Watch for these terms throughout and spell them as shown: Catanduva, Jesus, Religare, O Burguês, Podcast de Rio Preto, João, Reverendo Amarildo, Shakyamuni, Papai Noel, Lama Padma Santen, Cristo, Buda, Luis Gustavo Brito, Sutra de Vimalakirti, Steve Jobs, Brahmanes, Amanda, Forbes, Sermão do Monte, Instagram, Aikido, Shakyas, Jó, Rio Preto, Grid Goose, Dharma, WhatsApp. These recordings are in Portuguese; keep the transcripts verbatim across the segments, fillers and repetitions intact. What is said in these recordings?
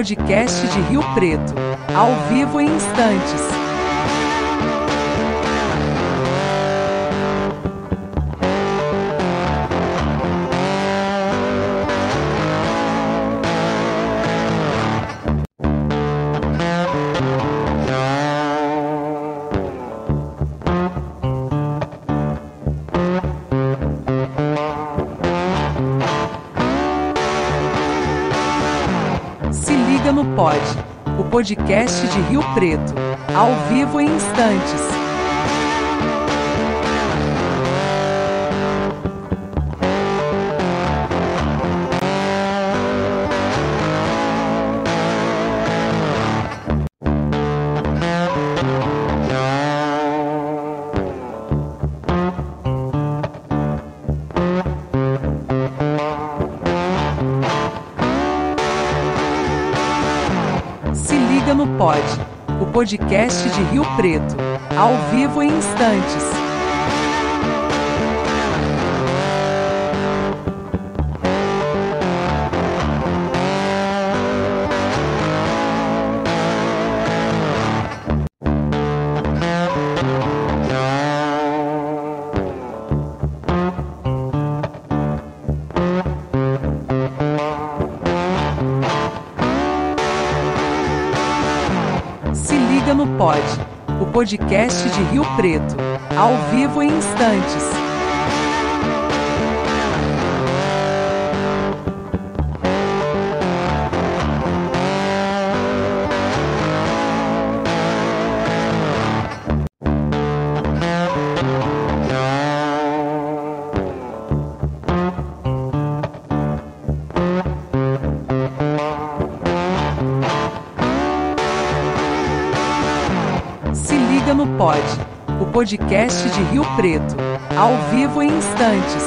Podcast de Rio Preto, ao vivo em instantes. Podcast de Rio Preto, ao vivo em instantes. Podcast de Rio Preto, ao vivo em instantes. Podcast de Rio Preto, ao vivo em instantes.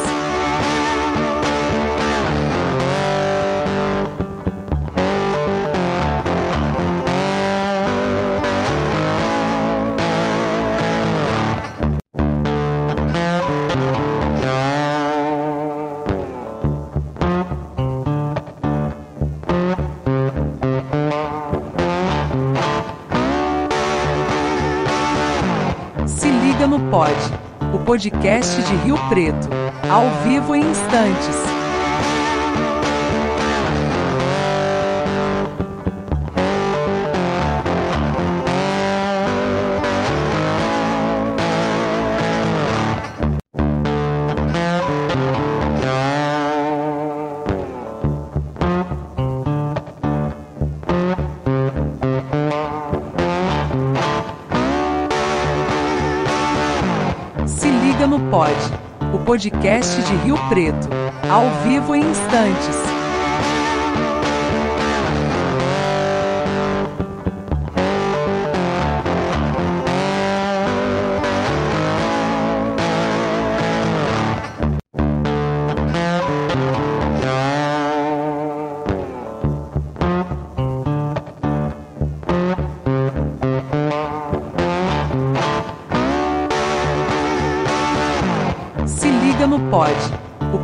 Podcast de Rio Preto, ao vivo em instantes. Podcast de Rio Preto, ao vivo em instantes. Podcast de Rio Preto, ao vivo em instantes.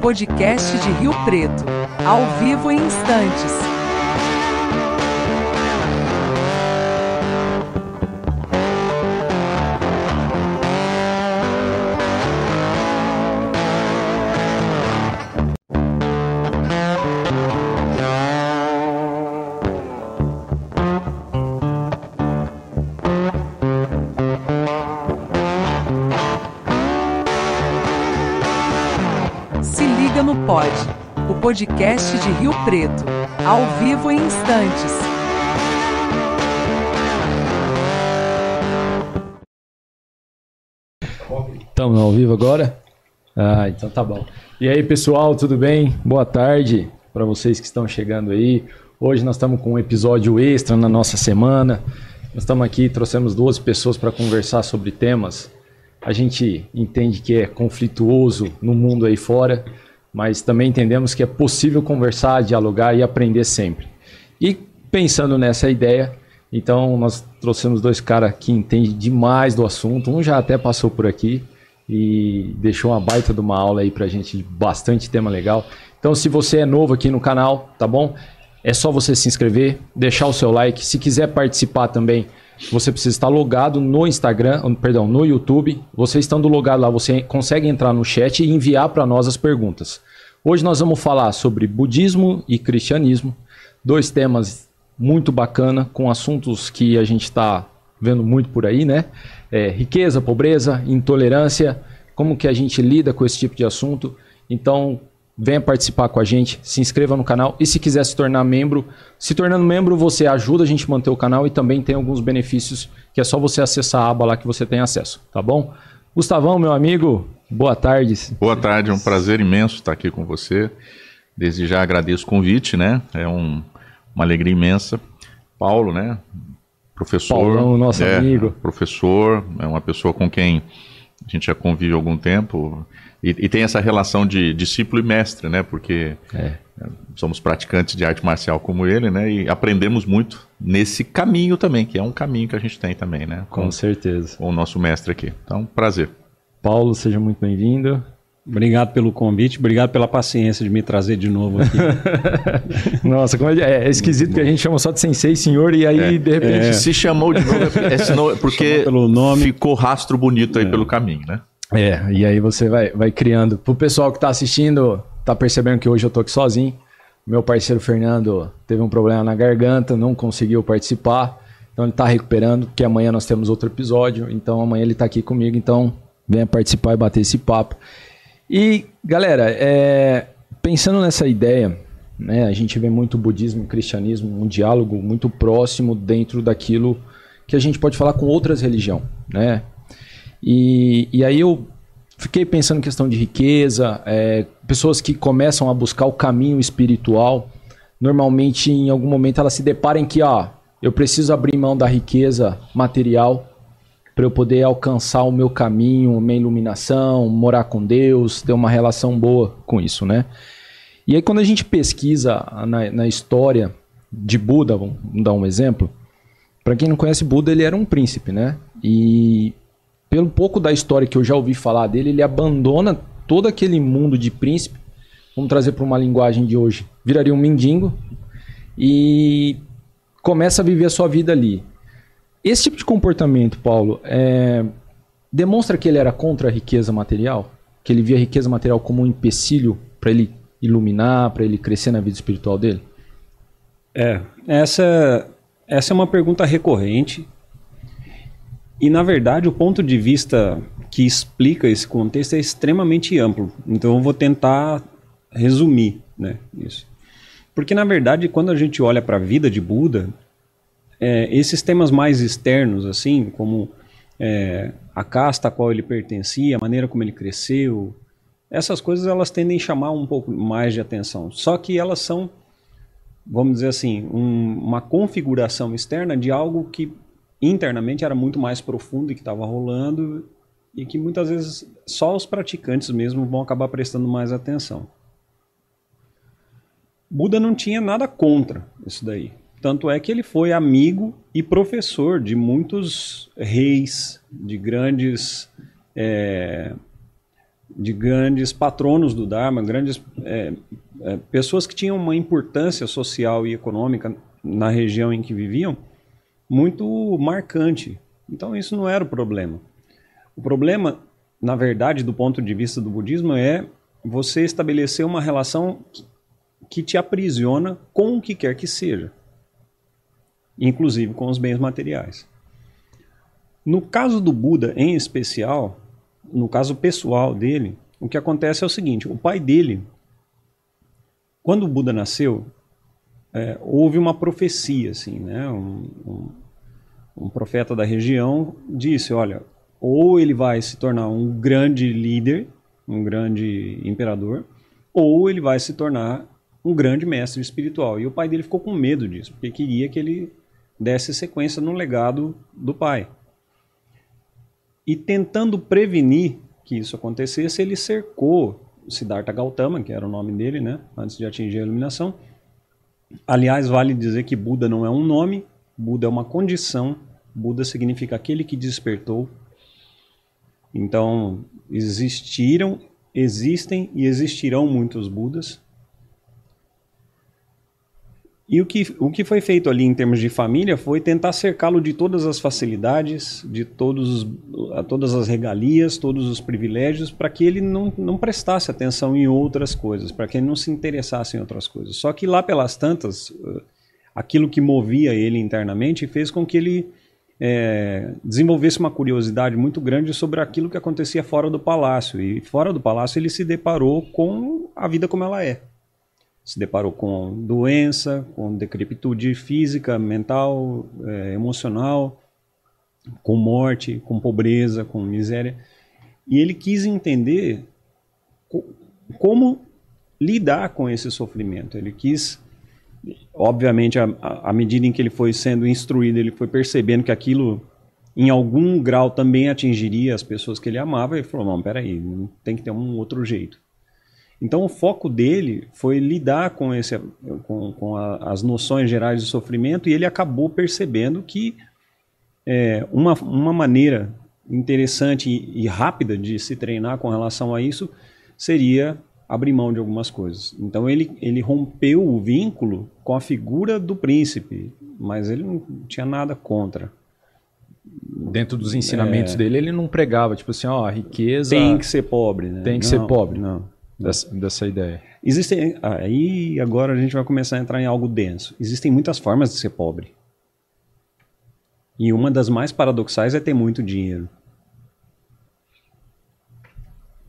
Podcast de Rio Preto, ao vivo em instantes. Podcast de Rio Preto, ao vivo em instantes. Estamos ao vivo agora? Ah, então tá bom. E aí, pessoal, tudo bem? Boa tarde para vocês que estão chegando aí. Hoje nós estamos com um episódio extra na nossa semana. Nós estamos aqui, trouxemos doze pessoas para conversar sobre temas. A gente entende que é conflituoso no mundo aí fora, mas também entendemos que é possível conversar, dialogar e aprender sempre. E pensando nessa ideia, então nós trouxemos dois caras que entendem demais do assunto. Um já até passou por aqui e deixou uma baita de uma aula aí pra gente, bastante tema legal. Então se você é novo aqui no canal, tá bom? É só você se inscrever, deixar o seu like. Se quiser participar também, você precisa estar logado no Instagram, perdão, no YouTube. Você estando logado lá, você consegue entrar no chat e enviar para nós as perguntas. Hoje nós vamos falar sobre budismo e cristianismo, dois temas muito bacanas, com assuntos que a gente está vendo muito por aí, né? É, riqueza, pobreza, intolerância, como que a gente lida com esse tipo de assunto. Então, venha participar com a gente, se inscreva no canal e se quiser se tornar membro, se tornando membro você ajuda a gente a manter o canal e também tem alguns benefícios que é só você acessar a aba lá que você tem acesso, tá bom? Gustavão, meu amigo, boa tarde. Boa tarde, é um prazer imenso estar aqui com você. Desde já agradeço o convite, né? É um, uma alegria imensa. Paulo, né? Professor, Paulão, nosso é, amigo. Professor, é uma pessoa com quem a gente já convive há algum tempo. E, e tem essa relação de discípulo e mestre, né? Porque é. somos praticantes de arte marcial como ele, né? E aprendemos muito nesse caminho também, que é um caminho que a gente tem também, né? Com, com certeza. Com o nosso mestre aqui. Então, prazer. Paulo, seja muito bem-vindo. Obrigado pelo convite, obrigado pela paciência de me trazer de novo aqui. Nossa, como é, é esquisito que a gente chama só de sensei, senhor, e aí é, de repente... É. Se chamou de novo, é, senão, porque pelo nome. Ficou rastro bonito aí é. pelo caminho, né? É, e aí você vai, vai criando. Pro pessoal que tá assistindo, tá percebendo que hoje eu tô aqui sozinho. Meu parceiro Fernando teve um problema na garganta, não conseguiu participar. Então ele tá recuperando, porque amanhã nós temos outro episódio. Então amanhã ele tá aqui comigo, então venha participar e bater esse papo. E, galera, é, pensando nessa ideia, né, a gente vê muito budismo e cristianismo, um diálogo muito próximo dentro daquilo que a gente pode falar com outras religiões, né? E, e aí eu fiquei pensando em questão de riqueza, é, pessoas que começam a buscar o caminho espiritual, normalmente em algum momento elas se deparam em que ah, eu preciso abrir mão da riqueza material para eu poder alcançar o meu caminho, a minha iluminação, morar com Deus, ter uma relação boa com isso, né? E aí quando a gente pesquisa na, na história de Buda, vamos dar um exemplo, para quem não conhece Buda, ele era um príncipe, né? E... pelo pouco da história que eu já ouvi falar dele, ele abandona todo aquele mundo de príncipe, vamos trazer para uma linguagem de hoje, viraria um mendigo e começa a viver a sua vida ali. Esse tipo de comportamento, Paulo, é, demonstra que ele era contra a riqueza material? Que ele via a riqueza material como um empecilho para ele iluminar, para ele crescer na vida espiritual dele? É, essa, essa é uma pergunta recorrente. E, na verdade, o ponto de vista que explica esse contexto é extremamente amplo. Então, eu vou tentar resumir, né, isso. Porque, na verdade, quando a gente olha para a vida de Buda, é, esses temas mais externos, assim, como é, a casta a qual ele pertencia, a maneira como ele cresceu, essas coisas elas tendem a chamar um pouco mais de atenção. Só que elas são, vamos dizer assim, um, uma configuração externa de algo que internamente era muito mais profundo e que estava rolando e que muitas vezes só os praticantes mesmo vão acabar prestando mais atenção. Buda não tinha nada contra isso daí. Tanto é que ele foi amigo e professor de muitos reis, de grandes, é, de grandes patronos do Dharma, grandes é, é, pessoas que tinham uma importância social e econômica na região em que viviam, muito marcante. Então isso não era o problema. O problema, na verdade, do ponto de vista do budismo, é você estabelecer uma relação que te aprisiona com o que quer que seja, inclusive com os bens materiais. No caso do Buda, em especial, no caso pessoal dele, o que acontece é o seguinte: o pai dele, quando o Buda nasceu, É, houve uma profecia, assim, né? um, um, um profeta da região disse, olha, ou ele vai se tornar um grande líder, um grande imperador, ou ele vai se tornar um grande mestre espiritual. E o pai dele ficou com medo disso, porque queria que ele desse sequência no legado do pai. E tentando prevenir que isso acontecesse, ele cercou Siddhartha Gautama, que era o nome dele, né? Antes de atingir a iluminação. Aliás, vale dizer que Buda não é um nome, Buda é uma condição. Buda significa aquele que despertou. Então, existiram, existem e existirão muitos Budas. E o que, o que foi feito ali em termos de família foi tentar cercá-lo de todas as facilidades, de todos, todas as regalias, todos os privilégios, para que ele não, não prestasse atenção em outras coisas, para que ele não se interessasse em outras coisas. Só que lá pelas tantas, aquilo que movia ele internamente fez com que ele é, desenvolvesse uma curiosidade muito grande sobre aquilo que acontecia fora do palácio. E fora do palácio ele se deparou com a vida como ela é. Se deparou com doença, com decrepitude física, mental, é, emocional, com morte, com pobreza, com miséria. E ele quis entender co- como lidar com esse sofrimento. Ele quis, obviamente, à medida em que ele foi sendo instruído, ele foi percebendo que aquilo, em algum grau, também atingiria as pessoas que ele amava. E ele falou, não, peraí, tem que ter um outro jeito. Então o foco dele foi lidar com, esse, com, com a, as noções gerais de sofrimento, e ele acabou percebendo que é, uma, uma maneira interessante e, e rápida de se treinar com relação a isso seria abrir mão de algumas coisas. Então ele, ele rompeu o vínculo com a figura do príncipe, mas ele não tinha nada contra. Dentro dos ensinamentos é, dele, ele não pregava, tipo assim, ó, a riqueza... Tem que ser pobre, né? Tem que não, ser pobre. Não. Dessa, dessa ideia. Existem, aí agora a gente vai começar a entrar em algo denso. Existem muitas formas de ser pobre. E uma das mais paradoxais é ter muito dinheiro.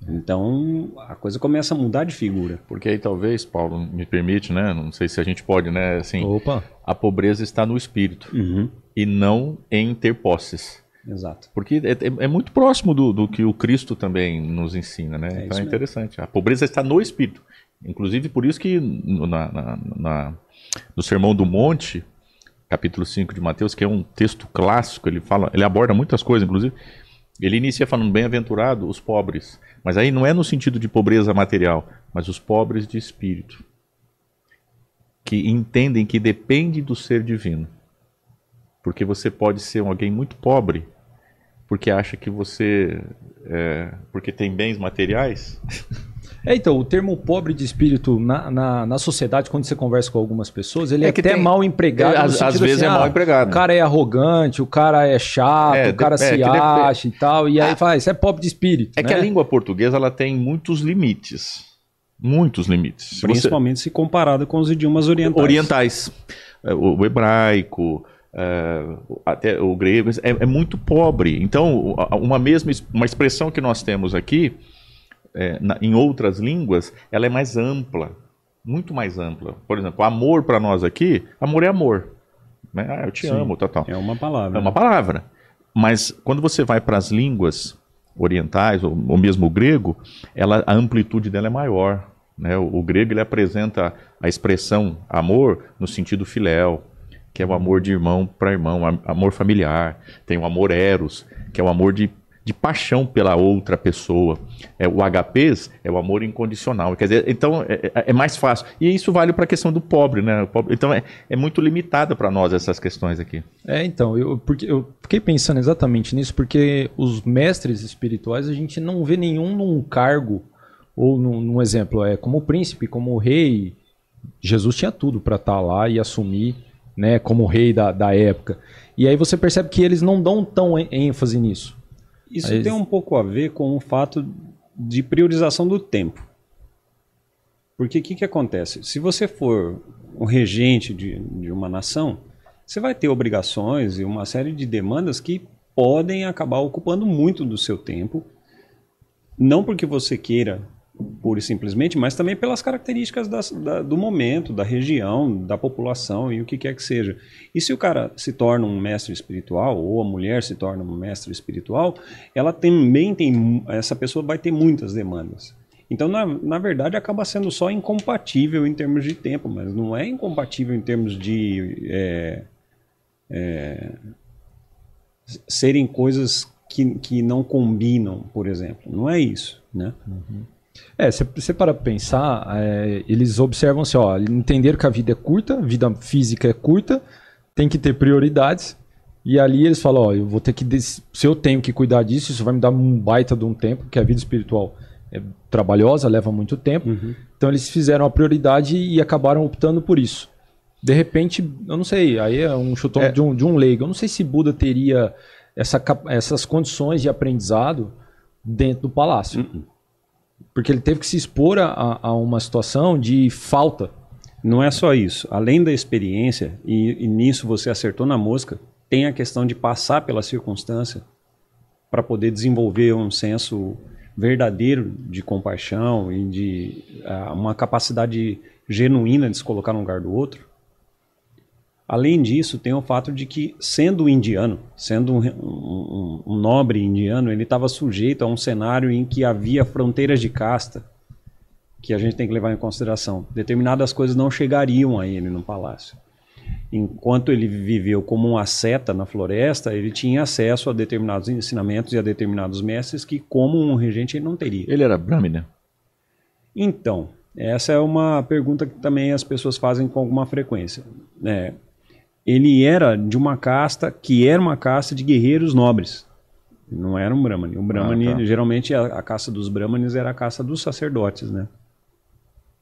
Então a coisa começa a mudar de figura. Porque aí talvez, Paulo, me permite, né? Não sei se a gente pode, né? Assim, Opa. A pobreza está no espírito, uhum, e não em ter posses. Exato. Porque é, é muito próximo do, do que o Cristo também nos ensina, né? É então é interessante. Mesmo. A pobreza está no espírito. Inclusive por isso que na, na, na, no Sermão do Monte, capítulo cinco de Mateus, que é um texto clássico, ele fala, ele aborda muitas coisas, inclusive. Ele inicia falando, bem-aventurado os pobres. Mas aí não é no sentido de pobreza material, mas os pobres de espírito, que entendem que depende do ser divino. Porque você pode ser alguém muito pobre, porque acha que você... É, porque tem bens materiais. É, então, o termo pobre de espírito na, na, na sociedade, quando você conversa com algumas pessoas, ele é, é que até tem, mal empregado. É, às às vezes assim, é ah, mal empregado. O cara é arrogante, o cara é chato, é, o cara é, se é, acha deve... e tal. E aí ah, fala, isso é pobre de espírito. É, né? Que a língua portuguesa ela tem muitos limites. Muitos limites. Principalmente você... se comparado com os idiomas orientais. Orientais. O, o hebraico... Uh, até o grego é, é muito pobre. Então uma mesma uma expressão que nós temos aqui é, na, em outras línguas, ela é mais ampla, muito mais ampla. Por exemplo, amor para nós aqui, amor é amor, né? Ah, eu te Sim, amo, tal, tal. É uma palavra. É uma palavra. Mas quando você vai para as línguas orientais ou, ou mesmo o grego, ela, a amplitude dela é maior, né? O, o grego ele apresenta a expressão amor no sentido filéu, que é o amor de irmão para irmão, amor familiar. Tem o amor eros, que é o amor de, de paixão pela outra pessoa. É, o agapês é o amor incondicional. Quer dizer, então é, é mais fácil. E isso vale para a questão do pobre, né? O pobre, então é, é muito limitada para nós essas questões aqui. É, então, eu, porque, eu fiquei pensando exatamente nisso, porque os mestres espirituais a gente não vê nenhum num cargo, ou num, num exemplo, é, como príncipe, como rei. Jesus tinha tudo para estar lá e assumir, né, como rei da, da época. E aí você percebe que eles não dão tão ênfase nisso. Isso aí... tem um pouco a ver com o fato de priorização do tempo. Porque o que, que acontece? Se você for um regente de, de uma nação, você vai ter obrigações e uma série de demandas que podem acabar ocupando muito do seu tempo. Não porque você queira, pura e simplesmente, mas também pelas características da, da, do momento, da região, da população e o que quer que seja. E se o cara se torna um mestre espiritual, ou a mulher se torna um mestre espiritual, ela também tem, essa pessoa vai ter muitas demandas. Então, na, na verdade, acaba sendo só incompatível em termos de tempo, mas não é incompatível em termos de é, é, serem coisas que, que não combinam, por exemplo. Não é isso, né? Uhum. É, se você para pensar, é, eles observam assim, ó, entenderam que a vida é curta, a vida física é curta, tem que ter prioridades, e ali eles falam, ó, eu vou ter que, se eu tenho que cuidar disso, isso vai me dar um baita de um tempo, porque a vida espiritual é trabalhosa, leva muito tempo, uhum. Então eles fizeram a prioridade e acabaram optando por isso. de repente, eu não sei, aí é um chutão é. de, um, de um leigo. Eu não sei se Buda teria essa, essas condições de aprendizado dentro do palácio. Uh-uh. Porque ele teve que se expor a, a uma situação de falta. Não é só isso. Além da experiência, e, e nisso você acertou na mosca, tem a questão de passar pela circunstância para poder desenvolver um senso verdadeiro de compaixão e de uh, uma capacidade genuína de se colocar no lugar do outro. Além disso, tem o fato de que, sendo indiano, sendo um, um, um nobre indiano, ele estava sujeito a um cenário em que havia fronteiras de casta, que a gente tem que levar em consideração. Determinadas coisas não chegariam a ele no palácio. Enquanto ele viveu como um asceta na floresta, ele tinha acesso a determinados ensinamentos e a determinados mestres que, como um regente, ele não teria. Ele era brahmana? Então, essa é uma pergunta que também as pessoas fazem com alguma frequência, né? Ele era de uma casta que era uma casta de guerreiros nobres. Não era um brahmane. O brahmane, ah, tá. geralmente, a, a casta dos brahmanes era a casta dos sacerdotes, né?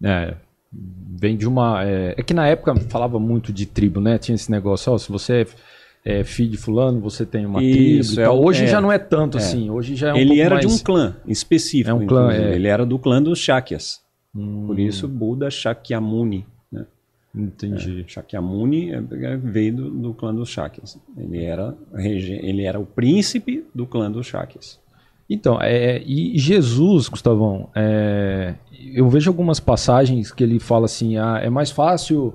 É... Vem de uma... É, é que na época falava muito de tribo, né? Tinha esse negócio, ó, se você é, é filho de fulano, você tem uma Isso, tribo. É, então, hoje é, já não é tanto é. assim. Hoje já é um Ele pouco era mais... de um clã específico. É um clã, é. Ele era do clã dos Shakyas. Hum. Por isso, Buda Shakyamuni. Né? Entendi. É, Shakyamuni veio do, do clã dos Shakyas. Ele era, ele era o príncipe do clã dos Shakyas. Então, é, e Jesus, Gustavão, é, eu vejo algumas passagens que ele fala assim, ah, é mais fácil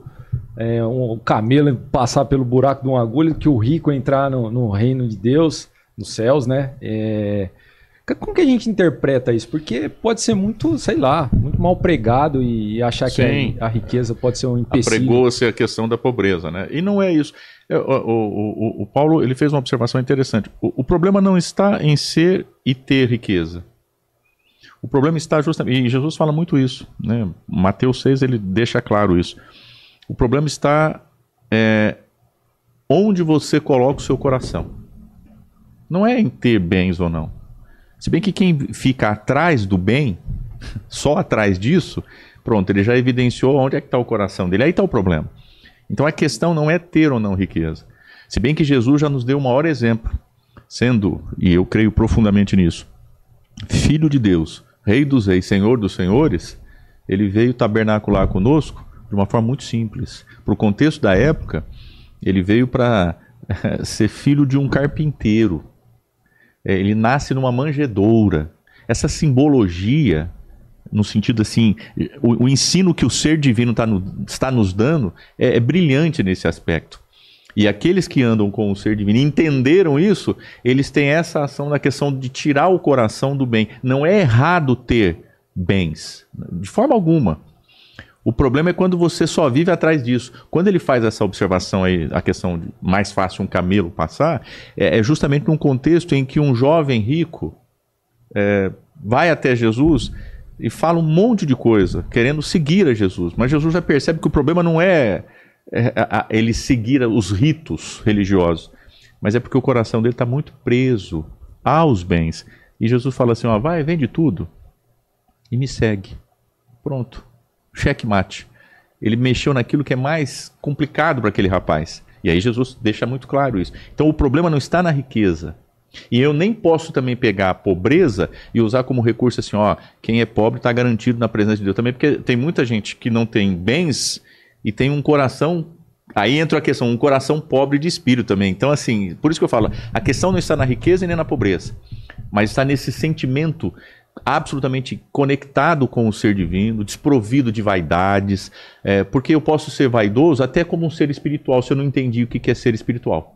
é, um camelo passar pelo buraco de uma agulha que o rico entrar no, no reino de Deus, nos céus, né? É, como que a gente interpreta isso? Porque pode ser muito, sei lá, muito mal pregado e achar Sim. que a, a riqueza pode ser um empecilho. Apregou-se a questão da pobreza, né? E não é isso. O, o, o, o Paulo ele fez uma observação interessante. O, o problema não está em ser e ter riqueza. O problema está justamente... E Jesus fala muito isso, né? Mateus seis ele deixa claro isso. O problema está é, onde você coloca o seu coração. Não é em ter bens ou não. Se bem que quem fica atrás do bem, só atrás disso, pronto, ele já evidenciou onde é que está o coração dele. Aí está o problema. Então a questão não é ter ou não riqueza. Se bem que Jesus já nos deu o maior exemplo, sendo, e eu creio profundamente nisso, Filho de Deus, Rei dos Reis, Senhor dos Senhores, ele veio tabernacular conosco de uma forma muito simples. Para o contexto da época, ele veio para ser filho de um carpinteiro. Ele nasce numa manjedoura. Essa simbologia... no sentido assim, o, o ensino que o ser divino tá no, está nos dando é, é brilhante nesse aspecto. E aqueles que andam com o ser divino entenderam isso, eles têm essa ação na questão de tirar o coração do bem. Não é errado ter bens, de forma alguma. O problema é quando você só vive atrás disso. Quando ele faz essa observação aí, a questão de mais fácil um camelo passar, é, é justamente num contexto em que um jovem rico é, vai até Jesus... e fala um monte de coisa, querendo seguir a Jesus. Mas Jesus já percebe que o problema não é ele seguir os ritos religiosos, mas é porque o coração dele está muito preso aos bens. E Jesus fala assim, ó, vai, vende tudo e me segue. Pronto, checkmate. Ele mexeu naquilo que é mais complicado para aquele rapaz. E aí Jesus deixa muito claro isso. Então o problema não está na riqueza. E eu nem posso também pegar a pobreza e usar como recurso assim, ó, quem é pobre está garantido na presença de Deus também, porque tem muita gente que não tem bens e tem um coração, aí entra a questão, um coração pobre de espírito também. Então assim, por isso que eu falo, a questão não está na riqueza e nem na pobreza, mas está nesse sentimento absolutamente conectado com o ser divino, desprovido de vaidades, é, porque eu posso ser vaidoso até como um ser espiritual, se eu não entendi o que é ser espiritual.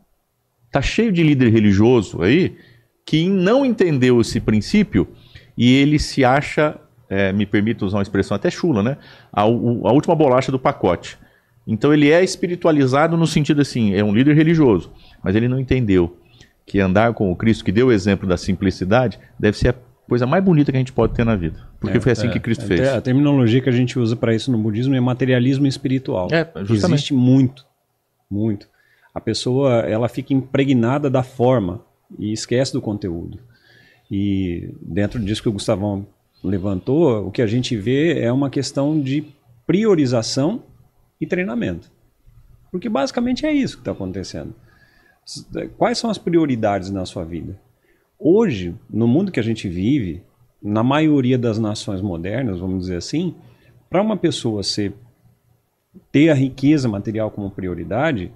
Está cheio de líder religioso aí que não entendeu esse princípio e ele se acha, é, me permito usar uma expressão até chula, né? A, a última bolacha do pacote. Então ele é espiritualizado no sentido assim, é um líder religioso, mas ele não entendeu que andar com o Cristo, que deu o exemplo da simplicidade, deve ser a coisa mais bonita que a gente pode ter na vida. Porque é, foi assim é, que Cristo é, fez. A terminologia que a gente usa para isso no budismo é materialismo espiritual. É, justamente. Existe muito, muito. A pessoa, ela fica impregnada da forma e esquece do conteúdo. E dentro disso que o Gustavão levantou, o que a gente vê é uma questão de priorização e treinamento. Porque basicamente é isso que está acontecendo. Quais são as prioridades na sua vida? Hoje, no mundo que a gente vive, na maioria das nações modernas, vamos dizer assim, para uma pessoa ser, ter a riqueza material como prioridade,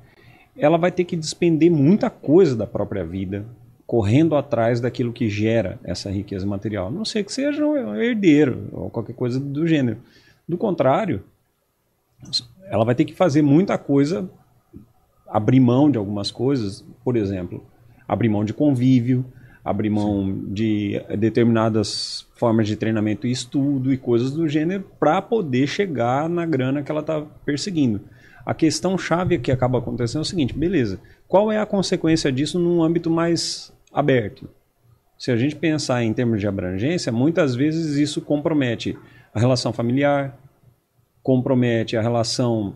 ela vai ter que despender muita coisa da própria vida, correndo atrás daquilo que gera essa riqueza material. A não ser que seja um herdeiro ou qualquer coisa do gênero. Do contrário, ela vai ter que fazer muita coisa, abrir mão de algumas coisas, por exemplo, abrir mão de convívio, abrir mão Sim. de determinadas formas de treinamento e estudo e coisas do gênero para poder chegar na grana que ela está perseguindo. A questão chave que acaba acontecendo é o seguinte, beleza, qual é a consequência disso num âmbito mais aberto? Se a gente pensar em termos de abrangência, muitas vezes isso compromete a relação familiar, compromete a relação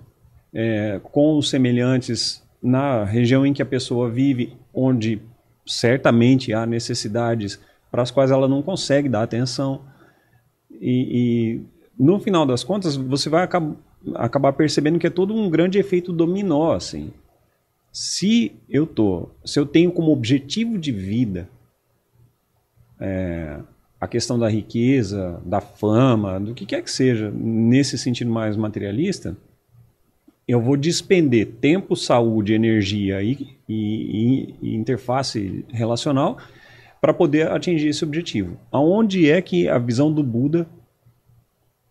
é, com os semelhantes na região em que a pessoa vive, onde certamente há necessidades para as quais ela não consegue dar atenção. E, e no final das contas, você vai acab- acabar percebendo que é todo um grande efeito dominó, assim. Se eu tô, se eu tenho como objetivo de vida é, a questão da riqueza, da fama, do que quer que seja, nesse sentido mais materialista, eu vou despender tempo, saúde, energia e, e, e interface relacional para poder atingir esse objetivo. Aonde é que a visão do Buda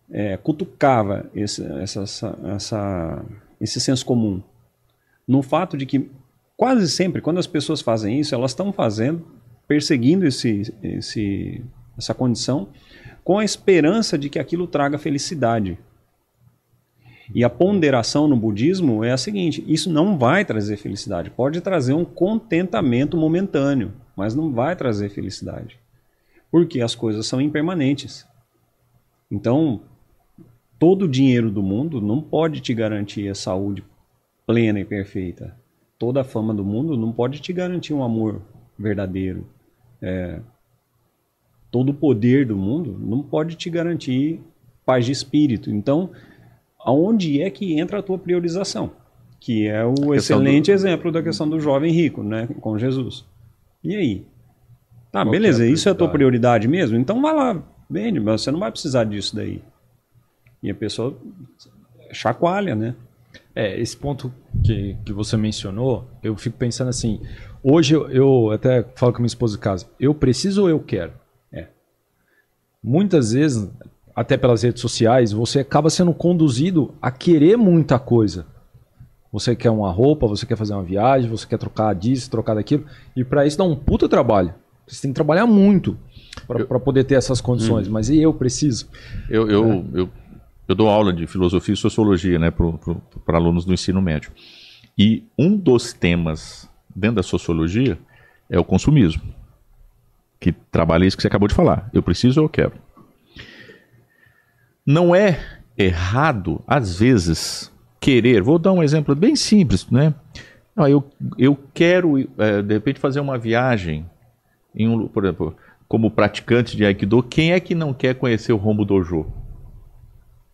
é, cutucava esse, essa, essa, essa, esse senso comum? No fato de que quase sempre, quando as pessoas fazem isso, elas estão fazendo, perseguindo esse, esse, essa condição com a esperança de que aquilo traga felicidade. E a ponderação no budismo é a seguinte, isso não vai trazer felicidade, pode trazer um contentamento momentâneo, mas não vai trazer felicidade, porque as coisas são impermanentes. Então, todo o dinheiro do mundo não pode te garantir a saúde plena e perfeita. Toda a fama do mundo não pode te garantir um amor verdadeiro. É, todo o poder do mundo não pode te garantir paz de espírito. Então, aonde é que entra a tua priorização? Que é o excelente do... exemplo da questão do jovem rico, né? Com Jesus. E aí? Tá, Qual beleza, é isso é a tua prioridade mesmo? Então vai lá, vende, mas você não vai precisar disso daí. E a pessoa chacoalha, né? É, esse ponto que, que você mencionou, eu fico pensando assim, hoje eu, eu até falo com a minha esposa em casa, eu preciso ou eu quero? É. Muitas vezes, até pelas redes sociais, você acaba sendo conduzido a querer muita coisa. Você quer uma roupa, você quer fazer uma viagem, você quer trocar disso, trocar daquilo, e para isso dá um puta trabalho. Você tem que trabalhar muito para poder ter essas condições, hum. mas e eu preciso? Eu... eu, é. eu... Eu dou aula de filosofia e sociologia, né, para alunos do ensino médio. E um dos temas dentro da sociologia é o consumismo, que trabalha isso que você acabou de falar. Eu preciso ou eu quero? Não é errado, às vezes, querer. Vou dar um exemplo bem simples, né? Ah, eu, eu quero, é, de repente, fazer uma viagem, em um, por exemplo, como praticante de Aikido. Quem é que não quer conhecer o Honbu Dojo?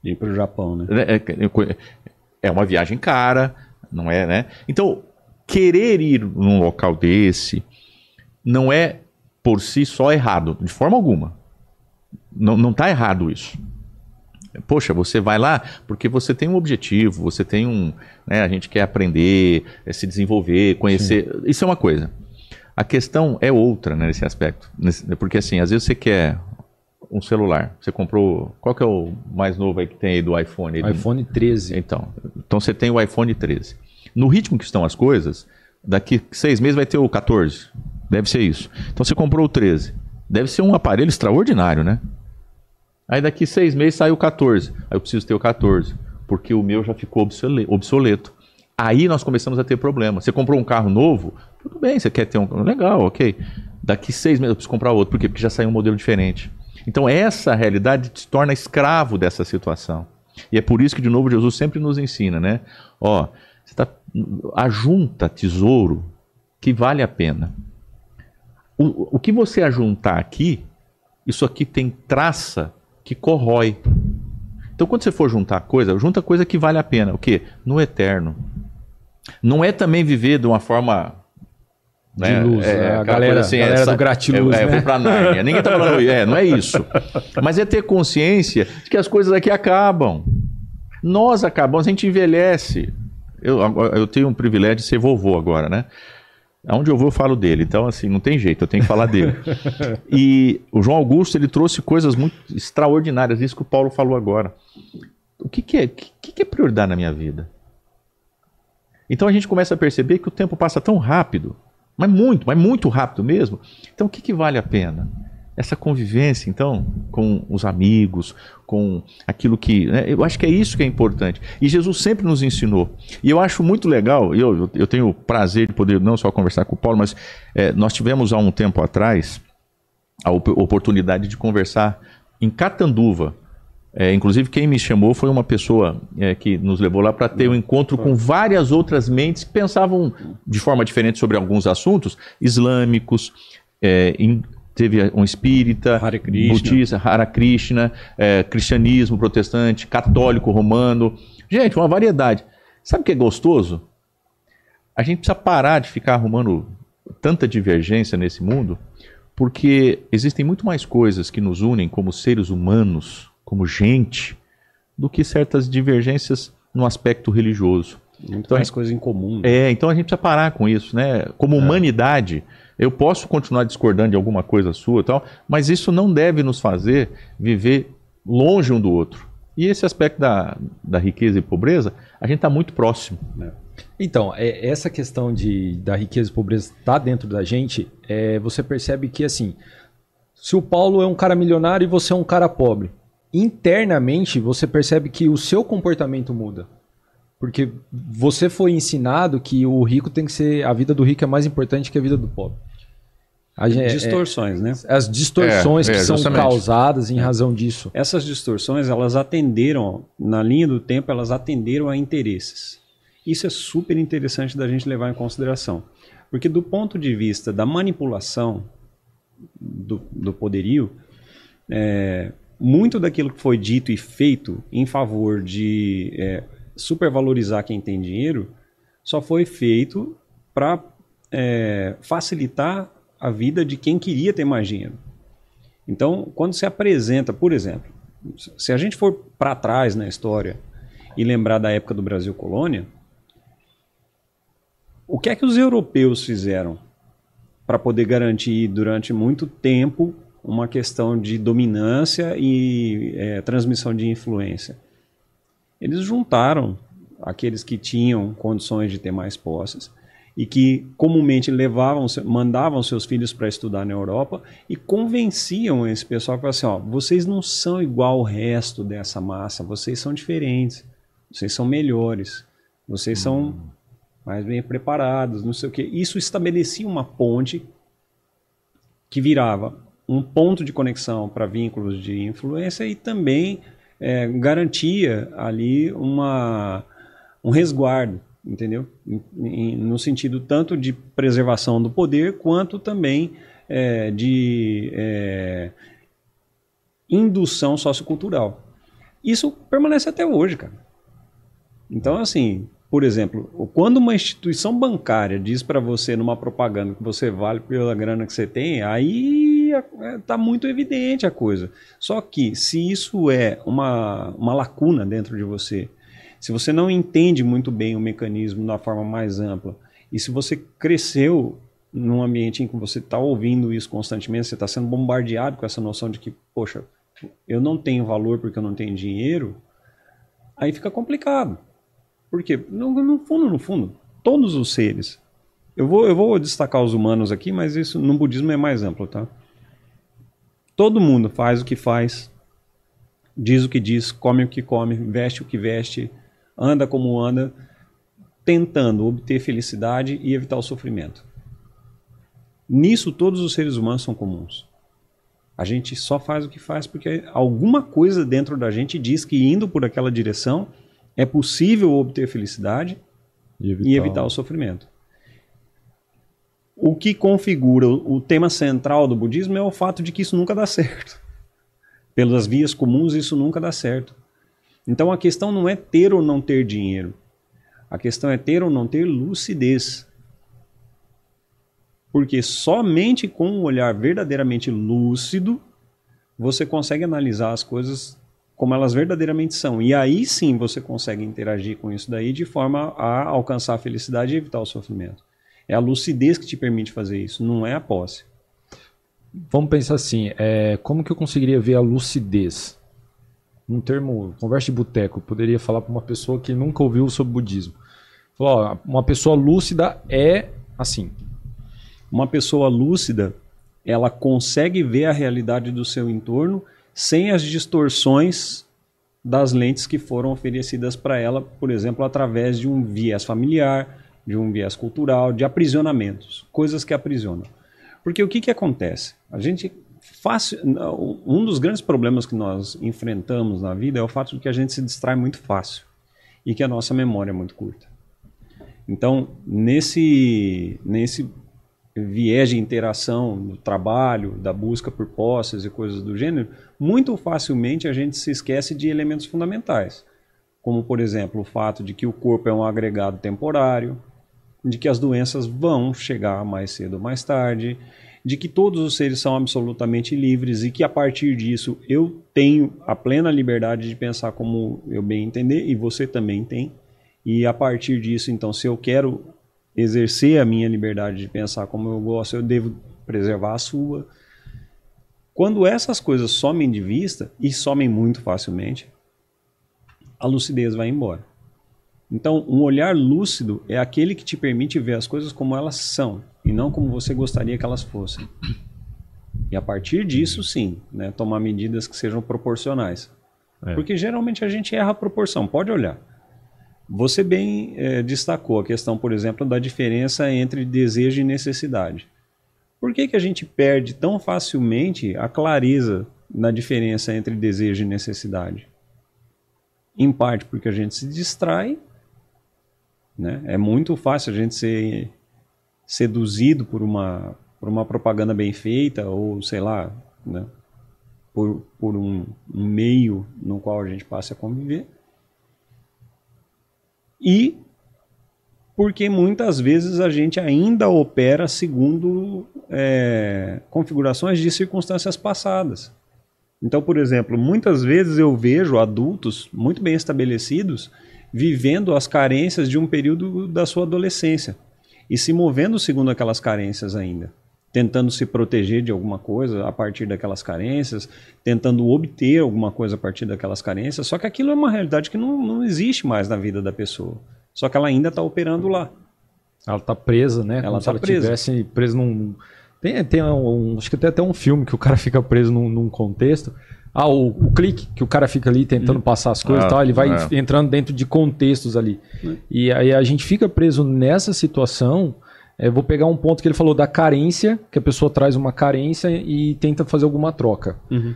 Ir para o Japão, né? É uma viagem cara, não é, né? Então, querer ir num local desse não é por si só errado, de forma alguma. Não, não tá errado isso. Poxa, você vai lá porque você tem um objetivo, você tem um... Né, a gente quer aprender, se desenvolver, conhecer... Sim. Isso é uma coisa. A questão é outra, né, nesse aspecto. Porque, assim, às vezes você quer... um celular, você comprou, qual que é o mais novo aí que tem aí do iPhone? Aí do... iPhone treze. Então, então você tem o iPhone treze. No ritmo que estão as coisas, daqui seis meses vai ter o quatorze, deve ser isso. Então você comprou o treze, deve ser um aparelho extraordinário, né? Aí daqui seis meses sai o quatorze, aí eu preciso ter o quatorze, porque o meu já ficou obsoleto. Aí nós começamos a ter problema. Você comprou um carro novo, tudo bem, você quer ter um... Legal, ok. Daqui seis meses eu preciso comprar outro, por quê? Porque já saiu um modelo diferente. Então essa realidade te torna escravo dessa situação. E é por isso que, de novo, Jesus sempre nos ensina, né? Ó, você tá, ajunta tesouro que vale a pena. O, o que você ajuntar aqui, isso aqui tem traça que corrói. Então quando você for juntar coisa, junta coisa que vale a pena. O quê? No eterno. Não é também viver de uma forma... De né? luz, é, né? a galera, assim, galera essa, do gratiluz, é, né? É, eu vou pra Nárnia, ninguém tá falando, é, não é isso. Mas é ter consciência de que as coisas aqui acabam. Nós acabamos, a gente envelhece. Eu, eu tenho um privilégio de ser vovô agora, né? Aonde eu vou eu falo dele, então assim, não tem jeito, eu tenho que falar dele. E o João Augusto, ele trouxe coisas muito extraordinárias, isso que o Paulo falou agora. O que, que, é, que, que é prioridade na minha vida? Então a gente começa a perceber que o tempo passa tão rápido, mas muito, mas muito rápido mesmo. Então o que, que vale a pena? Essa convivência, então, com os amigos, com aquilo que... Né? Eu acho que é isso que é importante. E Jesus sempre nos ensinou. E eu acho muito legal, eu, eu tenho o prazer de poder não só conversar com o Paulo, mas é, nós tivemos há um tempo atrás a op- oportunidade de conversar em Catanduva. É, inclusive, quem me chamou foi uma pessoa é, que nos levou lá para ter um encontro com várias outras mentes que pensavam de forma diferente sobre alguns assuntos islâmicos, é, in, teve um espírita, Hare Krishna. budista, Hare Krishna, é, cristianismo, protestante, católico, romano. Gente, uma variedade. Sabe o que é gostoso? A gente precisa parar de ficar arrumando tanta divergência nesse mundo, porque existem muito mais coisas que nos unem como seres humanos, como gente, do que certas divergências no aspecto religioso. Muito então, mais gente, coisa em comum. Né? É, então a gente precisa parar com isso, né? Como é. humanidade, eu posso continuar discordando de alguma coisa sua e tal, mas isso não deve nos fazer viver longe um do outro. E esse aspecto da, da riqueza e pobreza, a gente está muito próximo. É. Então, é, essa questão de, da riqueza e pobreza está dentro da gente, é, você percebe que, assim, se o Paulo é um cara milionário e você é um cara pobre, internamente você percebe que o seu comportamento muda, porque você foi ensinado que o rico tem que ser, a vida do rico é mais importante que a vida do pobre. A gente, distorções, é, né? As distorções é, que é, são justamente. causadas em razão disso. Essas distorções, elas atenderam, na linha do tempo, elas atenderam a interesses. Isso é super interessante da gente levar em consideração, porque do ponto de vista da manipulação do, do poderio, é, muito daquilo que foi dito e feito em favor de é, supervalorizar quem tem dinheiro só foi feito para é, facilitar a vida de quem queria ter mais dinheiro. Então, quando se apresenta, por exemplo, se a gente for para trás na história e lembrar da época do Brasil colônia, o que é que os europeus fizeram para poder garantir durante muito tempo uma questão de dominância e é, transmissão de influência? Eles juntaram aqueles que tinham condições de ter mais posses e que comumente levavam, mandavam seus filhos para estudar na Europa e convenciam esse pessoal que falavam assim, ó, vocês não são igual ao resto dessa massa, vocês são diferentes, vocês são melhores, vocês hum. são mais bem preparados, não sei o quê. Isso estabelecia uma ponte que virava um ponto de conexão para vínculos de influência e também é, garantia ali uma, um resguardo, entendeu? Em, em, no sentido tanto de preservação do poder, quanto também é, de é, indução sociocultural. Isso permanece até hoje, cara. Então, assim, por exemplo, quando uma instituição bancária diz para você numa propaganda que você vale pela grana que você tem, aí está muito evidente a coisa. Só que se isso é uma, uma lacuna dentro de você, se você não entende muito bem o mecanismo da forma mais ampla, e se você cresceu num ambiente em que você está ouvindo isso constantemente, você está sendo bombardeado com essa noção de que, poxa, eu não tenho valor porque eu não tenho dinheiro, aí fica complicado. Por quê? No, no fundo, no fundo, todos os seres, eu vou, eu vou destacar os humanos aqui, mas isso no budismo é mais amplo, tá? Todo mundo faz o que faz, diz o que diz, come o que come, veste o que veste, anda como anda, tentando obter felicidade e evitar o sofrimento. Nisso todos os seres humanos são comuns. A gente só faz o que faz porque alguma coisa dentro da gente diz que indo por aquela direção é possível obter felicidade e evitar, e evitar o sofrimento. O que configura o tema central do budismo é o fato de que isso nunca dá certo. Pelas vias comuns, isso nunca dá certo. Então, a questão não é ter ou não ter dinheiro. A questão é ter ou não ter lucidez. Porque somente com um olhar verdadeiramente lúcido, você consegue analisar as coisas como elas verdadeiramente são. E aí sim você consegue interagir com isso daí de forma a alcançar a felicidade e evitar o sofrimento. É a lucidez que te permite fazer isso, não é a posse. Vamos pensar assim, é, como que eu conseguiria ver a lucidez? Um termo, conversa de boteco, eu poderia falar para uma pessoa que nunca ouviu sobre budismo. Falar, ó, uma pessoa lúcida é assim. Uma pessoa lúcida, ela consegue ver a realidade do seu entorno sem as distorções das lentes que foram oferecidas para ela, por exemplo, através de um viés familiar, de um viés cultural, de aprisionamentos, coisas que aprisionam. Porque o que, que acontece? A gente fácil, um dos grandes problemas que nós enfrentamos na vida é o fato de que a gente se distrai muito fácil e que a nossa memória é muito curta. Então, nesse, nesse viés de interação no trabalho, da busca por posses e coisas do gênero, muito facilmente a gente se esquece de elementos fundamentais, como, por exemplo, o fato de que o corpo é um agregado temporário, de que as doenças vão chegar mais cedo ou mais tarde, de que todos os seres são absolutamente livres e que a partir disso eu tenho a plena liberdade de pensar como eu bem entender e você também tem. E a partir disso, então, se eu quero exercer a minha liberdade de pensar como eu gosto, eu devo preservar a sua. Quando essas coisas somem de vista, e somem muito facilmente, a lucidez vai embora. Então, um olhar lúcido é aquele que te permite ver as coisas como elas são, e não como você gostaria que elas fossem. E a partir disso, sim, né, tomar medidas que sejam proporcionais. É. Porque geralmente a gente erra a proporção, pode olhar. Você bem eh, destacou a questão, por exemplo, da diferença entre desejo e necessidade. Por que que a gente perde tão facilmente a clareza na diferença entre desejo e necessidade? Em parte porque a gente se distrai, né? É muito fácil a gente ser seduzido por uma, por uma propaganda bem feita ou, sei lá, né? por, por um, um meio no qual a gente passa a conviver. E porque muitas vezes a gente ainda opera segundo é, configurações de circunstâncias passadas. Então, por exemplo, muitas vezes eu vejo adultos muito bem estabelecidos vivendo as carências de um período da sua adolescência e se movendo segundo aquelas carências ainda, tentando se proteger de alguma coisa a partir daquelas carências, tentando obter alguma coisa a partir daquelas carências, só que aquilo é uma realidade que não, não existe mais na vida da pessoa, só que ela ainda está operando lá. Ela está presa, né? Ela está presa. Ela estivesse presa num... Tem, tem um, acho que tem até um filme que o cara fica preso num, num contexto. Ah, o, o clique, que o cara fica ali tentando hum. passar as coisas ah, e tal, ele vai é. entrando dentro de contextos ali. Hum. E aí a gente fica preso nessa situação. Eu vou pegar um ponto que ele falou da carência, que a pessoa traz uma carência e tenta fazer alguma troca. Uhum.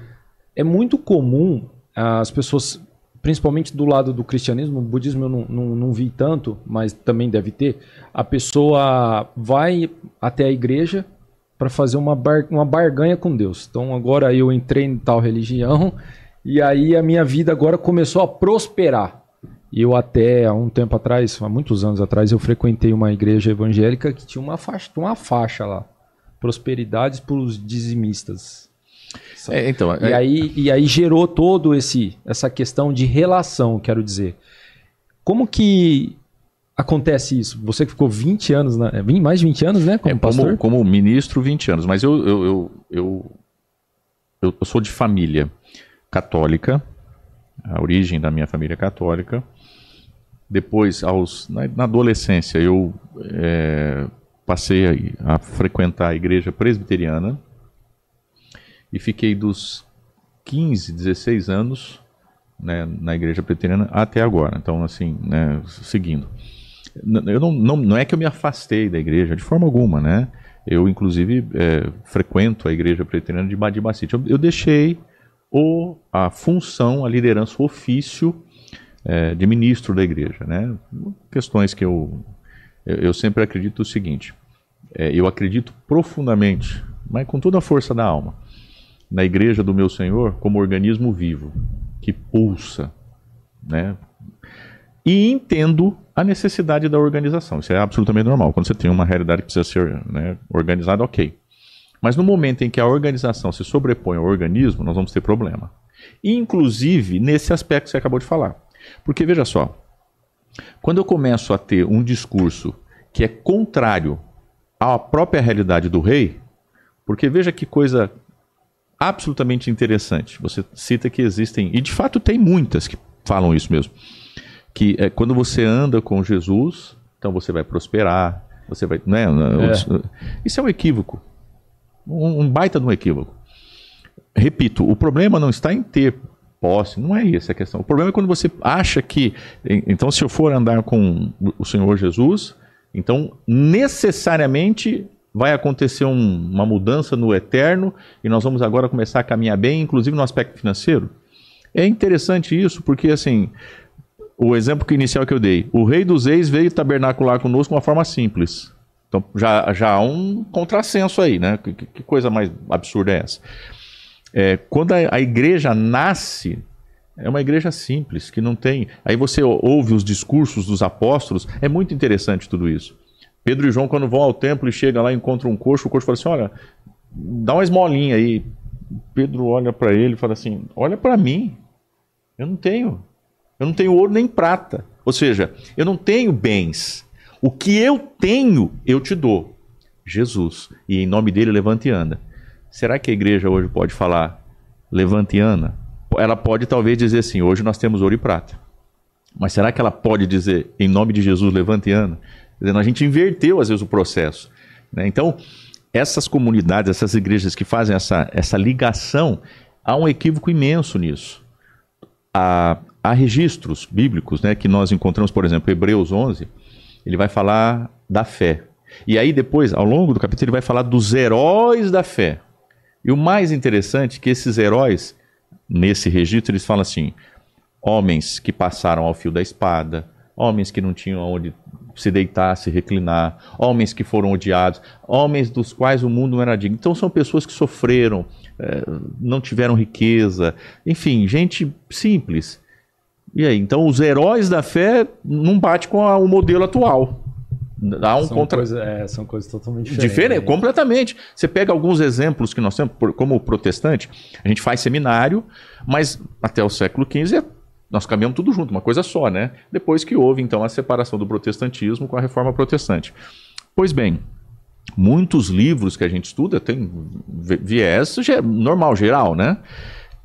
É muito comum as pessoas, principalmente do lado do cristianismo, o budismo eu não, não, não vi tanto, mas também deve ter, a pessoa vai até a igreja para fazer uma, bar, uma barganha com Deus. Então agora eu entrei em tal religião e aí a minha vida agora começou a prosperar. E eu até, há um tempo atrás, há muitos anos atrás, eu frequentei uma igreja evangélica que tinha uma faixa, uma faixa lá, prosperidades para os dizimistas. É, então, é... E, aí, e aí gerou todo esse, essa questão de relação, quero dizer. Como que acontece isso? Você que ficou vinte anos, na, mais de vinte anos, né, como é, pastor? Como, como ministro, vinte anos, mas eu, eu, eu, eu, eu, eu sou de família católica, a origem da minha família é católica. Depois, aos, na, na adolescência, eu é, passei a, a frequentar a igreja presbiteriana e fiquei dos quinze, dezesseis anos, né, na igreja presbiteriana até agora. Então, assim, né, seguindo. Eu não, não, não é que eu me afastei da igreja, de forma alguma, né? Eu, inclusive, é, frequento a igreja presbiteriana de Badibacite. Eu, eu deixei ou a função, a liderança, o ofício é, de ministro da igreja, né? Questões que eu, eu sempre acredito o seguinte, é, eu acredito profundamente, mas com toda a força da alma, na igreja do meu Senhor como organismo vivo, que pulsa, né? E entendo a necessidade da organização. Isso é absolutamente normal. Quando você tem uma realidade que precisa ser, né, organizada, ok. Mas no momento em que a organização se sobrepõe ao organismo, nós vamos ter problema. Inclusive nesse aspecto que você acabou de falar. Porque, veja só, quando eu começo a ter um discurso que é contrário à própria realidade do rei, porque veja que coisa absolutamente interessante. Você cita que existem, e de fato tem muitas que falam isso mesmo, que é, quando você anda com Jesus, então você vai prosperar, você vai... Né, é. Isso é um equívoco, um, um baita de um equívoco. Repito, o problema não está em ter posse, não é essa a questão. O problema é quando você acha que... Então, se eu for andar com o Senhor Jesus, então necessariamente vai acontecer um, uma mudança no eterno e nós vamos agora começar a caminhar bem, inclusive no aspecto financeiro. É interessante isso, porque assim... O exemplo inicial que eu dei, o rei dos reis veio tabernacular conosco de uma forma simples. Então já, já há um contrassenso aí, né? Que, que coisa mais absurda é essa? É, quando a, a igreja nasce, é uma igreja simples, que não tem... Aí você ouve os discursos dos apóstolos, é muito interessante tudo isso. Pedro e João, quando vão ao templo e chegam lá e encontram um coxo, o coxo fala assim, olha, dá uma esmolinha aí. Pedro olha para ele e fala assim, olha para mim, eu não tenho... Eu não tenho ouro nem prata, ou seja, eu não tenho bens. O que eu tenho, eu te dou. Jesus, e em nome dele, levanta e anda. Será que a igreja hoje pode falar, levanta e anda? Ela pode talvez dizer assim, hoje nós temos ouro e prata. Mas será que ela pode dizer, em nome de Jesus, levanta e anda? Quer dizer, a gente inverteu às vezes o processo, né? Então, essas comunidades, essas igrejas que fazem essa, essa ligação, há um equívoco imenso nisso. A... Há registros bíblicos, né, que nós encontramos, por exemplo, Hebreus onze, ele vai falar da fé. E aí depois, ao longo do capítulo, ele vai falar dos heróis da fé. E o mais interessante é que esses heróis, nesse registro, eles falam assim, homens que passaram ao fio da espada, homens que não tinham onde se deitar, se reclinar, homens que foram odiados, homens dos quais o mundo não era digno. Então são pessoas que sofreram, não tiveram riqueza, enfim, gente simples. E aí, então os heróis da fé não batem com a, o modelo atual. Há um são, contra... coisa, é, são coisas totalmente diferentes. Diferente, né? Completamente. Você pega alguns exemplos que nós temos, como protestante, a gente faz seminário, mas até o século quinze nós caminhamos tudo junto, uma coisa só, né? Depois que houve então a separação do protestantismo com a reforma protestante. Pois bem, muitos livros que a gente estuda têm viés normal, geral, né?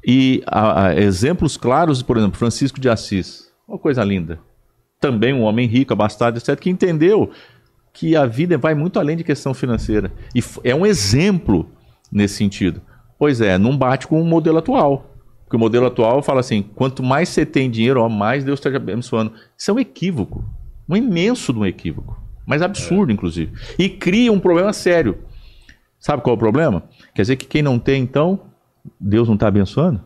E a, a, exemplos claros, por exemplo, Francisco de Assis, uma coisa linda. Também um homem rico, abastado, etcétera, que entendeu que a vida vai muito além de questão financeira. E é um exemplo nesse sentido. Pois é, não bate com o modelo atual. Porque o modelo atual fala assim, quanto mais você tem dinheiro, ó, mais Deus está te abençoando. Isso é um equívoco, um imenso de um equívoco, mas absurdo, é. Inclusive. E cria um problema sério. Sabe qual é o problema? Quer dizer que quem não tem, então... Deus não está abençoando?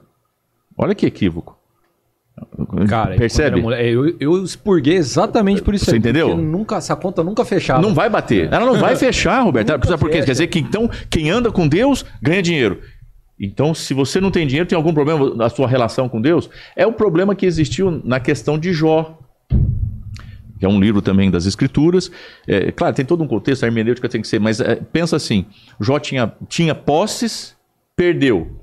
Olha que equívoco. Cara, percebe? Mulher, eu, eu expurguei exatamente por isso. Você aí, entendeu? Nunca, essa conta nunca fechava. Não vai bater. Ela não vai fechar, Roberto. Sabe por quê? Quer dizer que então quem anda com Deus ganha dinheiro. Então, se você não tem dinheiro, tem algum problema na sua relação com Deus? É o problema que existiu na questão de Jó. Que é um livro também das Escrituras. É, claro, tem todo um contexto, a hermenêutica tem que ser, mas é, pensa assim: Jó tinha, tinha posses, perdeu.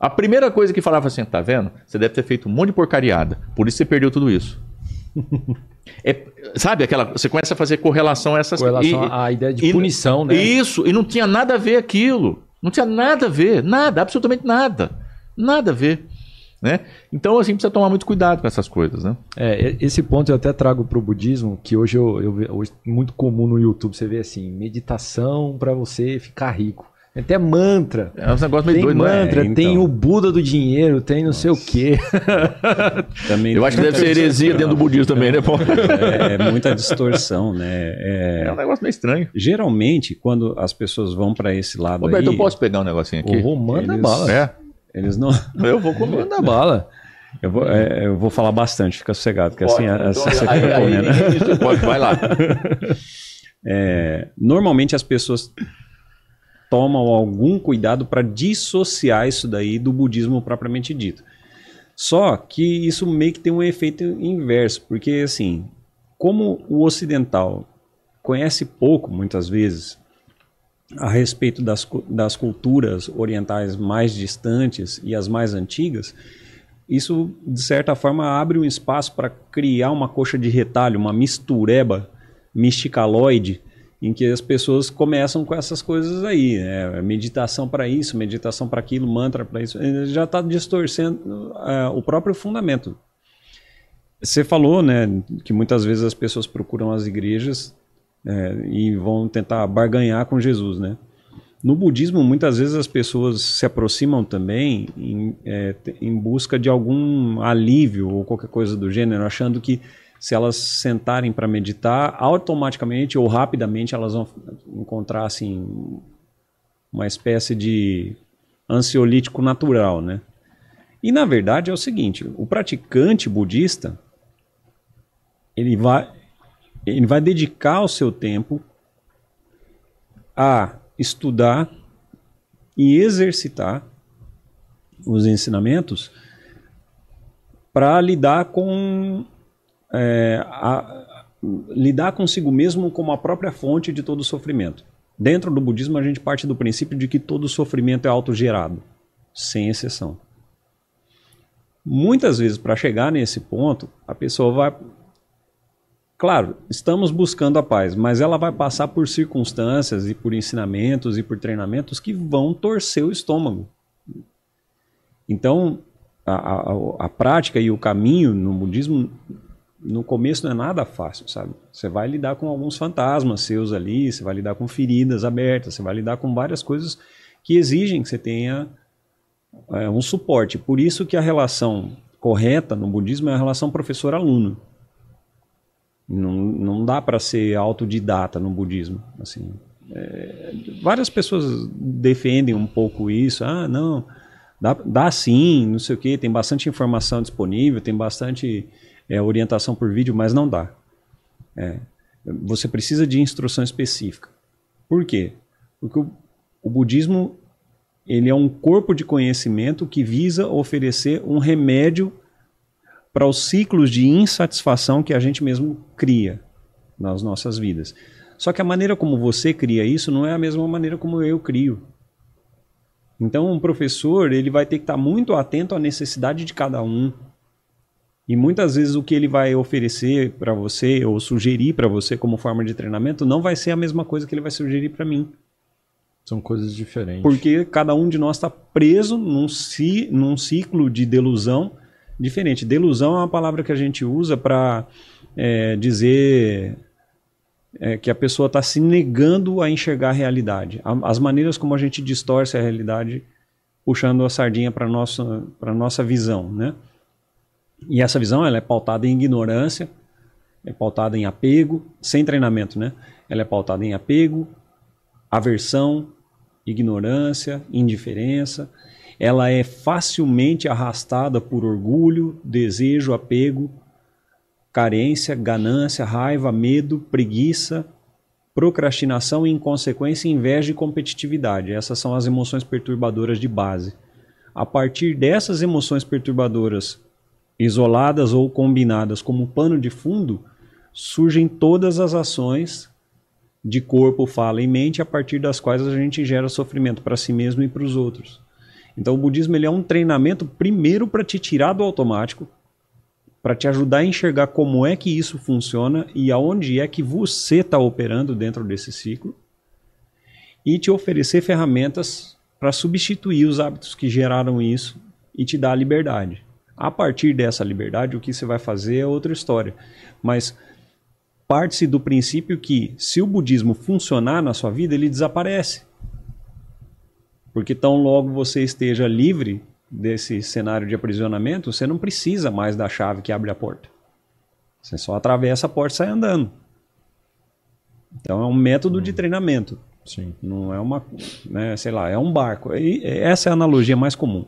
A primeira coisa que falava assim, tá vendo? Você deve ter feito um monte de porcariada, por isso você perdeu tudo isso. É, sabe, aquela, você começa a fazer correlação a essas... Correlação e, à ideia de e, punição, né? Isso, e não tinha nada a ver aquilo. Não tinha nada a ver, nada, absolutamente nada. Nada a ver, né? Então, assim, precisa tomar muito cuidado com essas coisas, né? É, esse ponto eu até trago para o budismo, que hoje, eu, eu, hoje é muito comum no YouTube, você vê assim, meditação para você ficar rico. Até mantra. É um negócio meio doido, mantra, né? Então... Tem o Buda do dinheiro, tem não Nossa. Sei o quê. Também eu acho que deve ser heresia dentro do budismo também, né, Paulo? É, é muita distorção, né? É... é um negócio meio estranho. Geralmente, quando as pessoas vão para esse lado Roberto, aí... Roberto, eu posso pegar um negocinho aqui? O Romano eles... da bala. É. Eles não... Eu vou comer. Romano da bala. Eu vou, é, eu vou falar bastante, fica sossegado, porque pode, assim então, você aí, fica aí, correndo, aí, né? Pode, vai lá. É, normalmente as pessoas... tomam algum cuidado para dissociar isso daí do budismo propriamente dito. Só que isso meio que tem um efeito inverso, porque assim, Como o ocidental conhece pouco, muitas vezes, a respeito das, das culturas orientais mais distantes e as mais antigas, isso, de certa forma, abre um espaço para criar uma coxa de retalho, uma mistureba misticaloide, em que as pessoas começam com essas coisas aí, né? Meditação para isso, meditação para aquilo, mantra para isso, já está distorcendo uh, o próprio fundamento. Você falou, né, que muitas vezes as pessoas procuram as igrejas uh, e vão tentar barganhar com Jesus, né? No budismo, muitas vezes as pessoas se aproximam também em, é, em busca de algum alívio ou qualquer coisa do gênero, achando que se elas sentarem para meditar, automaticamente ou rapidamente elas vão encontrar assim, uma espécie de ansiolítico natural, né? E na verdade é o seguinte, o praticante budista, ele vai, ele vai dedicar o seu tempo a estudar e exercitar os ensinamentos para lidar com é, a, lidar consigo mesmo como a própria fonte de todo sofrimento. Dentro do budismo a gente parte do princípio de que todo sofrimento é autogerado, sem exceção. Muitas vezes, para chegar nesse ponto, a pessoa vai... Claro, estamos buscando a paz, mas ela vai passar por circunstâncias e por ensinamentos e por treinamentos que vão torcer o estômago. Então, a, a, a prática e o caminho no budismo, no começo não é nada fácil, sabe? Você vai lidar com alguns fantasmas seus ali, você vai lidar com feridas abertas, você vai lidar com várias coisas que exigem que você tenha é, um suporte. Por isso que a relação correta no budismo é a relação professor-aluno. Não, não dá para ser autodidata no budismo. Assim, é, várias pessoas defendem um pouco isso. Ah, não, dá, dá sim, não sei o quê, tem bastante informação disponível, tem bastante é, orientação por vídeo, mas não dá. É, você precisa de instrução específica. Por quê? Porque o, o budismo, ele é um corpo de conhecimento que visa oferecer um remédio para os ciclos de insatisfação que a gente mesmo cria nas nossas vidas. Só que a maneira como você cria isso não é a mesma maneira como eu crio. Então, um professor, ele vai ter que estar muito atento à necessidade de cada um. E muitas vezes o que ele vai oferecer para você ou sugerir para você como forma de treinamento não vai ser a mesma coisa que ele vai sugerir para mim. São coisas diferentes. Porque cada um de nós está preso num, ci, num ciclo de delusão diferente. Delusão é uma palavra que a gente usa para é, dizer é, que a pessoa está se negando a enxergar a realidade. A, as maneiras como a gente distorce a realidade, puxando a sardinha para a nossa, para nossa visão, né? E essa visão, ela é pautada em ignorância, é pautada em apego, sem treinamento, né? Ela é pautada em apego, aversão, ignorância, indiferença. Ela é facilmente arrastada por orgulho, desejo, apego, carência, ganância, raiva, medo, preguiça, procrastinação e, em consequência, inveja e competitividade. Essas são as emoções perturbadoras de base. A partir dessas emoções perturbadoras, isoladas ou combinadas como pano de fundo, surgem todas as ações de corpo, fala e mente, a partir das quais a gente gera sofrimento para si mesmo e para os outros. Então o budismo, ele é um treinamento primeiro para te tirar do automático, para te ajudar a enxergar como é que isso funciona e aonde é que você está operando dentro desse ciclo, e te oferecer ferramentas para substituir os hábitos que geraram isso e te dar a liberdade. A partir dessa liberdade, o que você vai fazer é outra história. Mas parte-se do princípio que, se o budismo funcionar na sua vida, ele desaparece. Porque tão logo você esteja livre desse cenário de aprisionamento, você não precisa mais da chave que abre a porta. Você só atravessa a porta e sai andando. Então é um método hum. de treinamento. Sim. Não é uma, né, sei lá, é um barco. E essa é a analogia mais comum.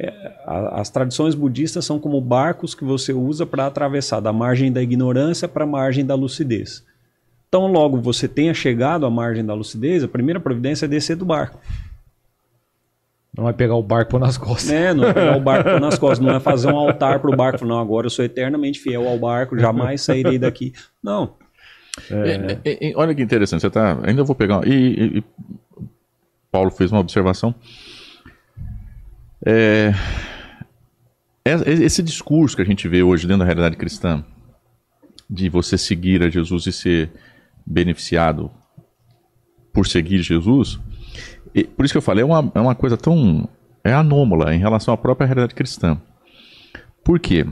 É, a, as tradições budistas são como barcos que você usa para atravessar da margem da ignorância para a margem da lucidez. Tão logo você tenha chegado à margem da lucidez, a primeira providência é descer do barco. Não vai pegar o barco nas costas. É, não vai pegar o barco nas costas. Não vai fazer um altar para o barco. Não, agora eu sou eternamente fiel ao barco, jamais sairei daqui. Não. É. É, é, é, olha que interessante. Você tá, ainda vou pegar... E, e, e Paulo fez uma observação. É, esse discurso que a gente vê hoje dentro da realidade cristã, de você seguir a Jesus e ser beneficiado por seguir Jesus... E por isso que eu falei, é uma, é uma coisa tão... é anômala em relação à própria realidade cristã. Por quê?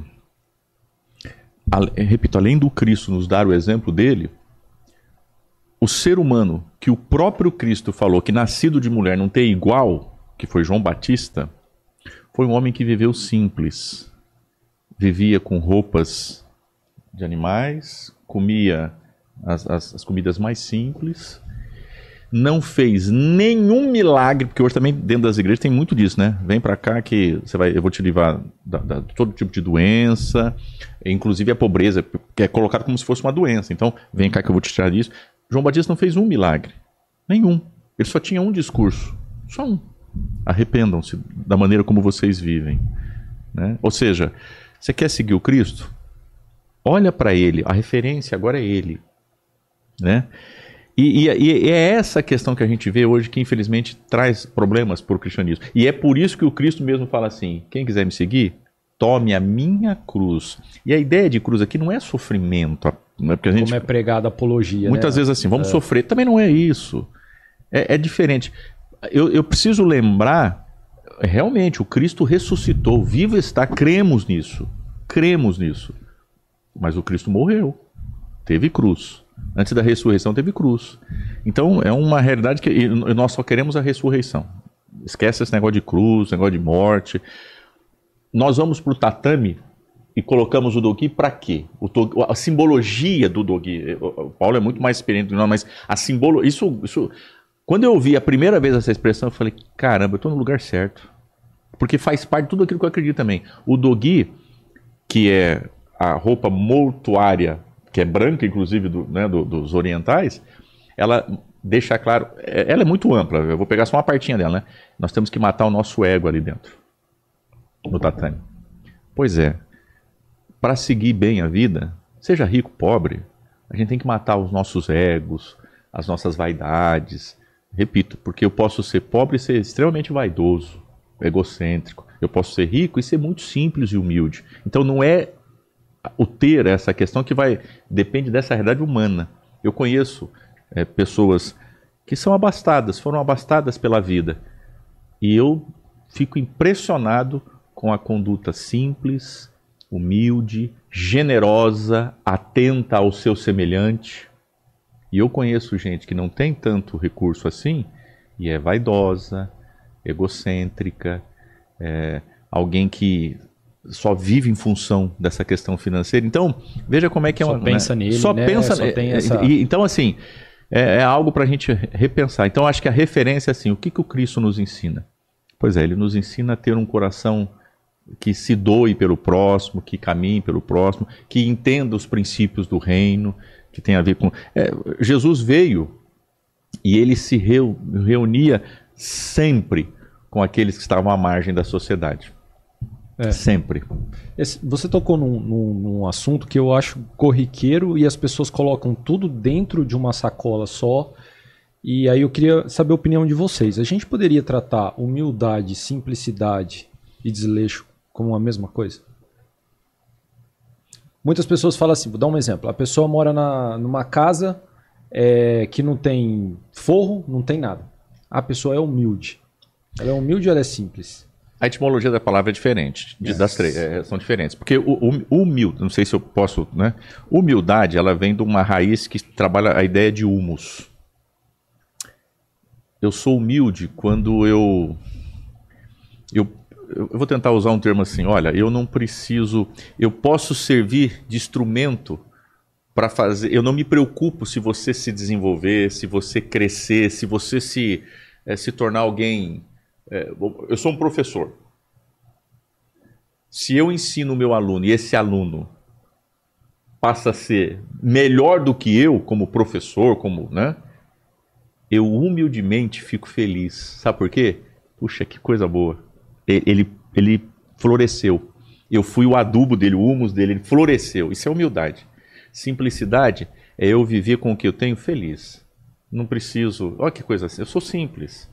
A, repito, além do Cristo nos dar o exemplo dele, o ser humano que o próprio Cristo falou que nascido de mulher não tem igual, que foi João Batista, foi um homem que viveu simples. Vivia com roupas de animais, comia as, as, as comidas mais simples... Não fez nenhum milagre, porque hoje também dentro das igrejas tem muito disso, né? Vem pra cá que você vai, eu vou te livrar da, da, de todo tipo de doença, inclusive a pobreza, que é colocado como se fosse uma doença. Então, vem cá que eu vou te tirar disso. João Batista não fez um milagre. Nenhum. Ele só tinha um discurso. Só um. Arrependam-se da maneira como vocês vivem. Né? Ou seja, você quer seguir o Cristo? Olha pra ele. A referência agora é ele. Né? E, e, e é essa questão que a gente vê hoje que, infelizmente, traz problemas para o cristianismo. E é por isso que o Cristo mesmo fala assim, quem quiser me seguir, tome a minha cruz. E a ideia de cruz aqui não é sofrimento. Não é porque a gente, como é pregada a apologia. Muitas né? vezes assim, vamos é. sofrer. Também não é isso. É, é diferente. Eu, eu preciso lembrar, realmente, o Cristo ressuscitou, vivo está, cremos nisso. Cremos nisso. Mas o Cristo morreu. Teve cruz. Antes da ressurreição teve cruz. Então é uma realidade que nós só queremos a ressurreição. Esquece esse negócio de cruz, negócio de morte. Nós vamos para o tatame e colocamos o dogi para quê? O dogi, a simbologia do dogi. O Paulo é muito mais experiente do que nós, mas a simbologia... Isso, isso, quando eu ouvi a primeira vez essa expressão, eu falei, caramba, eu estou no lugar certo. Porque faz parte de tudo aquilo que eu acredito também. O dogi, que é a roupa mortuária, que é branca, inclusive, do, né, do, dos orientais, ela deixa claro... Ela é muito ampla, eu vou pegar só uma partinha dela, né? Nós temos que matar o nosso ego ali dentro, no tatame. Pois é, para seguir bem a vida, seja rico, pobre, a gente tem que matar os nossos egos, as nossas vaidades. Repito, porque eu posso ser pobre e ser extremamente vaidoso, egocêntrico. Eu posso ser rico e ser muito simples e humilde. Então não é... o ter essa questão que vai depende dessa realidade humana. Eu conheço é, pessoas que são abastadas, foram abastadas pela vida, e eu fico impressionado com a conduta simples, humilde, generosa, atenta ao seu semelhante. E eu conheço gente que não tem tanto recurso assim e é vaidosa, egocêntrica, é, alguém que só vive em função dessa questão financeira. Então, veja como é que é uma... Só pensa né? nele, só né? pensa é, só tem essa... Então, assim, é, é algo para a gente repensar. Então, acho que a referência é assim, o que, que o Cristo nos ensina? Pois é, ele nos ensina a ter um coração que se doe pelo próximo, que caminhe pelo próximo, que entenda os princípios do reino, que tem a ver com... É, Jesus veio e ele se reu, reunia sempre com aqueles que estavam à margem da sociedade. É. Sempre. Esse, você tocou num, num, num assunto que eu acho corriqueiro e as pessoas colocam tudo dentro de uma sacola só. E aí eu queria saber a opinião de vocês. A gente poderia tratar humildade, simplicidade e desleixo como a mesma coisa? Muitas pessoas falam assim, vou dar um exemplo. A pessoa mora na, numa casa é, que não tem forro, não tem nada. A pessoa é humilde. Ela é humilde ou ela é simples? A etimologia da palavra é diferente, de, yes. das três, é, são diferentes. Porque humilde, não sei se eu posso, né? Humildade, ela vem de uma raiz que trabalha a ideia de humus. Eu sou humilde quando eu, eu... Eu vou tentar usar um termo assim, olha, eu não preciso... Eu posso servir de instrumento para fazer... Eu não me preocupo se você se desenvolver, se você crescer, se você se, é, se tornar alguém... É, eu sou um professor. Se eu ensino o meu aluno e esse aluno passa a ser melhor do que eu como professor, como, né? Eu humildemente fico feliz. Sabe por quê? Puxa, que coisa boa. Ele, ele floresceu. Eu fui o adubo dele, o humus dele, ele floresceu. Isso é humildade. Simplicidade é eu viver com o que eu tenho feliz. Não preciso... Olha que coisa assim. Eu sou simples.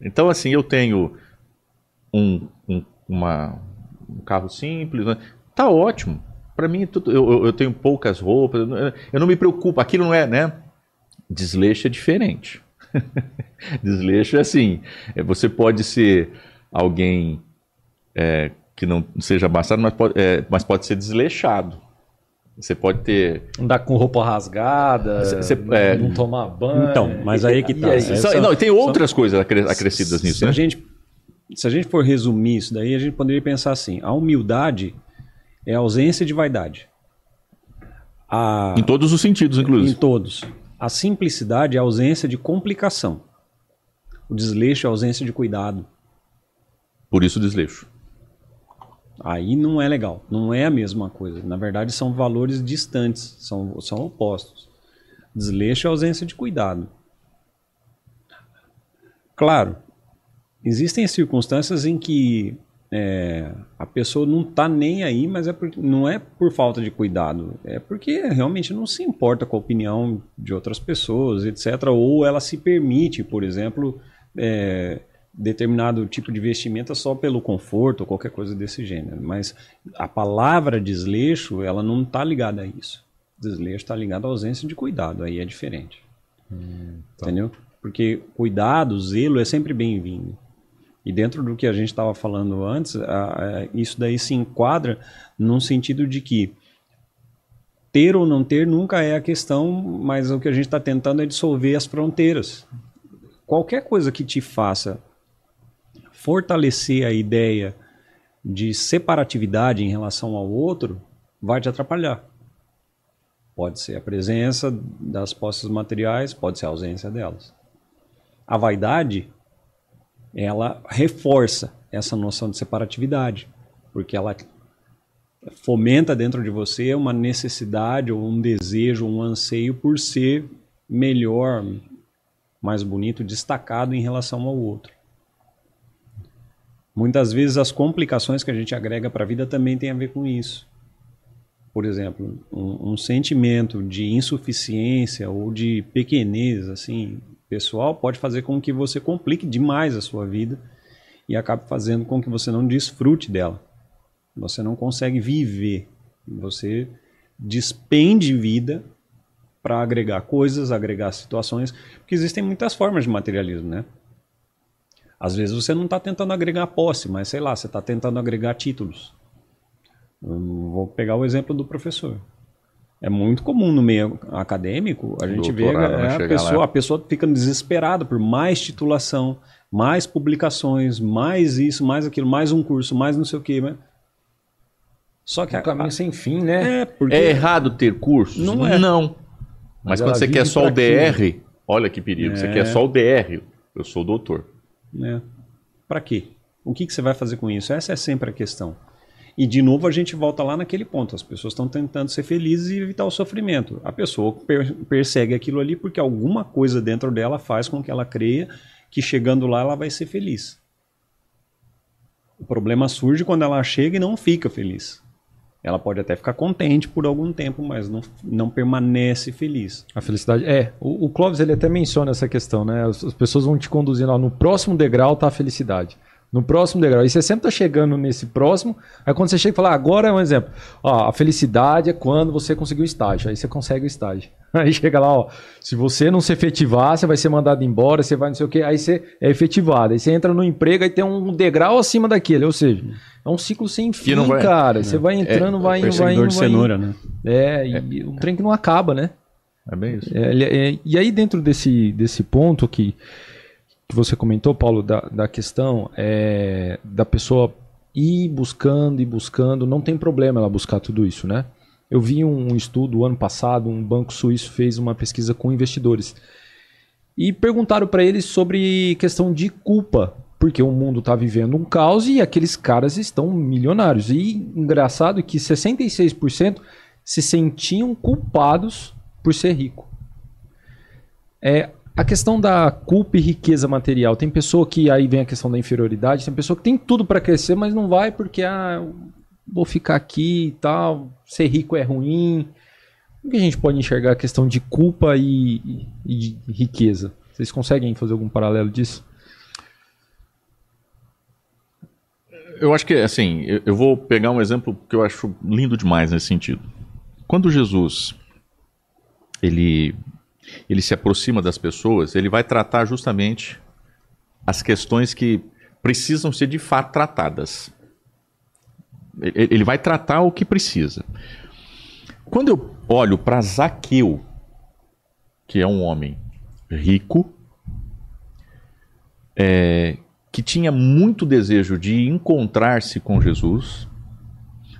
Então, assim, eu tenho um, um, uma, um carro simples. Né? Tá ótimo. Para mim, tudo, eu, eu tenho poucas roupas. Eu não me preocupo. Aquilo não é, né? Desleixo é diferente. Desleixo é assim. Você pode ser alguém... É, que não seja abastado, mas pode, é, mas pode ser desleixado. Você pode ter... Andar com roupa rasgada, cê, cê, é... não tomar banho... Então, mas aí que tá. E, aí, só, não, e tem outras só... coisas acrescidas nisso, se né? A gente, se a gente for resumir isso daí, a gente poderia pensar assim, a humildade é a ausência de vaidade. A... Em todos os sentidos, inclusive. Em todos. A simplicidade é a ausência de complicação. O desleixo é a ausência de cuidado. Por isso o desleixo. Aí não é legal, não é a mesma coisa. Na verdade, são valores distantes, são, são opostos. Desleixo é ausência de cuidado. Claro, existem circunstâncias em que é, a pessoa não está nem aí, mas é por, não é por falta de cuidado, é porque realmente não se importa com a opinião de outras pessoas, etcétera. Ou ela se permite, por exemplo... É, determinado tipo de vestimenta só pelo conforto ou qualquer coisa desse gênero. Mas a palavra desleixo, ela não está ligada a isso. Desleixo está ligado à ausência de cuidado, aí é diferente. Hum, tá. Entendeu? Porque cuidado, zelo é sempre bem-vindo. E dentro do que a gente estava falando antes, a, a, isso daí se enquadra num sentido de que ter ou não ter nunca é a questão, mas o que a gente está tentando é dissolver as fronteiras. Qualquer coisa que te faça fortalecer a ideia de separatividade em relação ao outro vai te atrapalhar. Pode ser a presença das posses materiais, pode ser a ausência delas. A vaidade, ela reforça essa noção de separatividade, porque ela fomenta dentro de você uma necessidade ou um desejo, um anseio por ser melhor, mais bonito, destacado em relação ao outro. Muitas vezes as complicações que a gente agrega para a vida também tem a ver com isso. Por exemplo, um, um sentimento de insuficiência ou de pequenez assim, pessoal pode fazer com que você complique demais a sua vida e acabe fazendo com que você não desfrute dela. Você não consegue viver. Você despende vida para agregar coisas, agregar situações, porque existem muitas formas de materialismo, né? Às vezes você não está tentando agregar posse, mas sei lá, você está tentando agregar títulos. Eu vou pegar o exemplo do professor. É muito comum no meio acadêmico, a gente vê é, a, pessoa, a pessoa fica desesperada por mais titulação, mais publicações, mais isso, mais aquilo, mais um curso, mais não sei o quê, né? Só que um a, caminho sem fim, né? É, porque é errado ter cursos? Não é. Não. Mas, mas quando você quer só o D R, quê? Olha que perigo, é. Você quer só o D R, eu sou doutor. Né? Para quê? O que, que você vai fazer com isso? Essa é sempre a questão. E de novo a gente volta lá naquele ponto. As pessoas estão tentando ser felizes e evitar o sofrimento. A pessoa per- persegue aquilo ali porque alguma coisa dentro dela faz com que ela creia que chegando lá ela vai ser feliz. O problema surge quando ela chega e não fica feliz. Ela pode até ficar contente por algum tempo, mas não, não permanece feliz. A felicidade é. O, o Clóvis ele até menciona essa questão, né? As, as pessoas vão te conduzindo, ó, no próximo degrau tá a felicidade. No próximo degrau. E você sempre tá chegando nesse próximo. Aí quando você chega e fala, ah, agora é um exemplo. Ó, a felicidade é quando você conseguiu o estágio. Aí você consegue o estágio. Aí chega lá, ó, se você não se efetivar, você vai ser mandado embora, você vai não sei o quê. Aí você é efetivado. Aí você entra no emprego, aí tem um degrau acima daquele. Ou seja, é um ciclo sem fim, vai, cara. Né? Você vai entrando, é, vai indo, vai indo, vai indo. Cenoura, né? É, e é, um trem que não acaba, né? É bem isso. É, é, é, e aí dentro desse, desse ponto que... que você comentou, Paulo, da, da questão é, da pessoa ir buscando e buscando, não tem problema ela buscar tudo isso, né? Eu vi um estudo ano passado, um banco suíço fez uma pesquisa com investidores e perguntaram para eles sobre questão de culpa, porque o mundo está vivendo um caos e aqueles caras estão milionários. E engraçado que sessenta e seis por cento se sentiam culpados por ser rico. É... A questão da culpa e riqueza material. Tem pessoa que, aí vem a questão da inferioridade, tem pessoa que tem tudo para crescer, mas não vai porque, ah, vou ficar aqui e tal, ser rico é ruim. Como que a gente pode enxergar a questão de culpa e, e de riqueza? Vocês conseguem fazer algum paralelo disso? Eu acho que, assim, eu vou pegar um exemplo que eu acho lindo demais nesse sentido. Quando Jesus, ele... ele se aproxima das pessoas, ele vai tratar justamente as questões que precisam ser de fato tratadas. Ele vai tratar o que precisa. Quando eu olho para Zaqueu, que é um homem rico, é, que tinha muito desejo de encontrar-se com Jesus,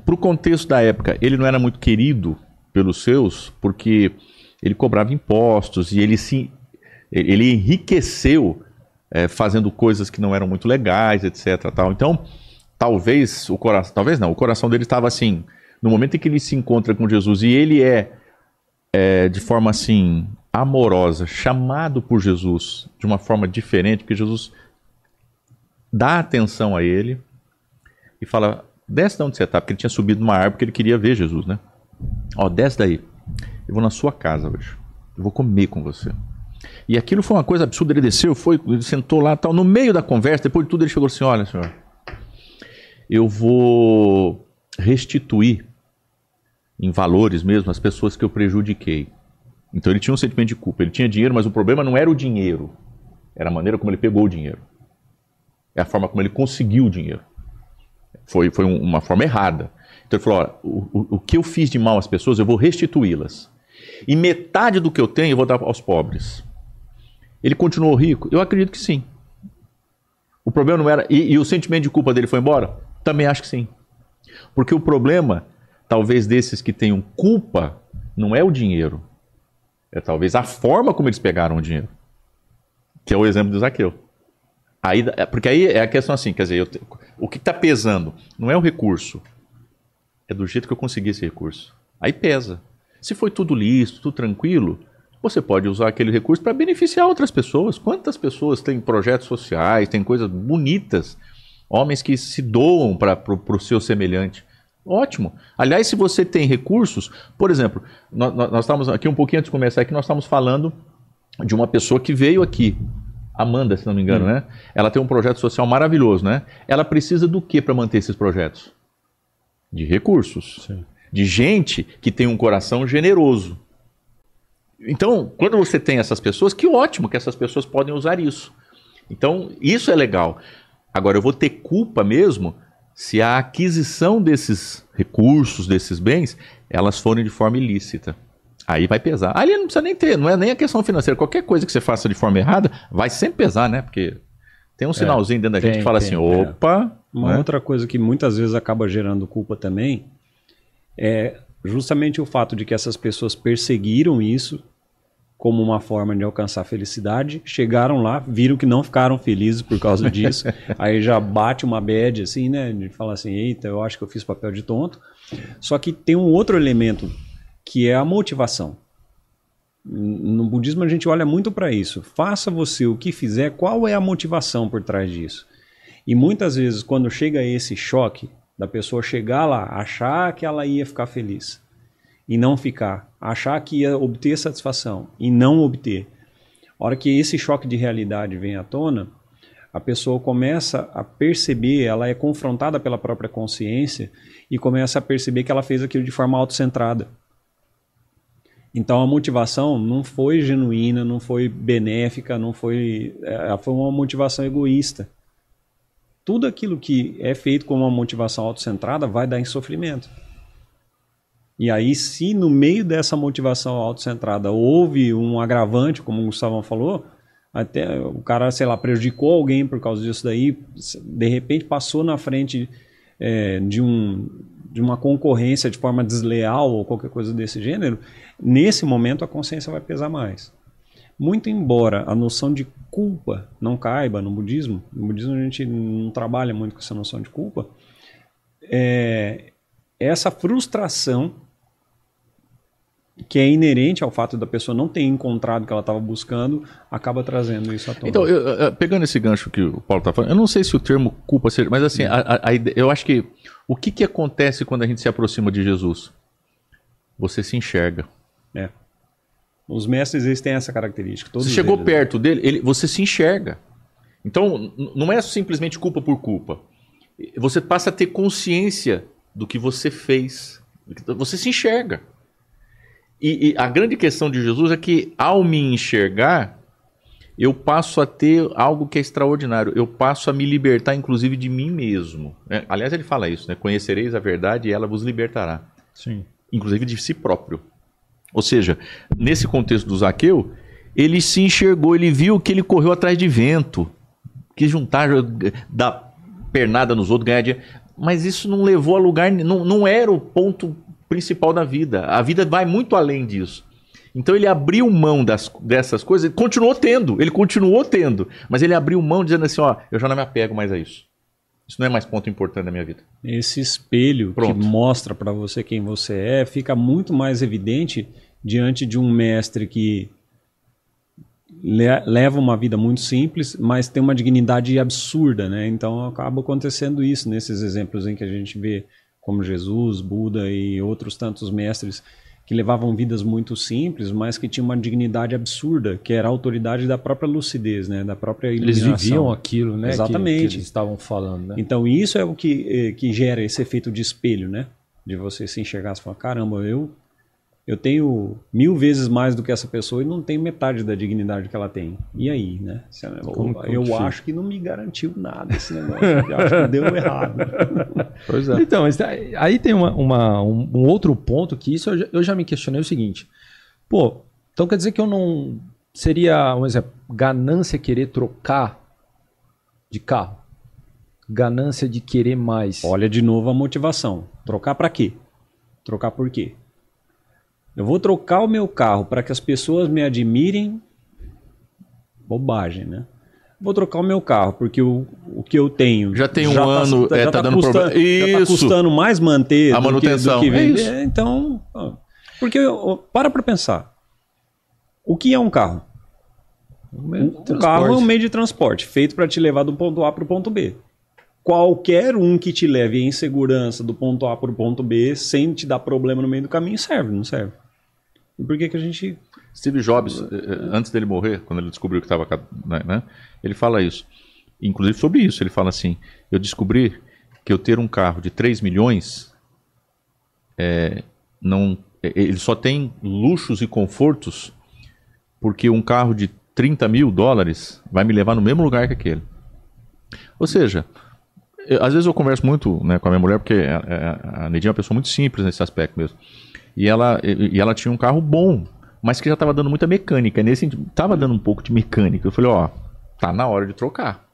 para o contexto da época, ele não era muito querido pelos seus, porque... ele cobrava impostos e ele, se, ele enriqueceu é, fazendo coisas que não eram muito legais, etcétera. Tal. Então, talvez o coração, talvez não, o coração dele estava assim, no momento em que ele se encontra com Jesus e ele é, é de forma assim, amorosa, chamado por Jesus de uma forma diferente, porque Jesus dá atenção a ele e fala, desce de onde você está, porque ele tinha subido numa árvore porque ele queria ver Jesus, né? Ó, desce daí. Eu vou na sua casa hoje. Eu vou comer com você. E aquilo foi uma coisa absurda. Ele desceu, foi, ele sentou lá, tal. No meio da conversa, depois de tudo, ele chegou assim, olha, senhor, eu vou restituir em valores mesmo as pessoas que eu prejudiquei. Então ele tinha um sentimento de culpa. Ele tinha dinheiro, mas o problema não era o dinheiro. Era a maneira como ele pegou o dinheiro. É a forma como ele conseguiu o dinheiro. Foi, foi uma forma errada. Então ele falou, olha, o, o que eu fiz de mal às pessoas, eu vou restituí-las. E metade do que eu tenho eu vou dar aos pobres. Ele continuou rico? Eu acredito que sim. O problema não era... E, e o sentimento de culpa dele foi embora? Também acho que sim. Porque o problema, talvez desses que tenham culpa, não é o dinheiro. É talvez a forma como eles pegaram o dinheiro. Que é o exemplo do Zaqueu. Aí, porque aí é a questão assim, quer dizer, eu te, o que está pesando? Não é o recurso. É do jeito que eu consegui esse recurso. Aí pesa. Se foi tudo lícito, tudo tranquilo, você pode usar aquele recurso para beneficiar outras pessoas. Quantas pessoas têm projetos sociais, têm coisas bonitas, homens que se doam para o seu semelhante. Ótimo. Aliás, se você tem recursos, por exemplo, nós, nós estamos aqui um pouquinho antes de começar, aqui nós estamos falando de uma pessoa que veio aqui, Amanda, se não me engano, hum. né? Ela tem um projeto social maravilhoso, né? Ela precisa do que para manter esses projetos? De recursos, Sim. de gente que tem um coração generoso. Então, quando você tem essas pessoas, que ótimo que essas pessoas podem usar isso. Então, isso é legal. Agora, eu vou ter culpa mesmo se a aquisição desses recursos, desses bens, elas forem de forma ilícita. Aí vai pesar. Aí não precisa nem ter, não é nem a questão financeira. Qualquer coisa que você faça de forma errada, vai sempre pesar, né? Porque... tem um sinalzinho é, dentro da tem, gente que fala tem, assim, opa... É. Uma né? outra coisa que muitas vezes acaba gerando culpa também é justamente o fato de que essas pessoas perseguiram isso como uma forma de alcançar felicidade, chegaram lá, viram que não ficaram felizes por causa disso, aí já bate uma bad assim, né? De falar assim, eita, eu acho que eu fiz papel de tonto. Só que tem um outro elemento que é a motivação. No budismo a gente olha muito para isso. Faça você o que fizer, qual é a motivação por trás disso? E muitas vezes quando chega esse choque da pessoa chegar lá, achar que ela ia ficar feliz e não ficar, achar que ia obter satisfação e não obter. A hora que esse choque de realidade vem à tona, a pessoa começa a perceber, ela é confrontada pela própria consciência e começa a perceber que ela fez aquilo de forma autocentrada. Então a motivação não foi genuína, não foi benéfica, não foi, foi uma motivação egoísta. Tudo aquilo que é feito com uma motivação autocentrada vai dar em sofrimento. E aí, se no meio dessa motivação autocentrada houve um agravante, como o Gustavão falou, até o cara, sei lá, prejudicou alguém por causa disso daí, de repente passou na frente é, de um... de uma concorrência de forma desleal ou qualquer coisa desse gênero, nesse momento a consciência vai pesar mais. Muito embora a noção de culpa não caiba no budismo, no budismo a gente não trabalha muito com essa noção de culpa, é, essa frustração que é inerente ao fato da pessoa não ter encontrado o que ela estava buscando, acaba trazendo isso à tona. Então, eu, eu, pegando esse gancho que o Paulo está falando, eu não sei se o termo culpa seja, mas assim, a, a, a, eu acho que o que, que acontece quando a gente se aproxima de Jesus? Você se enxerga. É. Os mestres, eles têm essa característica. Todos você chegou eles, perto né? dele, ele, você se enxerga. Então, não é simplesmente culpa por culpa. Você passa a ter consciência do que você fez. Você se enxerga. E, e a grande questão de Jesus é que, ao me enxergar, eu passo a ter algo que é extraordinário. Eu passo a me libertar, inclusive, de mim mesmo. É, aliás, ele fala isso, né? Conhecereis a verdade e ela vos libertará. Sim. Inclusive de si próprio. Ou seja, nesse contexto do Zaqueu, ele se enxergou, ele viu que ele correu atrás de vento, quis juntar, dar pernada nos outros, ganhar dinheiro. Mas isso não levou a lugar, não, não era o ponto principal da vida. A vida vai muito além disso. Então ele abriu mão das, dessas coisas, ele continuou tendo, ele continuou tendo, mas ele abriu mão dizendo assim, ó, eu já não me apego mais a isso. Isso não é mais ponto importante da minha vida. Esse espelho Pronto. que mostra para você quem você é, fica muito mais evidente diante de um mestre que le- leva uma vida muito simples, mas tem uma dignidade absurda, né? Então acaba acontecendo isso nesses exemplos em que a gente vê como Jesus, Buda e outros tantos mestres que levavam vidas muito simples, mas que tinham uma dignidade absurda, que era a autoridade da própria lucidez, né? Da própria iluminação. Eles viviam aquilo, né? Exatamente. Que, que eles estavam falando, né? Então isso é o que, que gera esse efeito de espelho, né? De você se enxergar e falar, caramba, eu, eu tenho mil vezes mais do que essa pessoa e não tenho metade da dignidade que ela tem. E aí, né? Como, como eu difícil. acho que não me garantiu nada esse negócio. Eu acho que deu errado. Pois é. Então, aí tem uma, uma, um, um outro ponto que isso eu já, eu já me questionei o seguinte. Pô, então quer dizer que eu não... Seria, um exemplo, ganância querer trocar de carro. Ganância de querer mais. Olha de novo a motivação. Trocar pra quê? Trocar por quê? Eu vou trocar o meu carro para que as pessoas me admirem. Bobagem, né? Vou trocar o meu carro porque o, o que eu tenho... Já tem um já ano, tá, é, já tá, tá dando problema. Isso. Já tá custando mais manter a manutenção. Do que, do que vender. É isso. Então, porque eu, para para pensar. O que é um carro? Um carro é um meio de transporte feito para te levar do ponto A para o ponto B. Qualquer um que te leve em segurança do ponto A para o ponto B sem te dar problema no meio do caminho serve, não serve? E por que que a gente... Steve Jobs, antes dele morrer, quando ele descobriu que estava... Né, ele fala isso. Inclusive sobre isso, ele fala assim, eu descobri que eu ter um carro de três milhões, é, não, ele só tem luxos e confortos, porque um carro de trinta mil dólares vai me levar no mesmo lugar que aquele. Ou seja... Às vezes eu converso muito, né, com a minha mulher, porque a, a, a Nedinha é uma pessoa muito simples nesse aspecto mesmo. E ela, e, e ela tinha um carro bom, mas que já estava dando muita mecânica. Nesse estava dando um pouco de mecânica. Eu falei, ó, tá na hora de trocar.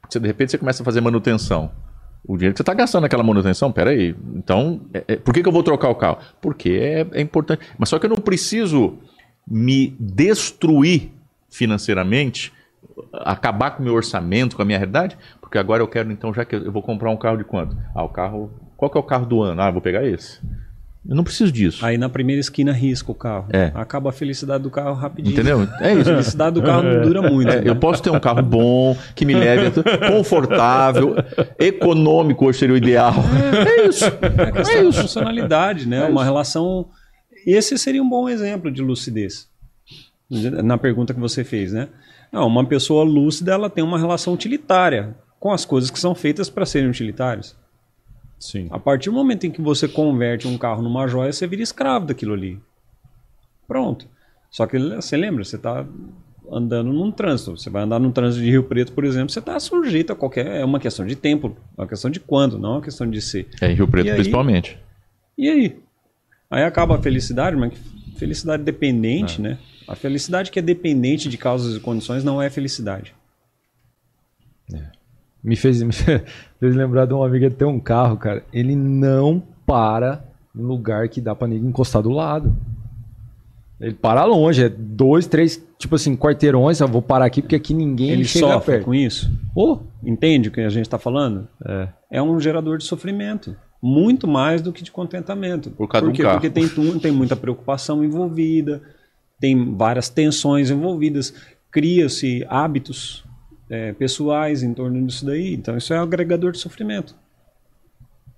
Porque de repente você começa a fazer manutenção. O dinheiro que você está gastando naquela manutenção, peraí. Então, é, é, por que, que eu vou trocar o carro? Porque é, é importante. Mas só que eu não preciso me destruir financeiramente, acabar com o meu orçamento, com a minha realidade... Porque agora eu quero, então, já que eu vou comprar um carro de quanto? Ah, o carro... Qual que é o carro do ano? Ah, eu vou pegar esse. Eu não preciso disso. Aí na primeira esquina risca o carro. É. Acaba a felicidade do carro rapidinho. Entendeu? É isso. A felicidade do carro não dura muito. É, né? Eu posso ter um carro bom, que me leve, confortável, econômico, hoje seria o ideal. É, é isso. É a questão é isso. da funcionalidade, né? É uma isso. relação... Esse seria um bom exemplo de lucidez. Na pergunta que você fez, né? Não, uma pessoa lúcida, ela tem uma relação utilitária com as coisas que são feitas para serem utilitárias. Sim. A partir do momento em que você converte um carro numa joia, você vira escravo daquilo ali. Pronto. Só que você lembra, você está andando num trânsito. Você vai andar num trânsito de Rio Preto, por exemplo, você está sujeito a qualquer... É uma questão de tempo, é uma questão de quando, não é uma questão de ser. É, em Rio Preto e aí, principalmente. E aí? Aí acaba a felicidade, mas felicidade dependente, é. né? A felicidade que é dependente de causas e condições não é felicidade. É. Me fez, me fez lembrar de um amigo que tem um carro, cara. Ele não para em lugar que dá pra ninguém encostar do lado. Ele para longe, é dois, três, tipo assim, quarteirões. Eu vou parar aqui porque aqui ninguém ele chega sofre perto. com isso. Oh. Entende o que a gente tá falando? É. É um gerador de sofrimento. muito mais do que de contentamento. Por causa do carro. Porque tem, tem muita preocupação envolvida, tem várias tensões envolvidas, cria-se hábitos é, pessoais em torno disso daí. Então isso é um agregador de sofrimento.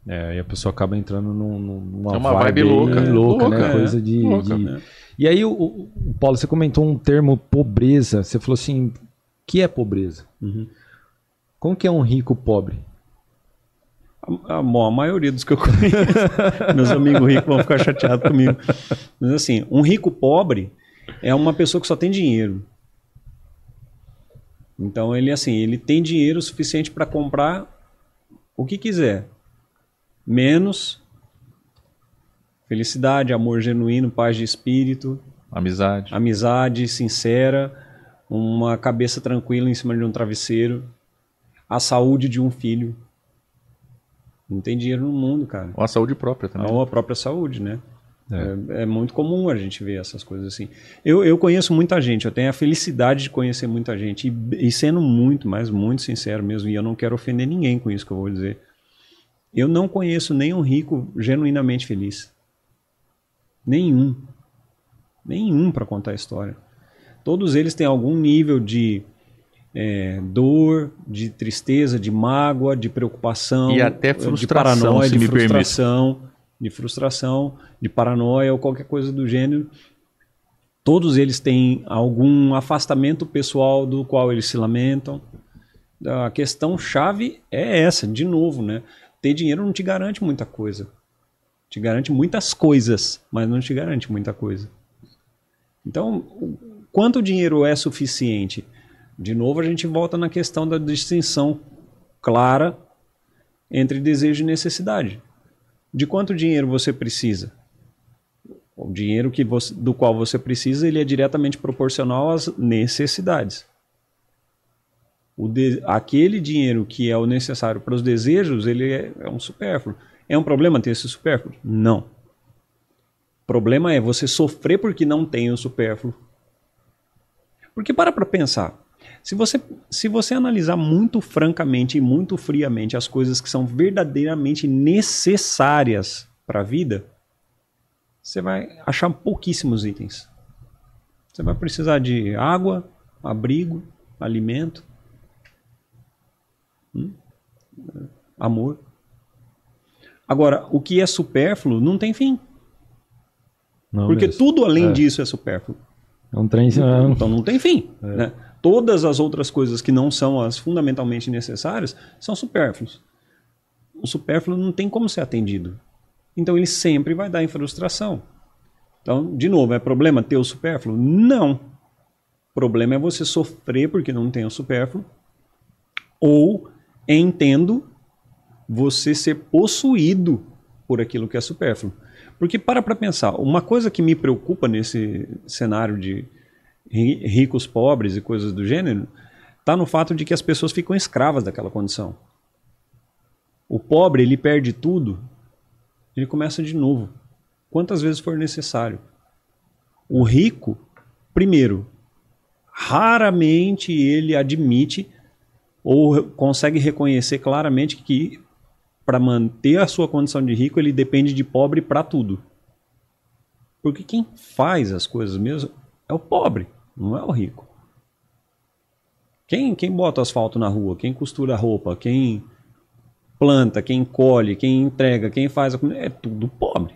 É, e a pessoa acaba entrando num, numa é uma vibe, vibe louca, né? louca, louca, né? Coisa de, louca, de... Né? E aí, o, o Paulo, você comentou um termo pobreza. Você falou assim, o que é pobreza? Uhum. Como que é um rico pobre? A, a, a maioria dos que eu conheço, meus amigos ricos vão ficar chateados comigo. Mas assim, um rico pobre é uma pessoa que só tem dinheiro. Então ele assim, ele tem dinheiro suficiente para comprar o que quiser. Menos felicidade, amor genuíno, paz de espírito, amizade, amizade sincera, uma cabeça tranquila em cima de um travesseiro, a saúde de um filho. Não tem dinheiro no mundo, cara. Ou a saúde própria também. Ou a própria saúde, né? É, é, é muito comum a gente ver essas coisas assim. Eu, eu conheço muita gente, eu tenho a felicidade de conhecer muita gente e, e sendo muito, mas muito sincero mesmo, e eu não quero ofender ninguém com isso que eu vou dizer. Eu não conheço nenhum rico genuinamente feliz. Nenhum. Nenhum para contar a história. Todos eles têm algum nível de é, dor, de tristeza, de mágoa, de preocupação. E até frustração, de paranoia, se de me frustração, permite. De frustração, de paranoia ou qualquer coisa do gênero. Todos eles têm algum afastamento pessoal do qual eles se lamentam. A questão chave é essa, de novo, né? Ter dinheiro não te garante muita coisa. Te garante muitas coisas, mas não te garante muita coisa. Então, quanto dinheiro é suficiente? De novo, a gente volta na questão da distinção clara entre desejo e necessidade. De quanto dinheiro você precisa? O dinheiro que você, do qual você precisa, ele é diretamente proporcional às necessidades. O de, aquele dinheiro que é o necessário para os desejos, ele é, é um supérfluo. É um problema ter esse supérfluo? Não. O problema é você sofrer porque não tem o supérfluo. Porque para para pensar, se você, se você analisar muito francamente e muito friamente as coisas que são verdadeiramente necessárias para a vida, você vai achar pouquíssimos itens. Você vai precisar de água, abrigo, alimento, Hum? amor. Agora, o que é supérfluo não tem fim. Não Porque mesmo. tudo além é. disso é supérfluo. É um trem então, então não tem fim. É. Né? Todas as outras coisas que não são as fundamentalmente necessárias são supérfluos. O supérfluo não tem como ser atendido. Então ele sempre vai dar em frustração. Então, de novo, é problema ter o supérfluo? Não. O problema é você sofrer porque não tem o supérfluo, ou entendo você ser possuído por aquilo que é supérfluo. Porque para para pensar, uma coisa que me preocupa nesse cenário de ricos, pobres e coisas do gênero, está no fato de que as pessoas ficam escravas daquela condição. O pobre, ele perde tudo, ele começa de novo, quantas vezes for necessário. O rico, primeiro, raramente ele admite ou consegue reconhecer claramente que para manter a sua condição de rico ele depende de pobre para tudo. Porque quem faz as coisas mesmo é o pobre, não é o rico. Quem, quem bota asfalto na rua, quem costura roupa, quem planta, quem colhe, quem entrega, quem faz a comida, é tudo pobre.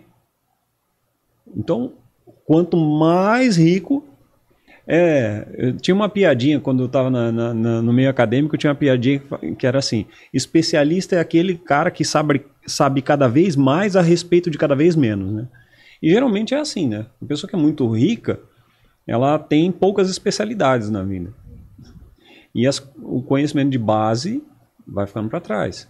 Então, quanto mais rico... É, eu tinha uma piadinha quando eu estava no meio acadêmico, eu tinha uma piadinha que era assim: especialista é aquele cara que sabe, sabe cada vez mais a respeito de cada vez menos, né? E geralmente é assim, né? Uma pessoa que é muito rica, ela tem poucas especialidades na vida. E as, o conhecimento de base vai ficando para trás.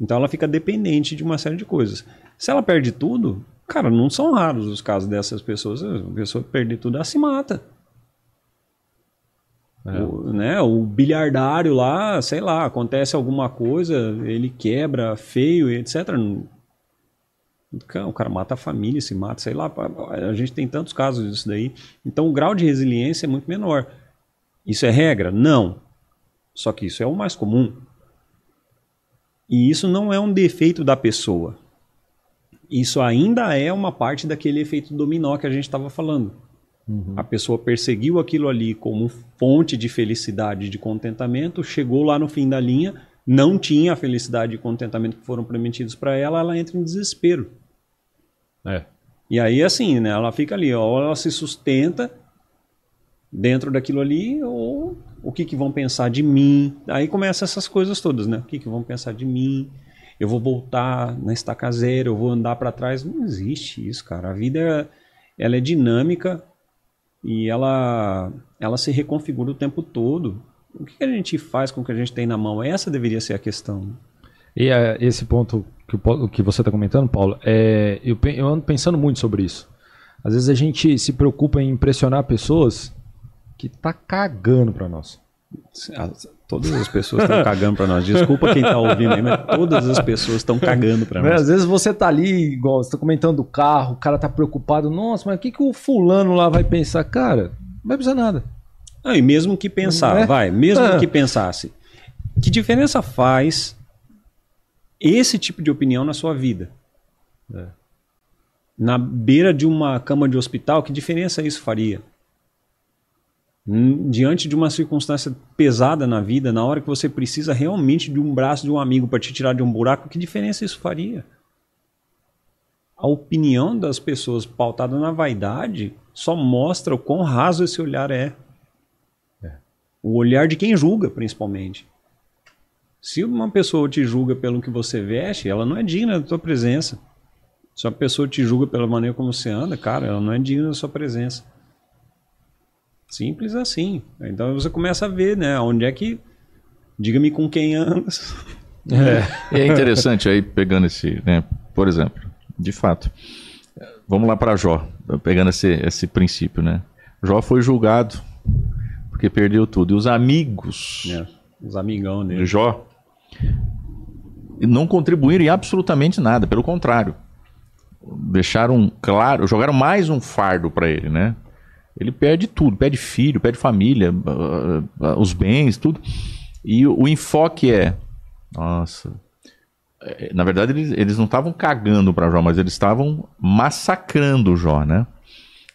Então ela fica dependente de uma série de coisas. Se ela perde tudo, cara, não são raros os casos dessas pessoas. A pessoa perder tudo, ela se mata. É. O, né, o bilhardário lá, sei lá, acontece alguma coisa, ele quebra feio, etcétera. O cara mata a família, se mata, sei lá. A gente tem tantos casos disso daí. Então o grau de resiliência é muito menor. Isso é regra? Não. Só que isso é o mais comum. E isso não é um defeito da pessoa. isso ainda é uma parte daquele efeito dominó que a gente estava falando. Uhum. A pessoa perseguiu aquilo ali como fonte de felicidade, de contentamento, chegou lá no fim da linha, não tinha a felicidade e contentamento que foram prometidos para ela, ela entra em desespero. É. E aí assim, né, ela fica ali, ó, ou ela se sustenta dentro daquilo ali, ou o que que vão pensar de mim? Aí começam essas coisas todas, né? O que que vão pensar de mim? Eu vou voltar na estaca zero, eu vou andar para trás. Não existe isso, cara. A vida ela é dinâmica e ela, ela se reconfigura o tempo todo. O que a gente faz com o que a gente tem na mão? Essa deveria ser a questão. E uh, esse ponto que, o, que você está comentando, Paulo, é, eu, eu ando pensando muito sobre isso. Às vezes a gente se preocupa em impressionar pessoas que tá cagando para nós. Todas as pessoas estão cagando para nós. Desculpa quem tá ouvindo aí, mas todas as pessoas estão cagando para nós. Às vezes você tá ali, igual você tá comentando do carro, o cara tá preocupado. Nossa, mas o que, que o fulano lá vai pensar? Cara, não vai pensar nada. Ah, e mesmo que pensar, é? vai, mesmo ah. que pensasse. Que diferença faz esse tipo de opinião na sua vida? É. Na beira de uma cama de hospital, que diferença isso faria? Diante de uma circunstância pesada na vida, na hora que você precisa realmente de um braço de um amigo para te tirar de um buraco, que diferença isso faria? A opinião das pessoas pautada na vaidade só mostra o quão raso esse olhar é. é. O olhar de quem julga, principalmente. Se uma pessoa te julga pelo que você veste, ela não é digna da tua presença. Se uma pessoa te julga pela maneira como você anda, cara, ela não é digna da sua presença. Simples assim. Então você começa a ver, né? Onde é que... Diga-me com quem andas. É, é interessante aí, pegando esse... Né, por exemplo, de fato. Vamos lá para Jó. Pegando esse, esse princípio, né? Jó foi julgado porque perdeu tudo. E os amigos... É, os amigão dele. Jó não contribuíram em absolutamente nada. Pelo contrário. Deixaram claro... Jogaram mais um fardo para ele, né? Ele perde tudo, perde filho, perde família, os bens, tudo. E o enfoque é... Nossa... Na verdade, eles, eles não estavam cagando para Jó, mas eles estavam massacrando Jó, né?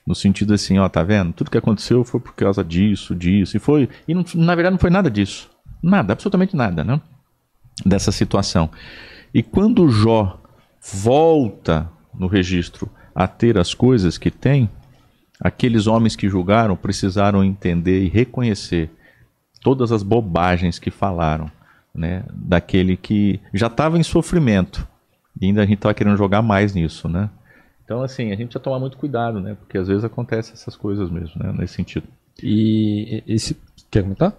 No sentido assim, ó, tá vendo? Tudo que aconteceu foi por causa disso, disso. E, foi, e não, na verdade, não foi nada disso. Nada, absolutamente nada, né? Dessa situação. E quando Jó volta no registro a ter as coisas que tem... Aqueles homens que julgaram precisaram entender e reconhecer todas as bobagens que falaram, né? Daquele que já estava em sofrimento e ainda a gente estava querendo jogar mais nisso, né? Então, assim, a gente precisa tomar muito cuidado, né? Porque às vezes acontecem essas coisas mesmo, né? Nesse sentido. E esse... Quer comentar?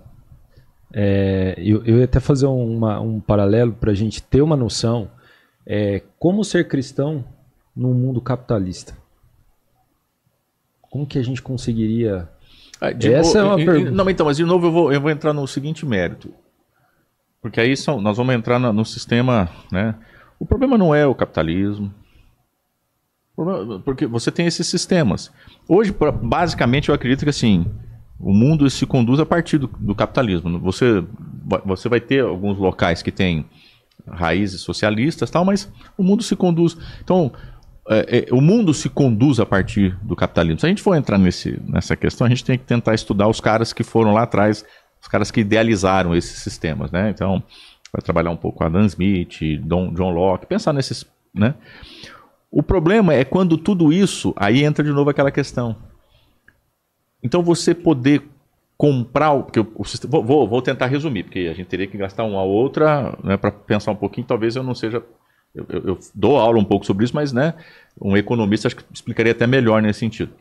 É, eu, eu ia até fazer uma, um paralelo para a gente ter uma noção é, como ser cristão num mundo capitalista. Como que a gente conseguiria... Ah, Essa novo, é uma eu, pergunta. Não, então, mas de novo eu vou, eu vou entrar no seguinte mérito. Porque aí são, nós vamos entrar no, no sistema... Né? O problema não é o capitalismo. O problema, porque você tem esses sistemas. Hoje, pra, basicamente, eu acredito que assim, o mundo se conduz a partir do, do capitalismo. Você, você vai ter alguns locais que têm raízes socialistas, tal, mas o mundo se conduz... Então... É, é, o mundo se conduz a partir do capitalismo. Se a gente for entrar nesse, nessa questão, a gente tem que tentar estudar os caras que foram lá atrás, os caras que idealizaram esses sistemas, né? Então, vai trabalhar um pouco Adam Smith, Don, John Locke, pensar nesses, né? O problema é quando tudo isso, aí entra de novo aquela questão. Então, você poder comprar, porque o, o sistema, vou, vou tentar resumir, porque a gente teria que gastar uma outra, né, para pensar um pouquinho, talvez eu não seja... Eu, eu, eu dou aula um pouco sobre isso, mas né, um economista acho que explicaria até melhor nesse sentido.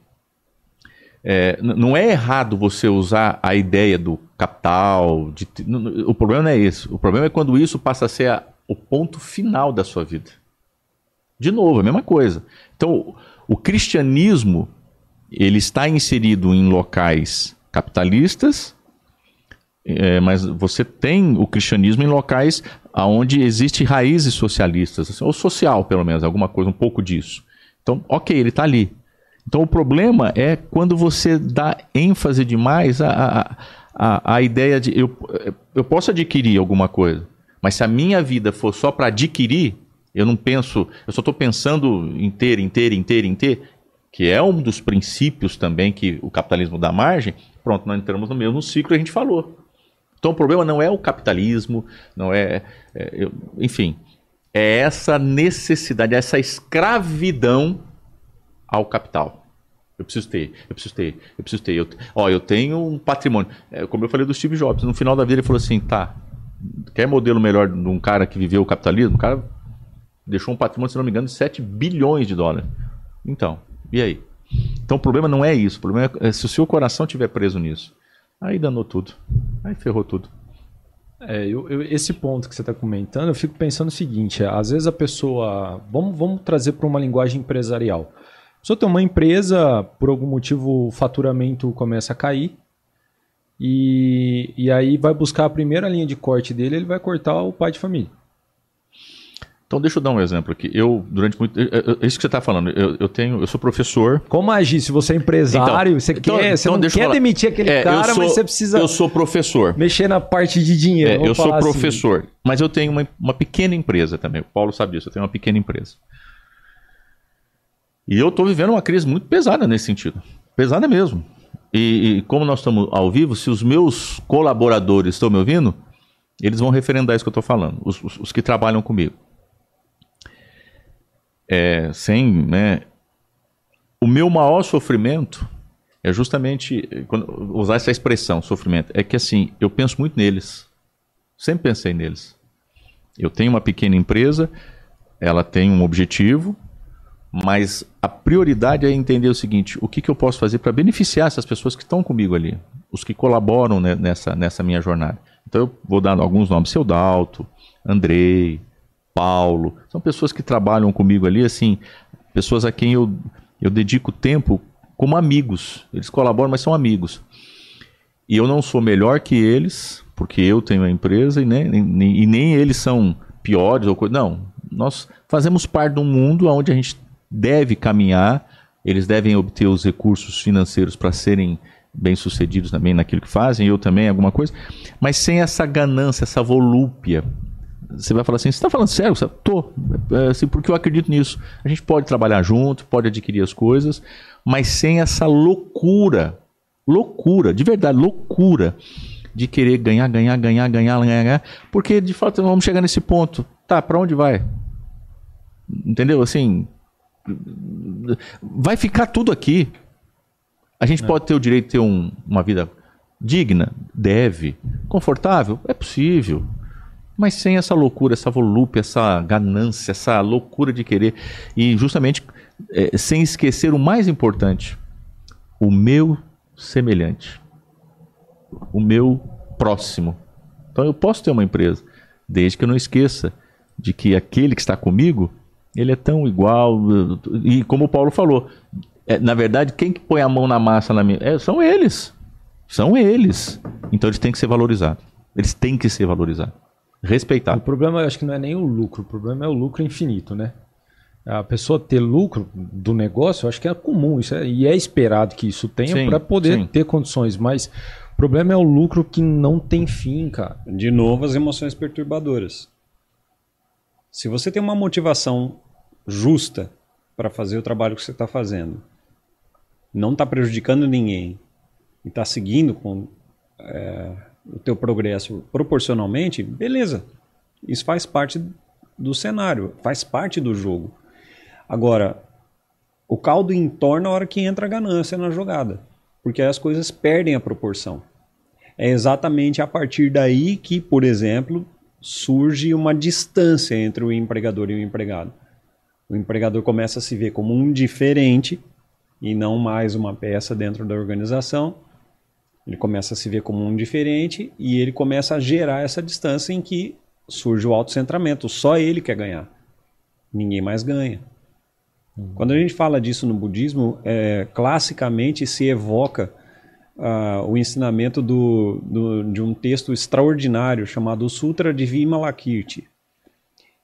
É, não é errado você usar a ideia do capital, de, o problema não é esse. O problema é quando isso passa a ser a, o ponto final da sua vida. De novo, a mesma coisa. Então, o, o cristianismo ele está inserido em locais capitalistas, é, mas você tem o cristianismo em locais onde existem raízes socialistas, assim, ou social pelo menos, alguma coisa, um pouco disso. Então, ok, ele está ali. Então o problema é quando você dá ênfase demais à, à, à ideia de eu, eu posso adquirir alguma coisa, mas se a minha vida for só para adquirir, Eu não penso, eu só estou pensando em ter, em ter, em ter, em ter, que é um dos princípios também que o capitalismo dá margem. Pronto, nós entramos no mesmo ciclo que a gente falou. Então o problema não é o capitalismo, não é, é eu, enfim, é essa necessidade, é essa escravidão ao capital. Eu preciso ter, eu preciso ter, eu preciso ter. Eu, ó, eu tenho um patrimônio. É, como eu falei do Steve Jobs, no final da vida ele falou assim, tá, quer modelo melhor de um cara que viveu o capitalismo? O cara deixou um patrimônio, se não me engano, de sete bilhões de dólares. Então, e aí? Então o problema não é isso, o problema é se o seu coração estiver preso nisso. Aí danou tudo, aí ferrou tudo. É, eu, eu, esse ponto que você está comentando, eu fico pensando o seguinte, às vezes a pessoa, vamos, vamos trazer para uma linguagem empresarial. A pessoa tem uma empresa, por algum motivo o faturamento começa a cair, e, e aí vai buscar a primeira linha de corte dele, ele vai cortar o pai de família. Então deixa eu dar um exemplo aqui. Eu, durante muito... Eu, eu, isso que você está falando, eu, eu tenho... Eu sou professor... Como agir? Se você é empresário, então, você, então, quer, você então, não quer demitir aquele é, cara, eu sou, mas você precisa... Eu sou professor. Mexer na parte de dinheiro. É, eu sou professor, assim. Mas eu tenho uma, uma pequena empresa também. O Paulo sabe disso, eu tenho uma pequena empresa. E eu estou vivendo uma crise muito pesada nesse sentido. Pesada mesmo. E, e como nós estamos ao vivo, se os meus colaboradores estão me ouvindo, eles vão referendar isso que eu estou falando. Os, os, os que trabalham comigo. É, sem, né? O meu maior sofrimento é justamente, quando, usar essa expressão, sofrimento, é que assim, eu penso muito neles, sempre pensei neles. Eu tenho uma pequena empresa, ela tem um objetivo, mas a prioridade é entender o seguinte, o que, que eu posso fazer para beneficiar essas pessoas que estão comigo ali, os que colaboram, né, nessa, nessa minha jornada. Então eu vou dar alguns nomes, Seudalto, Andrei, Paulo, são pessoas que trabalham comigo ali, assim, pessoas a quem eu, eu dedico tempo como amigos. Eles colaboram, mas são amigos. E eu não sou melhor que eles, porque eu tenho a empresa e nem, nem, e nem eles são piores ou coisa. Não, nós fazemos parte de um mundo onde a gente deve caminhar, eles devem obter os recursos financeiros para serem bem-sucedidos também naquilo que fazem, eu também, alguma coisa, mas sem essa ganância, essa volúpia. Você vai falar assim, você está falando sério? Eu tô, é, assim, porque eu acredito nisso. A gente pode trabalhar junto, pode adquirir as coisas, mas sem essa loucura, loucura, de verdade, loucura, de querer ganhar, ganhar, ganhar, ganhar, ganhar, porque de fato nós vamos chegar nesse ponto. Tá, para onde vai? Entendeu? Assim, vai ficar tudo aqui. A gente é. pode ter o direito de ter um, uma vida digna? Deve. Confortável? É possível. Mas sem essa loucura, essa volúpia, essa ganância, essa loucura de querer. E justamente é, sem esquecer o mais importante, o meu semelhante, o meu próximo. Então eu posso ter uma empresa, desde que eu não esqueça de que aquele que está comigo, ele é tão igual. E como o Paulo falou, é, na verdade quem que põe a mão na massa na minha, é, são eles, são eles. Então eles têm que ser valorizados, eles têm que ser valorizados. Respeitar. O problema, eu acho que não é nem o lucro, o problema é o lucro infinito, né? A pessoa ter lucro do negócio, eu acho que é comum, isso é, e é esperado que isso tenha para poder sim. ter condições, mas o problema é o lucro que não tem fim, cara. De novo, as emoções perturbadoras. Se você tem uma motivação justa para fazer o trabalho que você está fazendo, não está prejudicando ninguém e está seguindo com... É... o teu progresso proporcionalmente, beleza, isso faz parte do cenário, faz parte do jogo. Agora, o caldo entorna a hora que entra a ganância na jogada, porque aí as coisas perdem a proporção. É exatamente a partir daí que, por exemplo, surge uma distância entre o empregador e o empregado. O empregador começa a se ver como um diferente e não mais uma peça dentro da organização. Ele começa a se ver como um diferente e ele começa a gerar essa distância em que surge o autocentramento. Só ele quer ganhar. Ninguém mais ganha. Uhum. Quando a gente fala disso no budismo, é, classicamente se evoca uh, o ensinamento do, do, de um texto extraordinário chamado Sutra de Vimalakirti.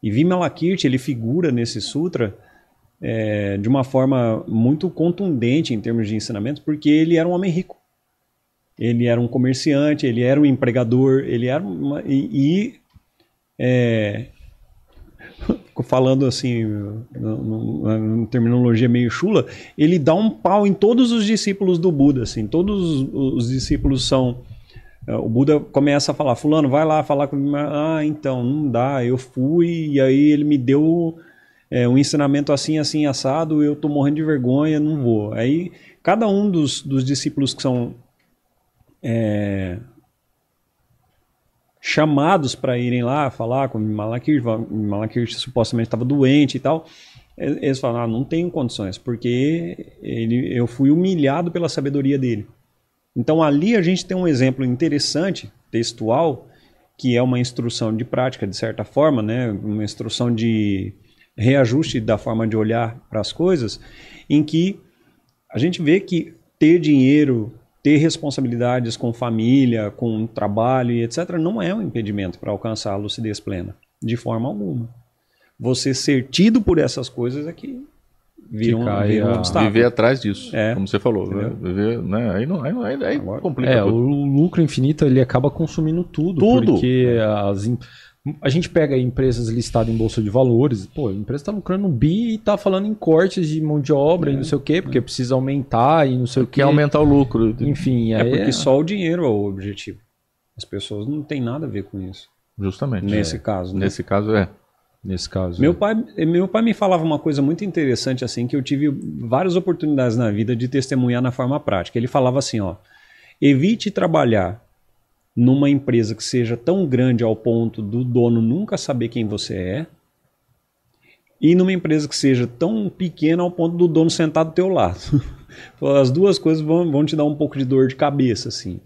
E Vimalakirti, ele figura nesse sutra... É, de uma forma muito contundente em termos de ensinamento, porque ele era um homem rico. Ele era um comerciante, ele era um empregador, ele era uma... E, e é, falando assim, numa terminologia meio chula, ele dá um pau em todos os discípulos do Buda. Assim, todos os discípulos são... O Buda começa a falar, fulano, vai lá falar comigo. Ah, então, não dá, eu fui, e aí ele me deu é, um ensinamento assim, assim, assado, eu tô morrendo de vergonha, não vou. Aí cada um dos, dos discípulos que são é, chamados para irem lá falar com o Vimalakirti, o Vimalakirti supostamente estava doente e tal, eles falam, ah, não tenho condições, porque ele, eu fui humilhado pela sabedoria dele. Então ali a gente tem um exemplo interessante, textual, que é uma instrução de prática, de certa forma, né? Uma instrução de reajuste da forma de olhar para as coisas, em que a gente vê que ter dinheiro, ter responsabilidades com família, com trabalho e etcétera não é um impedimento para alcançar a lucidez plena, de forma alguma. Você ser tido por essas coisas é que... Viram, viram a... Viver atrás disso, é, como você falou. Viver, né? Aí, não, aí, não, aí, aí complica. É, o lucro infinito ele acaba consumindo tudo. Tudo. Porque as imp... a gente pega empresas listadas em bolsa de valores, pô, a empresa está lucrando um bi e está falando em cortes de mão de obra é. e não sei o quê, porque é. precisa aumentar e não sei porque o quê. Quer aumentar o lucro. Enfim, é porque é... só o dinheiro é o objetivo. As pessoas não têm nada a ver com isso. Justamente. Nesse é. caso. Né? Nesse caso é. Nesse caso. Meu, é. pai, meu pai me falava uma coisa muito interessante, assim, que eu tive várias oportunidades na vida de testemunhar na forma prática. Ele falava assim, ó, evite trabalhar numa empresa que seja tão grande ao ponto do dono nunca saber quem você é, e numa empresa que seja tão pequena ao ponto do dono sentar do teu lado. As duas coisas vão, vão te dar um pouco de dor de cabeça, assim.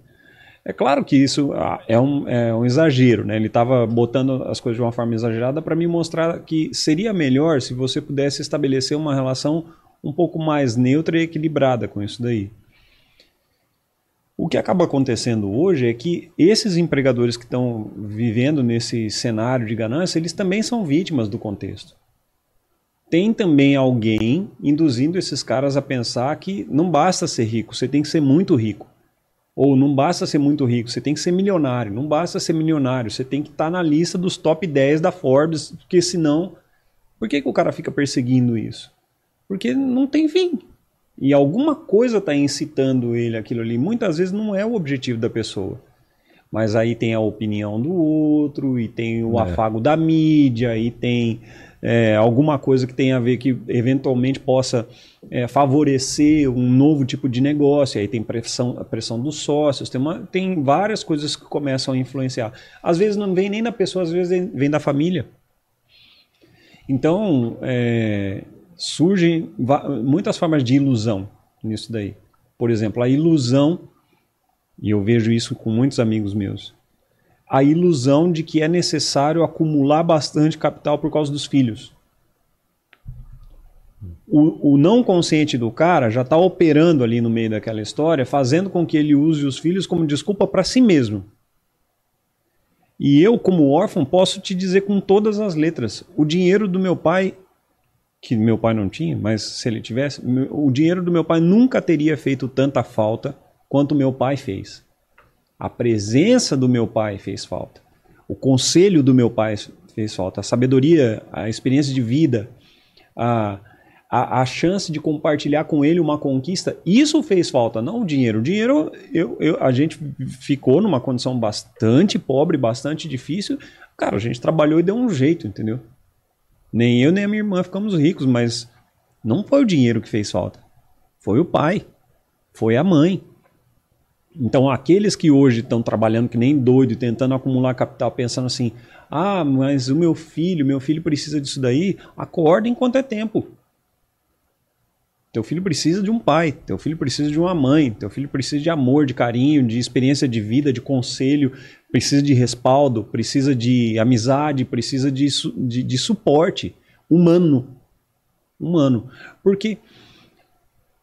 É claro que isso é um, é um exagero, né? Ele estava botando as coisas de uma forma exagerada para me mostrar que seria melhor se você pudesse estabelecer uma relação um pouco mais neutra e equilibrada com isso daí. O que acaba acontecendo hoje é que esses empregadores que estão vivendo nesse cenário de ganância, eles também são vítimas do contexto. Tem também alguém induzindo esses caras a pensar que não basta ser rico, você tem que ser muito rico. Ou não basta ser muito rico, você tem que ser milionário. Não basta ser milionário, você tem que estar na lista dos top dez da Forbes, porque senão... Por que que o cara fica perseguindo isso? Porque não tem fim. E alguma coisa está incitando ele aquilo ali. Muitas vezes não é o objetivo da pessoa. Mas aí tem a opinião do outro, e tem o é. afago da mídia, e tem é, alguma coisa que tem a ver que eventualmente possa é, favorecer um novo tipo de negócio, aí tem pressão, a pressão dos sócios, tem, uma, tem várias coisas que começam a influenciar. Às vezes não vem nem da pessoa, às vezes vem da família. Então, é, surgem muitas formas de ilusão nisso daí. Por exemplo, a ilusão... E eu vejo isso com muitos amigos meus. A ilusão de que é necessário acumular bastante capital por causa dos filhos. O, o não consciente do cara já está operando ali no meio daquela história, fazendo com que ele use os filhos como desculpa para si mesmo. E eu, como órfão, posso te dizer com todas as letras. O dinheiro do meu pai, que meu pai não tinha, mas se ele tivesse, o dinheiro do meu pai nunca teria feito tanta falta quanto meu pai fez. A presença do meu pai fez falta. O conselho do meu pai fez falta. A sabedoria, a experiência de vida, a, a, a chance de compartilhar com ele uma conquista, isso fez falta, não o dinheiro. O dinheiro, eu, eu, a gente ficou numa condição bastante pobre, bastante difícil. Cara, a gente trabalhou e deu um jeito, entendeu? Nem eu nem a minha irmã ficamos ricos, mas não foi o dinheiro que fez falta. Foi o pai, foi a mãe. Então, aqueles que hoje estão trabalhando que nem doido, tentando acumular capital, pensando assim, ah, mas o meu filho, meu filho precisa disso daí, acorda enquanto é tempo. Teu filho precisa de um pai, teu filho precisa de uma mãe, teu filho precisa de amor, de carinho, de experiência de vida, de conselho, precisa de respaldo, precisa de amizade, precisa de, de, de suporte humano. Humano. Porque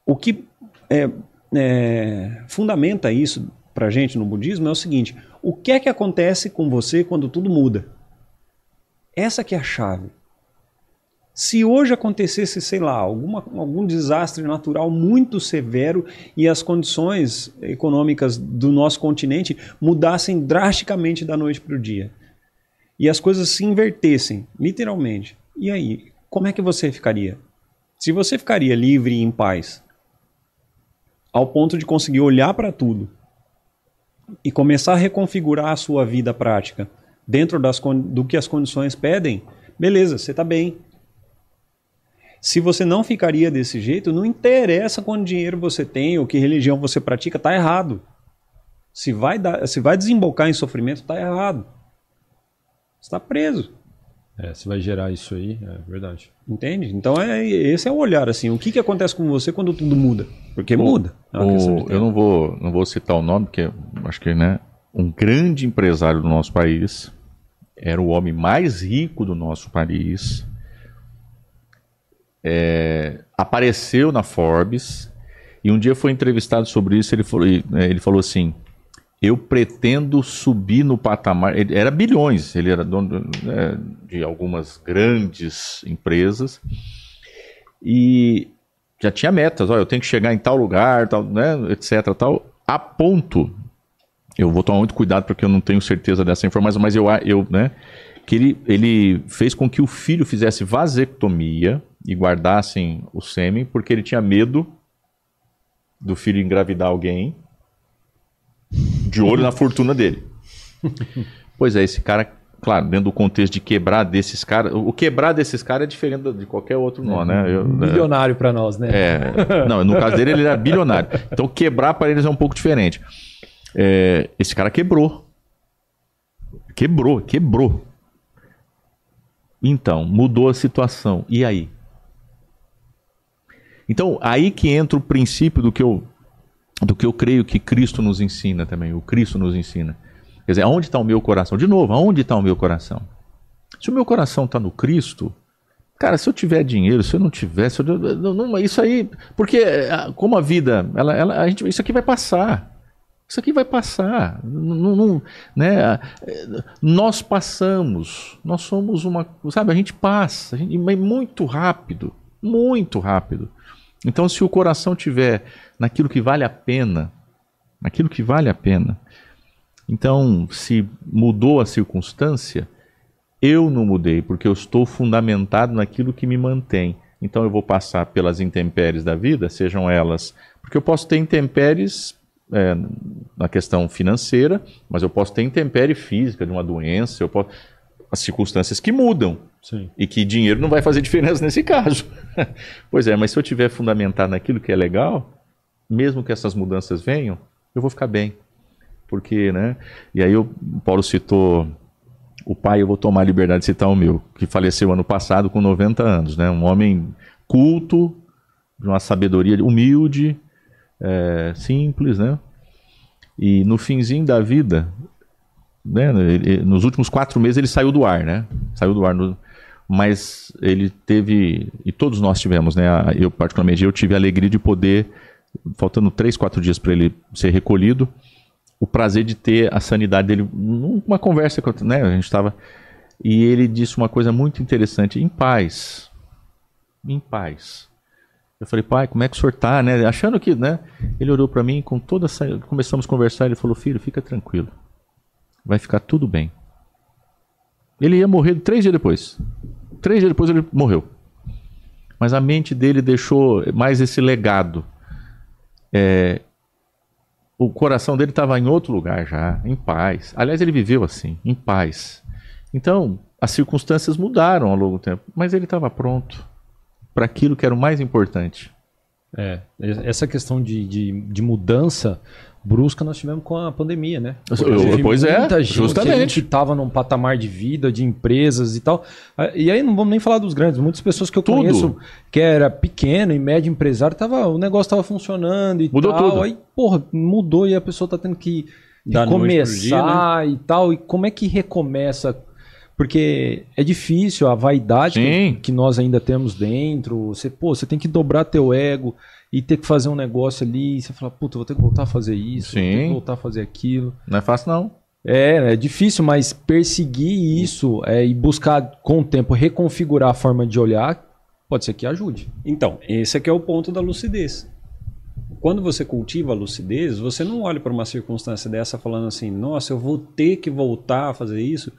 o que... é, É, fundamenta isso pra gente no budismo é o seguinte: o que é que acontece com você quando tudo muda? Essa que é a chave. Se hoje acontecesse, sei lá, alguma, algum desastre natural muito severo e as condições econômicas do nosso continente mudassem drasticamente da noite para o dia e as coisas se invertessem, literalmente, E aí, como é que você ficaria? Se você ficaria livre e em paz, ao ponto de conseguir olhar para tudo e começar a reconfigurar a sua vida prática dentro das, do que as condições pedem, beleza, você está bem. Se você não ficaria desse jeito, não interessa quanto dinheiro você tem ou que religião você pratica, está errado. Se vai, dar, se vai desembocar em sofrimento, está errado. Você está preso. É, você vai gerar isso aí, é verdade. Entende? Então é, esse é o olhar, assim, o que, que acontece com você quando tudo muda? Porque o, muda. É o, eu não vou, não vou citar o nome, porque acho que, né, um grande empresário do nosso país, era o homem mais rico do nosso país, é, apareceu na Forbes e um dia foi entrevistado sobre isso, ele falou, ele falou assim, eu pretendo subir no patamar, ele era bilhões, ele era dono de algumas grandes empresas e já tinha metas, olha, eu tenho que chegar em tal lugar, tal, né, etc, tal, a ponto, eu vou tomar muito cuidado porque eu não tenho certeza dessa informação, mas eu, eu né, que ele, ele fez com que o filho fizesse vasectomia e guardassem o sêmen, porque ele tinha medo do filho engravidar alguém de olho na fortuna dele. Pois é, esse cara, claro, dentro do contexto de quebrar desses caras, o quebrar desses caras é diferente de qualquer outro nó, né? Eu, bilionário é, para nós, né? É, não, no caso dele ele era bilionário. Então quebrar para eles é um pouco diferente. É, esse cara quebrou. Quebrou, quebrou. Então, mudou a situação. E aí? Então, aí que entra o princípio do que eu do que eu creio que Cristo nos ensina também. O Cristo nos ensina. Quer dizer, aonde está o meu coração? De novo, aonde está o meu coração? Se o meu coração está no Cristo, cara, se eu tiver dinheiro, se eu não tiver, se eu, não, não, isso aí, porque como a vida, ela, ela, a gente, isso aqui vai passar. Isso aqui vai passar, não, não, né? Nós passamos, nós somos uma, sabe, a gente passa, a gente, mas muito rápido, muito rápido. Então se o coração tiver naquilo que vale a pena, naquilo que vale a pena, então se mudou a circunstância, eu não mudei, porque eu estou fundamentado naquilo que me mantém. Então eu vou passar pelas intempéries da vida, sejam elas, porque eu posso ter intempéries, é, na questão financeira, mas eu posso ter intempérie física de uma doença, eu posso... as circunstâncias que mudam. Sim. E que dinheiro não vai fazer diferença nesse caso. Pois é, mas se eu tiver fundamentado naquilo que é legal, mesmo que essas mudanças venham, eu vou ficar bem. Porque, né? E aí o Paulo citou o pai, eu vou tomar a liberdade de citar o meu, que faleceu ano passado com noventa anos, né? Um homem culto, de uma sabedoria humilde, É, simples, né? E no finzinho da vida, né? Ele, ele, nos últimos quatro meses ele saiu do ar, né? Saiu do ar, no, mas ele teve, e todos nós tivemos, né? Eu particularmente, eu tive a alegria de poder, faltando três, quatro dias para ele ser recolhido, o prazer de ter a sanidade dele, uma conversa que, né? A gente estava, e ele disse uma coisa muito interessante, em paz, em paz. Eu falei, pai, como é que o senhor tá, né? Achando que, né? Ele olhou para mim com toda essa... Começamos a conversar, ele falou, filho, fica tranquilo. Vai ficar tudo bem. Ele ia morrer três dias depois. Três dias depois ele morreu. Mas a mente dele deixou mais esse legado. É... O coração dele estava em outro lugar já, em paz. Aliás, ele viveu assim, em paz. Então, as circunstâncias mudaram ao longo do tempo. Mas ele estava pronto para aquilo que era o mais importante. É, essa questão de, de, de mudança brusca nós tivemos com a pandemia, né? Eu, pois é, gente, justamente. A gente estava num patamar de vida, de empresas e tal. E aí não vamos nem falar dos grandes. Muitas pessoas que eu tudo. conheço, que era pequeno e médio empresário, tava, o negócio estava funcionando e mudou tal. Tudo. Aí, porra, mudou e a pessoa está tendo que começar, né? E tal. E como é que recomeça? Porque é difícil, a vaidade que, que nós ainda temos dentro, você, pô, você tem que dobrar teu ego e ter que fazer um negócio ali, e você fala, puta, vou ter que voltar a fazer isso, vou ter que voltar a fazer aquilo. Não é fácil não. É, é difícil, mas perseguir isso é, e buscar com o tempo reconfigurar a forma de olhar, pode ser que ajude. Então, esse aqui é o ponto da lucidez. Quando você cultiva a lucidez, você não olha para uma circunstância dessa falando assim, nossa, eu vou ter que voltar a fazer isso.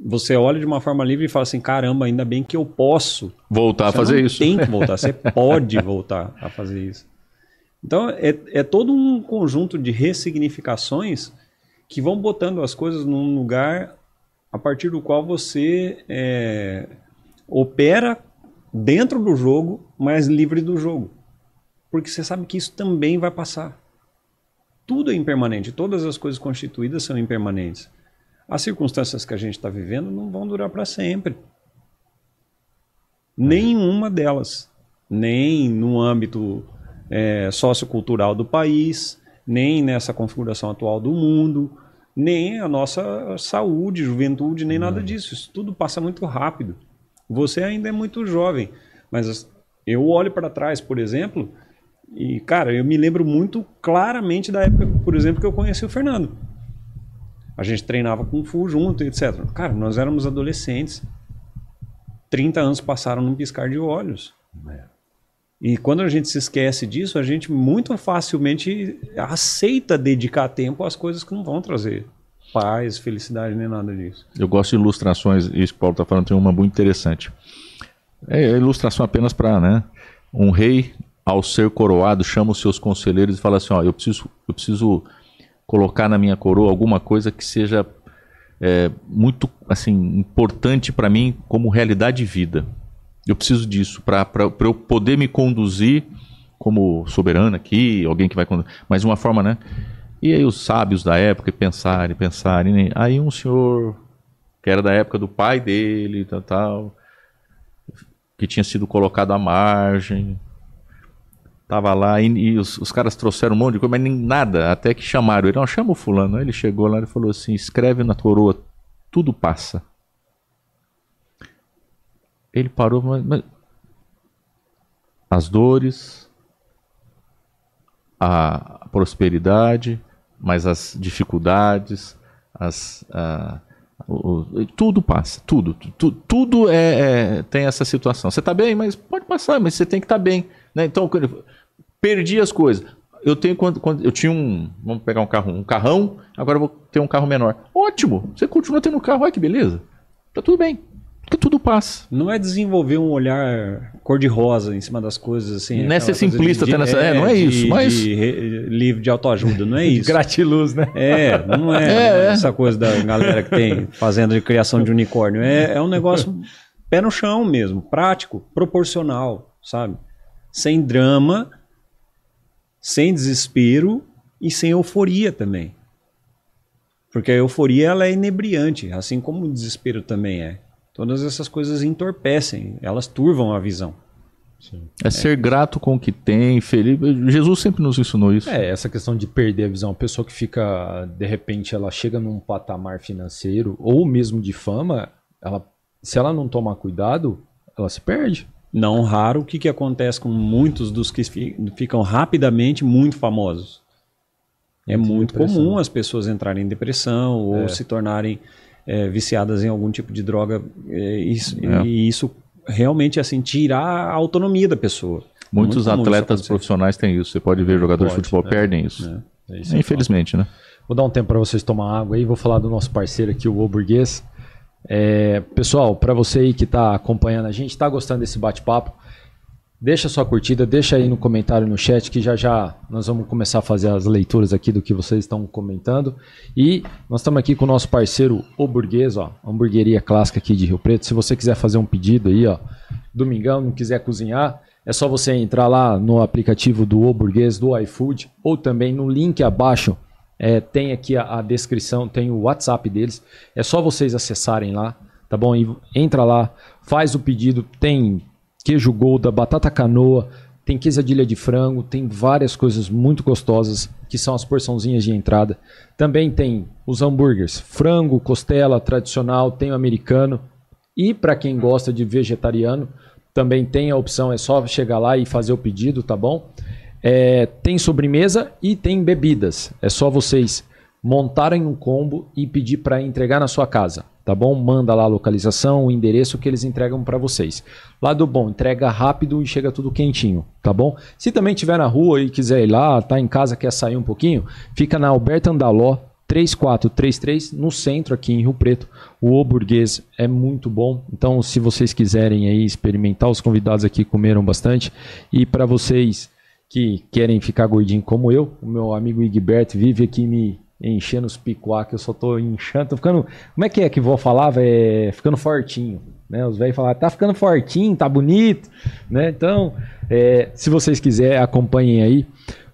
Você olha de uma forma livre e fala assim, caramba, ainda bem que eu posso voltar a fazer isso. Você tem que voltar, você pode voltar a fazer isso. Então é, é todo um conjunto de ressignificações que vão botando as coisas num lugar a partir do qual você é, opera dentro do jogo, mas livre do jogo. Porque você sabe que isso também vai passar. Tudo é impermanente, todas as coisas constituídas são impermanentes. As circunstâncias que a gente está vivendo não vão durar para sempre. Nenhuma delas. Nem no âmbito é, sociocultural do país, nem nessa configuração atual do mundo, nem a nossa saúde, juventude, nem nada disso. Isso tudo passa muito rápido. Você ainda é muito jovem, mas eu olho para trás, por exemplo, e, cara, eu me lembro muito claramente da época, por exemplo, que eu conheci o Fernando. A gente treinava Kung Fu junto, etcétera. Cara, nós éramos adolescentes. trinta anos passaram num piscar de olhos. É. E quando a gente se esquece disso, a gente muito facilmente aceita dedicar tempo às coisas que não vão trazer paz, felicidade, nem nada disso. Eu gosto de ilustrações, isso que o Paulo está falando, tem uma muito interessante. É ilustração apenas para, né? Um rei, ao ser coroado, chama os seus conselheiros e fala assim, ó, eu preciso... Eu preciso colocar na minha coroa alguma coisa que seja é, muito assim, importante para mim como realidade de vida. Eu preciso disso para eu poder me conduzir como soberano aqui, alguém que vai conduzir, mas de uma forma, né? E aí os sábios da época pensaram, pensaram, né? Aí um senhor que era da época do pai dele, tal, tal, que tinha sido colocado à margem... Tava lá e, e os, os caras trouxeram um monte de coisa, mas nem nada, até que chamaram ele. Não, chama o fulano. Aí ele chegou lá e falou assim, escreve na coroa, tudo passa. Ele parou, mas, mas as dores, a prosperidade, mas as dificuldades, as, a, o, tudo passa, tudo. Tu, tudo é, é, tem essa situação. Você tá bem, mas pode passar, mas você tem que estar tá bem. Né? Então, perdi as coisas. Eu tenho quando, quando eu tinha um, vamos pegar um carro, um carrão, agora eu vou ter um carro menor. Ótimo, você continua tendo um carro, olha que beleza. Tá tudo bem. Porque tudo passa. Não é desenvolver um olhar cor-de-rosa em cima das coisas assim. Não é ser simplista até nessa, é, é, não é de, isso, mas de, de, livre de autoajuda, não é isso. Gratiluz, né? É, não é, é, não é essa coisa da galera que tem fazenda de criação de unicórnio. É, é um negócio pé no chão mesmo, prático, proporcional, sabe? Sem drama, sem desespero e sem euforia também. Porque a euforia ela é inebriante, assim como o desespero também é. Todas essas coisas entorpecem, elas turvam a visão. Sim. É, é ser grato com o que tem, feliz. Jesus sempre nos ensinou isso. É, essa questão de perder a visão. A pessoa que fica, de repente, ela chega num patamar financeiro ou mesmo de fama, ela, se ela não tomar cuidado, ela se perde. Não raro, o que, que acontece com muitos dos que ficam rapidamente muito famosos? É muito comum as pessoas entrarem em depressão ou é. se tornarem é, viciadas em algum tipo de droga. É, isso, é. E isso realmente assim, tirar a autonomia da pessoa. Muitos muito atletas profissionais têm isso. Você pode ver jogadores pode, de futebol né? perdem isso. É. É isso Infelizmente, né? Vou dar um tempo para vocês tomar água aí. Vou falar do nosso parceiro aqui, o O Burguês. É, pessoal, para você aí que está acompanhando a gente, está gostando desse bate-papo, deixa sua curtida, deixa aí no comentário, no chat, que já já nós vamos começar a fazer as leituras aqui do que vocês estão comentando. E nós estamos aqui com o nosso parceiro O Burguês, ó, hamburgueria clássica aqui de Rio Preto. Se você quiser fazer um pedido aí, ó, domingão, não quiser cozinhar, é só você entrar lá no aplicativo do O Burguês, do iFood, ou também no link abaixo. É, tem aqui a, a descrição, tem o WhatsApp deles, é só vocês acessarem lá, tá bom? E entra lá, faz o pedido, tem queijo Golda, batata canoa, tem quesadilha de frango, tem várias coisas muito gostosas, que são as porçãozinhas de entrada. Também tem os hambúrgueres, frango, costela, tradicional, tem o americano, e para quem gosta de vegetariano, também tem a opção, é só chegar lá e fazer o pedido, tá bom? É, tem sobremesa e tem bebidas. É só vocês montarem um combo e pedir para entregar na sua casa, tá bom? Manda lá a localização, o endereço que eles entregam para vocês. Lado bom, entrega rápido e chega tudo quentinho, tá bom? Se também estiver na rua e quiser ir lá, tá em casa, quer sair um pouquinho, fica na Alberto Andaló três quatro três três, no centro aqui em Rio Preto. O Burguês é muito bom, então se vocês quiserem aí experimentar, os convidados aqui comeram bastante. E para vocês que querem ficar gordinho como eu, o meu amigo Igberto vive aqui me enchendo os picuá, que eu só tô inchando, tô ficando... Como é que é que vó falava? É ficando fortinho, né? Os velhos falavam, tá ficando fortinho, tá bonito, né? Então, é, se vocês quiserem, acompanhem aí.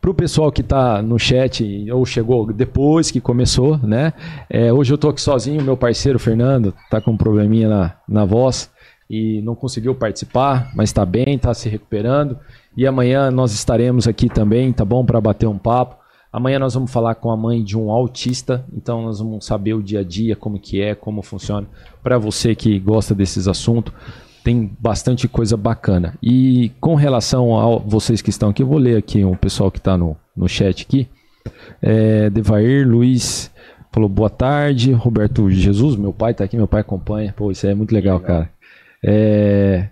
Para o pessoal que está no chat ou chegou depois que começou, né? É, hoje eu estou aqui sozinho, meu parceiro Fernando está com um probleminha na, na voz e não conseguiu participar, mas está bem, está se recuperando. E amanhã nós estaremos aqui também, tá bom? Para bater um papo. Amanhã nós vamos falar com a mãe de um autista, então nós vamos saber o dia a dia, como que é, como funciona. Para você que gosta desses assuntos, tem bastante coisa bacana. E com relação a vocês que estão aqui, eu vou ler aqui o pessoal que está no, no chat aqui. É, Devair Luiz falou boa tarde. Roberto Jesus, meu pai está aqui, meu pai acompanha. Pô, isso aí é muito legal, legal. Cara. É,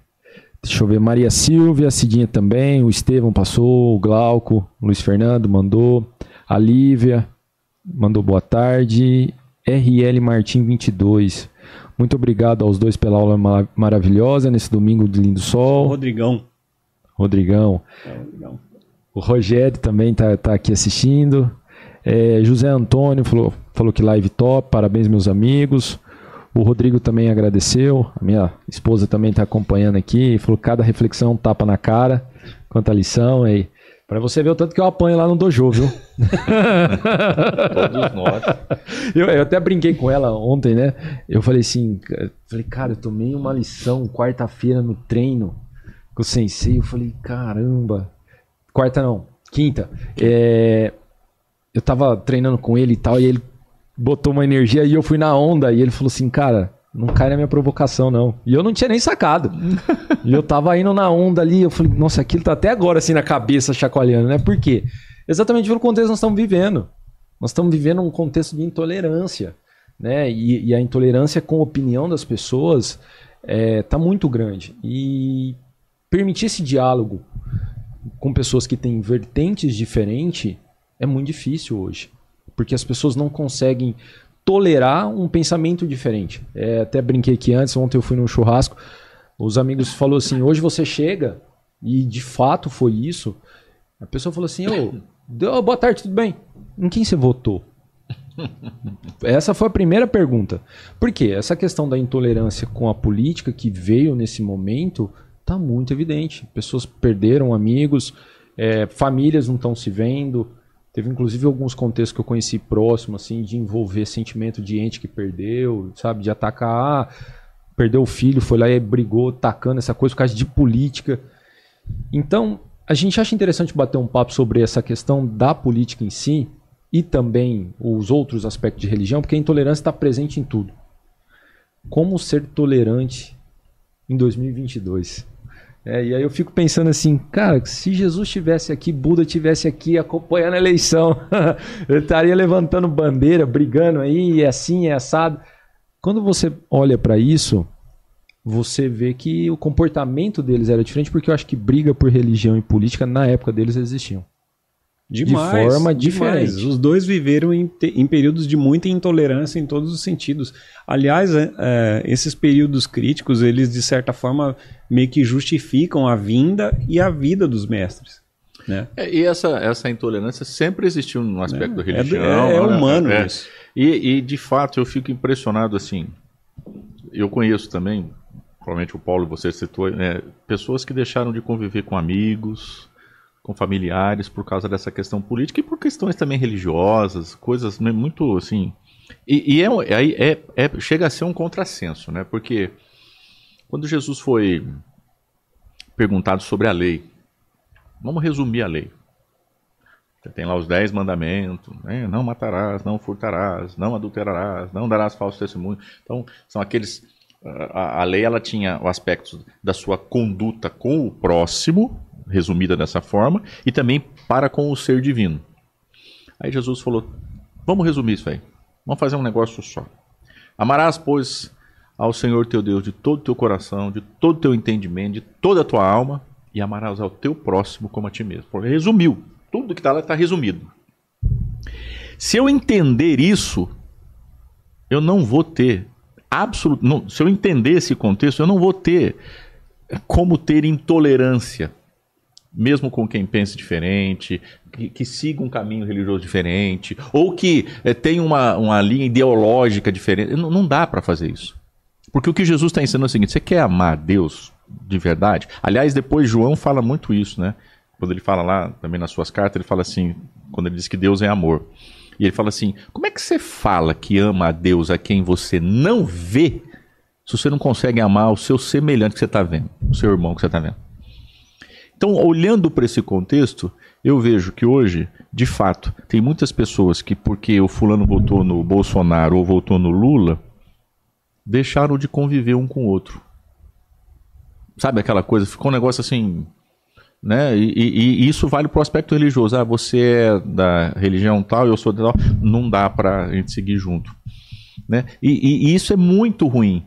deixa eu ver, Maria Silvia, Cidinha também, o Estevão passou, o Glauco, Luiz Fernando mandou, a Lívia mandou boa tarde, R L Martim vinte e dois. Muito obrigado aos dois pela aula mar- maravilhosa nesse domingo de lindo sol. Rodrigão. Rodrigão. É, Rodrigão. O Rogério também está tá aqui assistindo. É, José Antônio falou, falou que live top, parabéns meus amigos. O Rodrigo também agradeceu. A minha esposa também está acompanhando aqui. Falou que cada reflexão tapa na cara. Quanto à lição aí. Para você ver o tanto que eu apanho lá no dojo, viu? Todos nós. Eu, eu até brinquei com ela ontem, né? Eu falei assim, falei, cara, eu tomei uma lição quarta-feira no treino com o sensei. Eu falei, caramba. Quarta não, quinta. É, eu tava treinando com ele e tal, e ele botou uma energia e eu fui na onda. E ele falou assim, cara, não cai na minha provocação, não. E eu não tinha nem sacado. E eu tava indo na onda ali, eu falei, nossa, aquilo tá até agora assim na cabeça chacoalhando, né? Por quê? Exatamente pelo contexto que nós estamos vivendo. Nós estamos vivendo um contexto de intolerância, né? E, e a intolerância com a opinião das pessoas é, tá muito grande. E permitir esse diálogo com pessoas que têm vertentes diferentes é muito difícil hoje. Porque as pessoas não conseguem tolerar um pensamento diferente. É, até brinquei aqui antes, ontem eu fui num churrasco, os amigos falaram assim, hoje você chega, e de fato foi isso, a pessoa falou assim, oh, boa tarde, tudo bem? Em quem você votou? Essa foi a primeira pergunta. Por quê? Essa questão da intolerância com a política que veio nesse momento está muito evidente. Pessoas perderam amigos, é, famílias não estão se vendo. Teve, inclusive, alguns contextos que eu conheci próximo, assim, de envolver sentimento de ente que perdeu, sabe? De atacar, ah, perdeu o filho, foi lá e brigou, tacando essa coisa por causa de política. Então, a gente acha interessante bater um papo sobre essa questão da política em si e também os outros aspectos de religião, porque a intolerância está presente em tudo. Como ser tolerante em dois mil e vinte e dois? É, e aí eu fico pensando assim, cara, se Jesus estivesse aqui, Buda estivesse aqui acompanhando a eleição, ele estaria levantando bandeira, brigando aí, é assim, é assado. Quando você olha para isso, você vê que o comportamento deles era diferente, porque eu acho que briga por religião e política, na época deles, existiam. Demais, de forma diferente. Demais. Os dois viveram em, te, em períodos de muita intolerância em todos os sentidos. Aliás, é, é, esses períodos críticos, eles de certa forma meio que justificam a vinda e a vida dos mestres. Né? É, e essa, essa intolerância sempre existiu no aspecto é, da religião. É, é, é humano é, isso. É, e, e de fato eu fico impressionado assim, eu conheço também, provavelmente o Paulo você citou, né, pessoas que deixaram de conviver com amigos, com familiares por causa dessa questão política e por questões também religiosas, coisas muito assim... E, e é, é, é, chega a ser um contrassenso, né? Porque quando Jesus foi perguntado sobre a lei, vamos resumir a lei. Tem lá os dez mandamentos, né? Não matarás, não furtarás, não adulterarás, não darás falso testemunho. Então, são aqueles... A, a lei ela tinha o aspecto da sua conduta com o próximo, resumida dessa forma, e também para com o ser divino. Aí Jesus falou, vamos resumir isso aí, vamos fazer um negócio só. Amarás, pois, ao Senhor teu Deus de todo o teu coração, de todo o teu entendimento, de toda a tua alma, e amarás ao teu próximo como a ti mesmo. Resumiu, tudo que está lá está resumido. Se eu entender isso, eu não vou ter absoluto, não, se eu entender esse contexto, eu não vou ter como ter intolerância, mesmo com quem pense diferente, que, que siga um caminho religioso diferente, ou que é, tenha uma, uma linha ideológica diferente. Não, não dá para fazer isso. Porque o que Jesus está ensinando é o seguinte: você quer amar Deus de verdade? Aliás, depois João fala muito isso, né? Quando ele fala lá, também nas suas cartas, ele fala assim, quando ele diz que Deus é amor. E ele fala assim: como é que você fala que ama a Deus a quem você não vê, se você não consegue amar o seu semelhante que você está vendo, o seu irmão que você está vendo? Então, olhando para esse contexto, eu vejo que hoje, de fato, tem muitas pessoas que, porque o fulano votou no Bolsonaro ou votou no Lula, deixaram de conviver um com o outro. Sabe aquela coisa? Ficou um negócio assim, né? E, e, e isso vale para o aspecto religioso. Ah, você é da religião tal, eu sou da tal. Não dá para a gente seguir junto, né? E, e, e isso é muito ruim.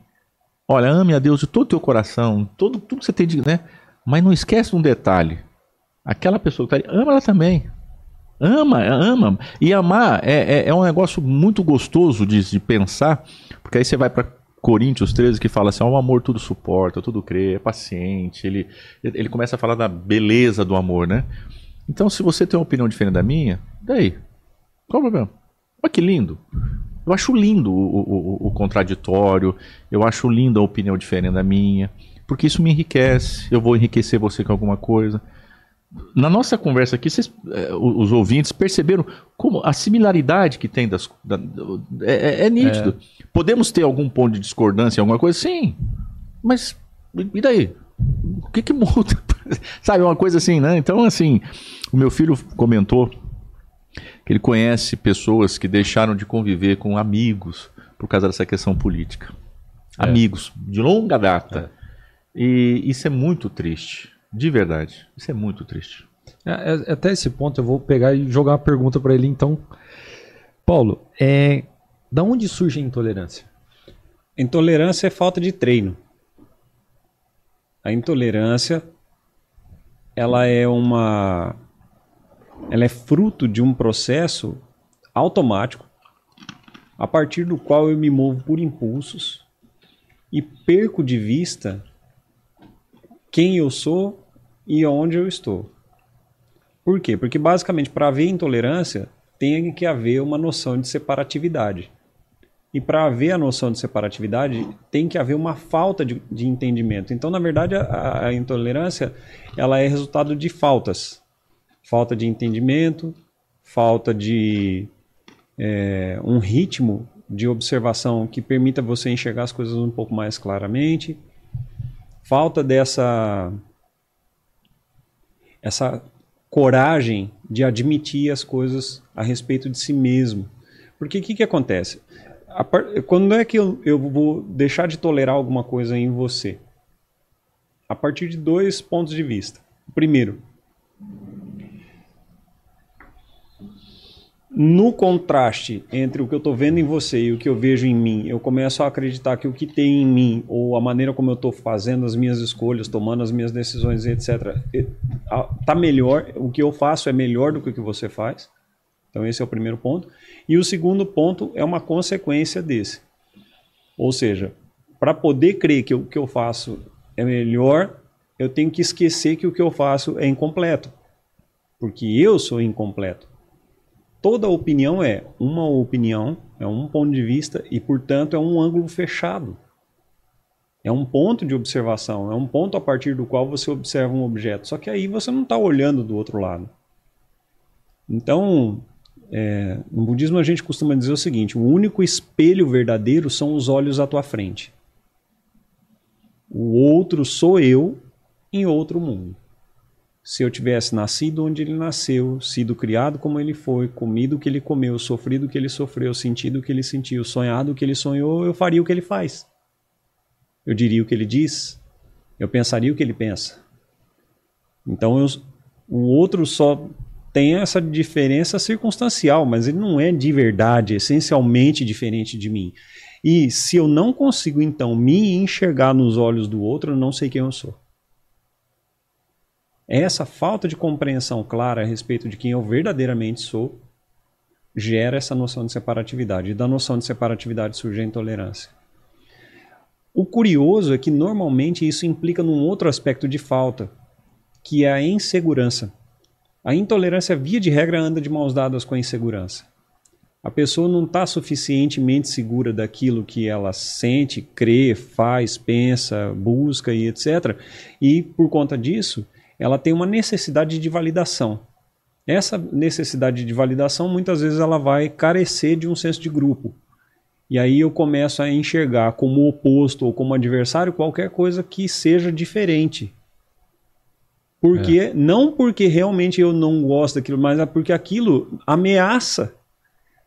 Olha, ame a Deus de todo o teu coração, todo, tudo que você tem de... né? Mas não esquece um detalhe. Aquela pessoa que está ali, ama ela também. Ama, ama. E amar é, é, é um negócio muito gostoso de, de pensar, porque aí você vai para Coríntios treze, que fala assim: ó, o amor tudo suporta, tudo crê, é paciente. Ele, ele começa a falar da beleza do amor, né? Então, se você tem uma opinião diferente da minha, daí? Qual o problema? Olha que lindo. Eu acho lindo o, o, o contraditório, eu acho linda a opinião diferente da minha, porque isso me enriquece, eu vou enriquecer você com alguma coisa. Na nossa conversa aqui, vocês, os ouvintes perceberam como a similaridade que tem das, da, é, é nítido. É. Podemos ter algum ponto de discordância, alguma coisa? Sim, mas e daí? O que que muda? Sabe, uma coisa assim, né? Então, assim, o meu filho comentou que ele conhece pessoas que deixaram de conviver com amigos por causa dessa questão política. É. Amigos de longa data. É. E isso é muito triste. De verdade, isso é muito triste. É, até esse ponto eu vou pegar e jogar uma pergunta para ele então. Paulo, é, da onde surge a intolerância? Intolerância é falta de treino. A intolerância, ela é uma... ela é fruto de um processo automático, a partir do qual eu me movo por impulsos e perco de vista quem eu sou e onde eu estou. Por quê? Porque basicamente para haver intolerância tem que haver uma noção de separatividade. E para haver a noção de separatividade tem que haver uma falta de, de entendimento. Então, na verdade, a, a intolerância ela é resultado de faltas. Falta de entendimento, falta de é, um ritmo de observação que permita você enxergar as coisas um pouco mais claramente. Falta dessa essa coragem de admitir as coisas a respeito de si mesmo. Porque o que, que acontece? A par... Quando é que eu, eu vou deixar de tolerar alguma coisa em você? A partir de dois pontos de vista. Primeiro, no contraste entre o que eu estou vendo em você e o que eu vejo em mim, eu começo a acreditar que o que tem em mim, ou a maneira como eu estou fazendo as minhas escolhas, tomando as minhas decisões, etcétera, está melhor, o que eu faço é melhor do que o que você faz. Então esse é o primeiro ponto. E o segundo ponto é uma consequência desse. Ou seja, para poder crer que o que eu faço é melhor, eu tenho que esquecer que o que eu faço é incompleto. Porque eu sou incompleto. Toda opinião é uma opinião, é um ponto de vista e, portanto, é um ângulo fechado. É um ponto de observação, é um ponto a partir do qual você observa um objeto. Só que aí você não está olhando do outro lado. Então, é, no budismo a gente costuma dizer o seguinte: o único espelho verdadeiro são os olhos à tua frente. O outro sou eu em outro mundo. Se eu tivesse nascido onde ele nasceu, sido criado como ele foi, comido o que ele comeu, sofrido o que ele sofreu, sentido o que ele sentiu, sonhado o que ele sonhou, eu faria o que ele faz. Eu diria o que ele diz, eu pensaria o que ele pensa. Então eu, o outro só tem essa diferença circunstancial, mas ele não é de verdade, essencialmente diferente de mim. E se eu não consigo então me enxergar nos olhos do outro, eu não sei quem eu sou. Essa falta de compreensão clara a respeito de quem eu verdadeiramente sou gera essa noção de separatividade. E da noção de separatividade surge a intolerância. O curioso é que normalmente isso implica num outro aspecto de falta, que é a insegurança. A intolerância, via de regra, anda de mãos dadas com a insegurança. A pessoa não está suficientemente segura daquilo que ela sente, crê, faz, pensa, busca e etcétera. E, por conta disso, ela tem uma necessidade de validação. Essa necessidade de validação, muitas vezes, ela vai carecer de um senso de grupo. E aí eu começo a enxergar como oposto ou como adversário qualquer coisa que seja diferente. Porque, é. Não porque realmente eu não gosto daquilo, mas é porque aquilo ameaça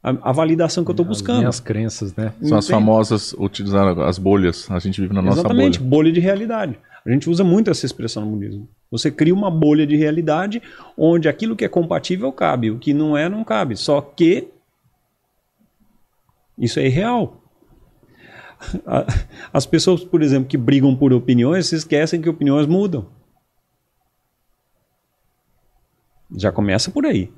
a, a validação que eu estou buscando. As crenças, né? São as famosas, utilizando as bolhas. A gente vive na nossa bolha. Exatamente, bolha de realidade. A gente usa muito essa expressão no budismo. Você cria uma bolha de realidade onde aquilo que é compatível cabe, o que não é, não cabe. Só que isso é irreal. As pessoas, por exemplo, que brigam por opiniões, se esquecem que opiniões mudam. Já começa por aí.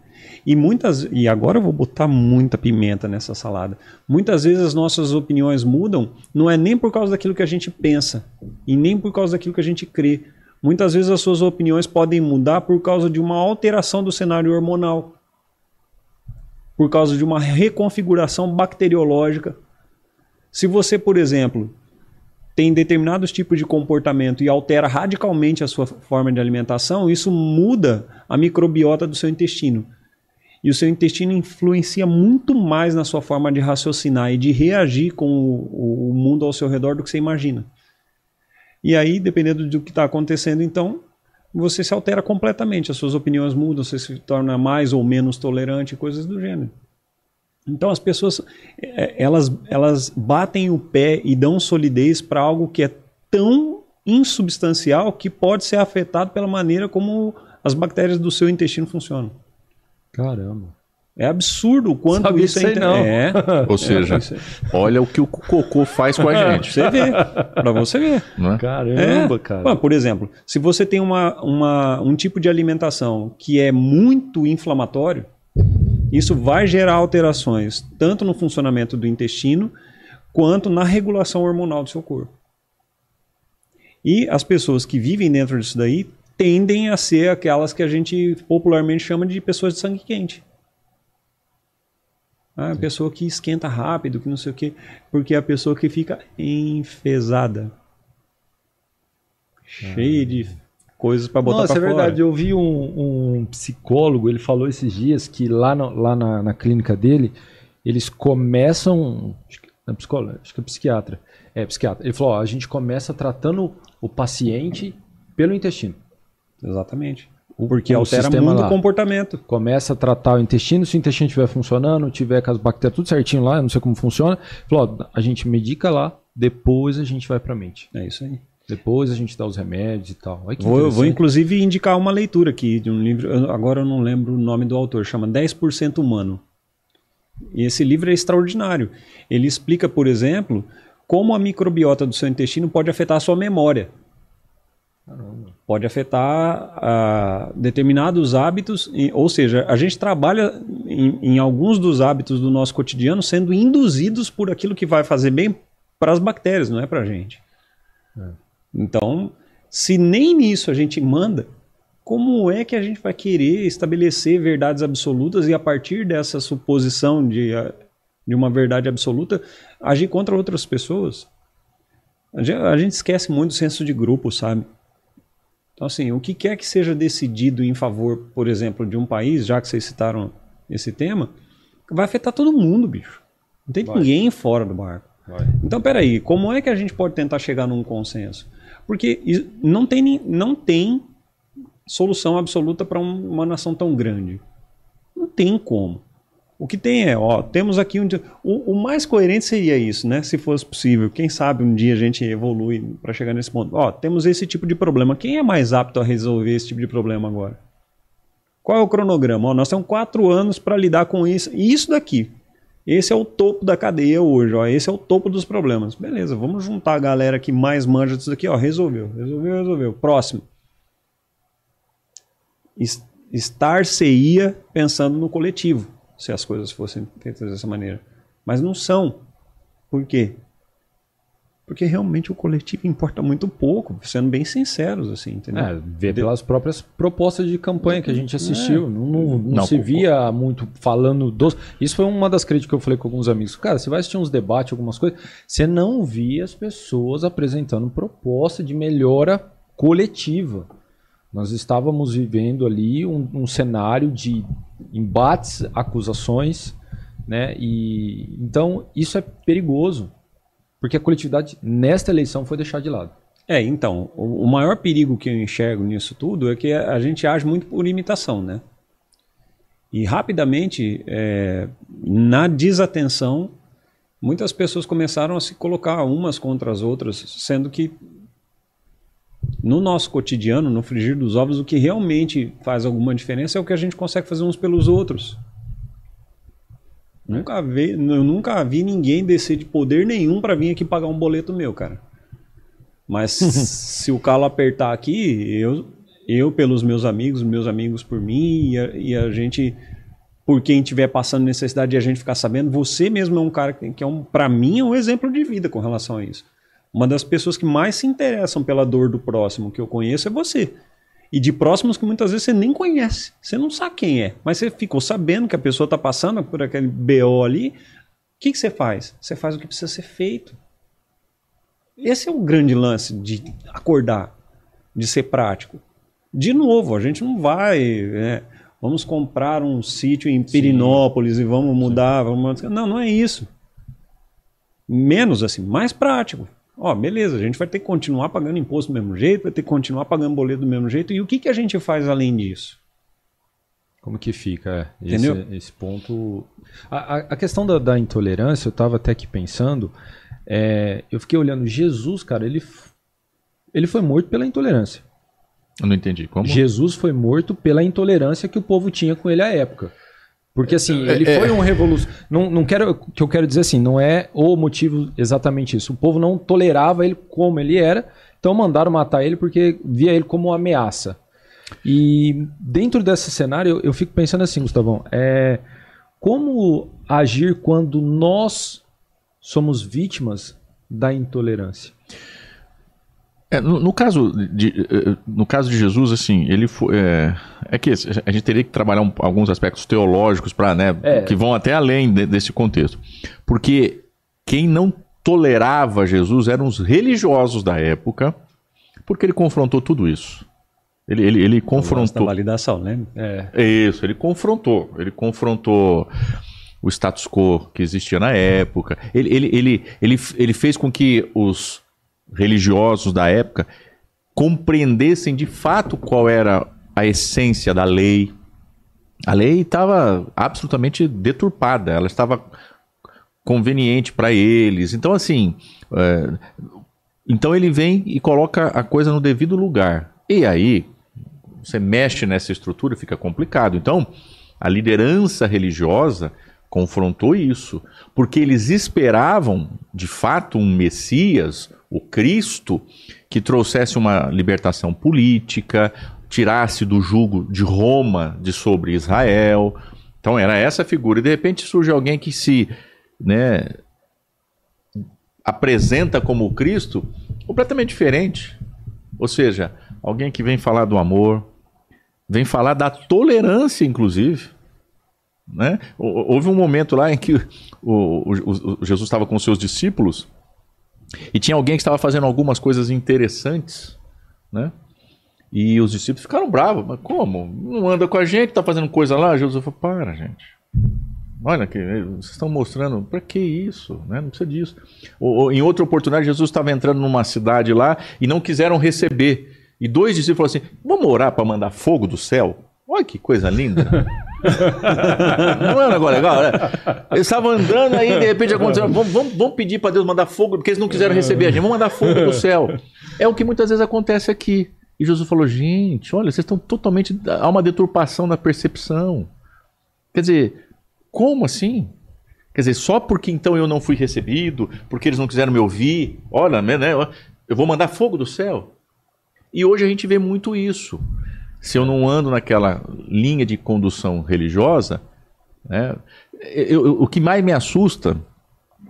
E muitas, e agora eu vou botar muita pimenta nessa salada. Muitas vezes as nossas opiniões mudam, não é nem por causa daquilo que a gente pensa e nem por causa daquilo que a gente crê. Muitas vezes as suas opiniões podem mudar por causa de uma alteração do cenário hormonal, por causa de uma reconfiguração bacteriológica. Se você, por exemplo, tem determinados tipos de comportamento e altera radicalmente a sua forma de alimentação, isso muda a microbiota do seu intestino. E o seu intestino influencia muito mais na sua forma de raciocinar e de reagir com o, o mundo ao seu redor do que você imagina. E aí, dependendo do que está acontecendo, então, você se altera completamente. As suas opiniões mudam, você se torna mais ou menos tolerante, coisas do gênero. Então as pessoas, elas, elas batem o pé e dão solidez para algo que é tão insubstancial que pode ser afetado pela maneira como as bactérias do seu intestino funcionam. Caramba. É absurdo o quanto Sabe isso é... Inter... Não. é. Ou seja, é. Olha o que o cocô faz com a gente. Você vê, para você ver. Não é? Caramba, é. Cara. Bom, por exemplo, se você tem uma, uma, um tipo de alimentação que é muito inflamatório, isso vai gerar alterações tanto no funcionamento do intestino quanto na regulação hormonal do seu corpo. E as pessoas que vivem dentro disso daí tendem a ser aquelas que a gente popularmente chama de pessoas de sangue quente. A pessoa que esquenta rápido, que não sei o quê, porque é a pessoa que fica enfesada. Cheia de coisas para botar para fora. Nossa, é verdade. Eu vi um, um psicólogo, ele falou esses dias que lá, no, lá na, na clínica dele, eles começam... Acho que é psicólogo, acho que é psiquiatra. É, psiquiatra. Ele falou, ó, a gente começa tratando o paciente pelo intestino. Exatamente. Porque altera muito o comportamento. Começa a tratar o intestino, se o intestino estiver funcionando, tiver com as bactérias tudo certinho lá, eu não sei como funciona. Falou, ó, a gente medica lá, depois a gente vai para a mente. É isso aí. Depois a gente dá os remédios e tal. Ai, que vou, eu vou inclusive indicar uma leitura aqui de um livro, agora eu não lembro o nome do autor, chama dez por cento Humano. E esse livro é extraordinário. Ele explica, por exemplo, como a microbiota do seu intestino pode afetar a sua memória. Pode afetar uh, determinados hábitos, ou seja, a gente trabalha em, em alguns dos hábitos do nosso cotidiano sendo induzidos por aquilo que vai fazer bem para as bactérias, não é para a gente. É. Então, se nem nisso a gente manda, como é que a gente vai querer estabelecer verdades absolutas e a partir dessa suposição de, de uma verdade absoluta agir contra outras pessoas? A gente esquece muito o senso de grupo, sabe? Então, assim, o que quer que seja decidido em favor, por exemplo, de um país, já que vocês citaram esse tema, vai afetar todo mundo, bicho. Não tem vai. ninguém fora do barco. Vai. Então, peraí, como é que a gente pode tentar chegar num consenso? Porque não tem, não tem solução absoluta para uma nação tão grande. Não tem como. O que tem é, ó, temos aqui um... O, o mais coerente seria isso, né? Se fosse possível. Quem sabe um dia a gente evolui para chegar nesse ponto. Ó, temos esse tipo de problema. Quem é mais apto a resolver esse tipo de problema agora? Qual é o cronograma? Ó, nós temos quatro anos para lidar com isso. Isso daqui. Esse é o topo da cadeia hoje, ó. Esse é o topo dos problemas. Beleza, vamos juntar a galera que mais manja disso daqui, ó. Resolveu, resolveu, resolveu. Próximo. Estar-se-ia pensando no coletivo. se as coisas fossem feitas dessa maneira. Mas não são. Por quê? Porque realmente o coletivo importa muito pouco, sendo bem sinceros, assim, entendeu? É, ver pelas próprias propostas de campanha que a gente assistiu, é, não, não, não, não se via muito falando dos... Isso foi uma das críticas que eu falei com alguns amigos. Cara, você vai assistir uns debates, algumas coisas, você não via as pessoas apresentando proposta de melhora coletiva. Nós estávamos vivendo ali um, um cenário de embates, acusações, né? E, então, isso é perigoso. Porque a coletividade, nesta eleição, foi deixada de lado. É, então, o maior perigo que eu enxergo nisso tudo é que a gente age muito por imitação, né? E rapidamente, é, na desatenção, muitas pessoas começaram a se colocar umas contra as outras, sendo que no nosso cotidiano, no frigir dos ovos, o que realmente faz alguma diferença é o que a gente consegue fazer uns pelos outros. Nunca vi, eu nunca vi ninguém descer de poder nenhum para vir aqui pagar um boleto meu, cara. Mas se o calo apertar aqui, eu, eu pelos meus amigos, meus amigos por mim, e a, e a gente, por quem estiver passando necessidade de a gente ficar sabendo, você mesmo é um cara que, que é um, para mim é um exemplo de vida com relação a isso. Uma das pessoas que mais se interessam pela dor do próximo que eu conheço é você. E de próximos que muitas vezes você nem conhece. Você não sabe quem é. Mas você ficou sabendo que a pessoa está passando por aquele B O ali. O que, que você faz? Você faz o que precisa ser feito. Esse é o grande lance de acordar. De ser prático. De novo, a gente não vai... Né? Vamos comprar um sítio em Pirinópolis. Sim. E vamos mudar. Vamos... Não, não é isso. Menos assim, mais prático. Ó, oh, beleza, a gente vai ter que continuar pagando imposto do mesmo jeito, vai ter que continuar pagando boleto do mesmo jeito. E o que, que a gente faz além disso? Como que fica esse, esse ponto? A, a, a questão da, da intolerância, eu estava até aqui pensando, é, eu fiquei olhando, Jesus, cara, ele, ele foi morto pela intolerância. Eu não entendi, como? Jesus foi morto pela intolerância que o povo tinha com ele à época. Porque assim, ele é, foi um revolucionário. Não, não quero, o que eu quero dizer assim, não é o motivo exatamente isso. O povo não tolerava ele como ele era, então mandaram matar ele porque via ele como uma ameaça. E dentro desse cenário, eu, eu fico pensando assim, Gustavão, é, como agir quando nós somos vítimas da intolerância? É, no, no, caso de, no caso de Jesus, assim, ele foi... É, é que a gente teria que trabalhar um, alguns aspectos teológicos pra, né, é. que vão até além de, desse contexto. Porque quem não tolerava Jesus eram os religiosos da época, porque ele confrontou tudo isso. Ele, ele, ele confrontou... A validação, né? É. É isso, ele confrontou. Ele confrontou o status quo que existia na época. Ele, ele, ele, ele, ele fez com que os... religiosos da época compreendessem de fato qual era a essência da lei. A lei estava absolutamente deturpada, ela estava conveniente para eles. Então, assim, é, então ele vem e coloca a coisa no devido lugar. E aí, você mexe nessa estrutura, fica complicado. Então, a liderança religiosa confrontou isso, porque eles esperavam, de fato, um Messias, o Cristo, que trouxesse uma libertação política, tirasse do jugo de Roma de sobre Israel. Então era essa figura. E de repente surge alguém que se, né, apresenta como o Cristo, completamente diferente. Ou seja, alguém que vem falar do amor, vem falar da tolerância, inclusive. Né? Houve um momento lá em que o, o, o, o Jesus estava com os seus discípulos e tinha alguém que estava fazendo algumas coisas interessantes, né? E os discípulos ficaram bravos. Mas como? Não anda com a gente, está fazendo coisa lá? Jesus falou, para, gente. Olha, que, vocês estão mostrando, para que isso? Né? Não precisa disso. Ou, ou, em outra oportunidade, Jesus estava entrando numa cidade lá e não quiseram receber. E dois discípulos falaram assim, vamos orar para mandar fogo do céu? Olha que coisa linda. Não é um negócio legal, né? Eles estavam andando aí, de repente aconteceu, vamos, vamos, vamos pedir para Deus mandar fogo, porque eles não quiseram receber a gente, vamos mandar fogo do céu. É o que muitas vezes acontece aqui. E Jesus falou, gente, olha, vocês estão totalmente... Há uma deturpação da percepção. Quer dizer, como assim? Quer dizer, só porque então eu não fui recebido, porque eles não quiseram me ouvir, olha, né, eu vou mandar fogo do céu? E hoje a gente vê muito isso. Se eu não ando naquela linha de condução religiosa, Né? Eu, eu, o que mais me assusta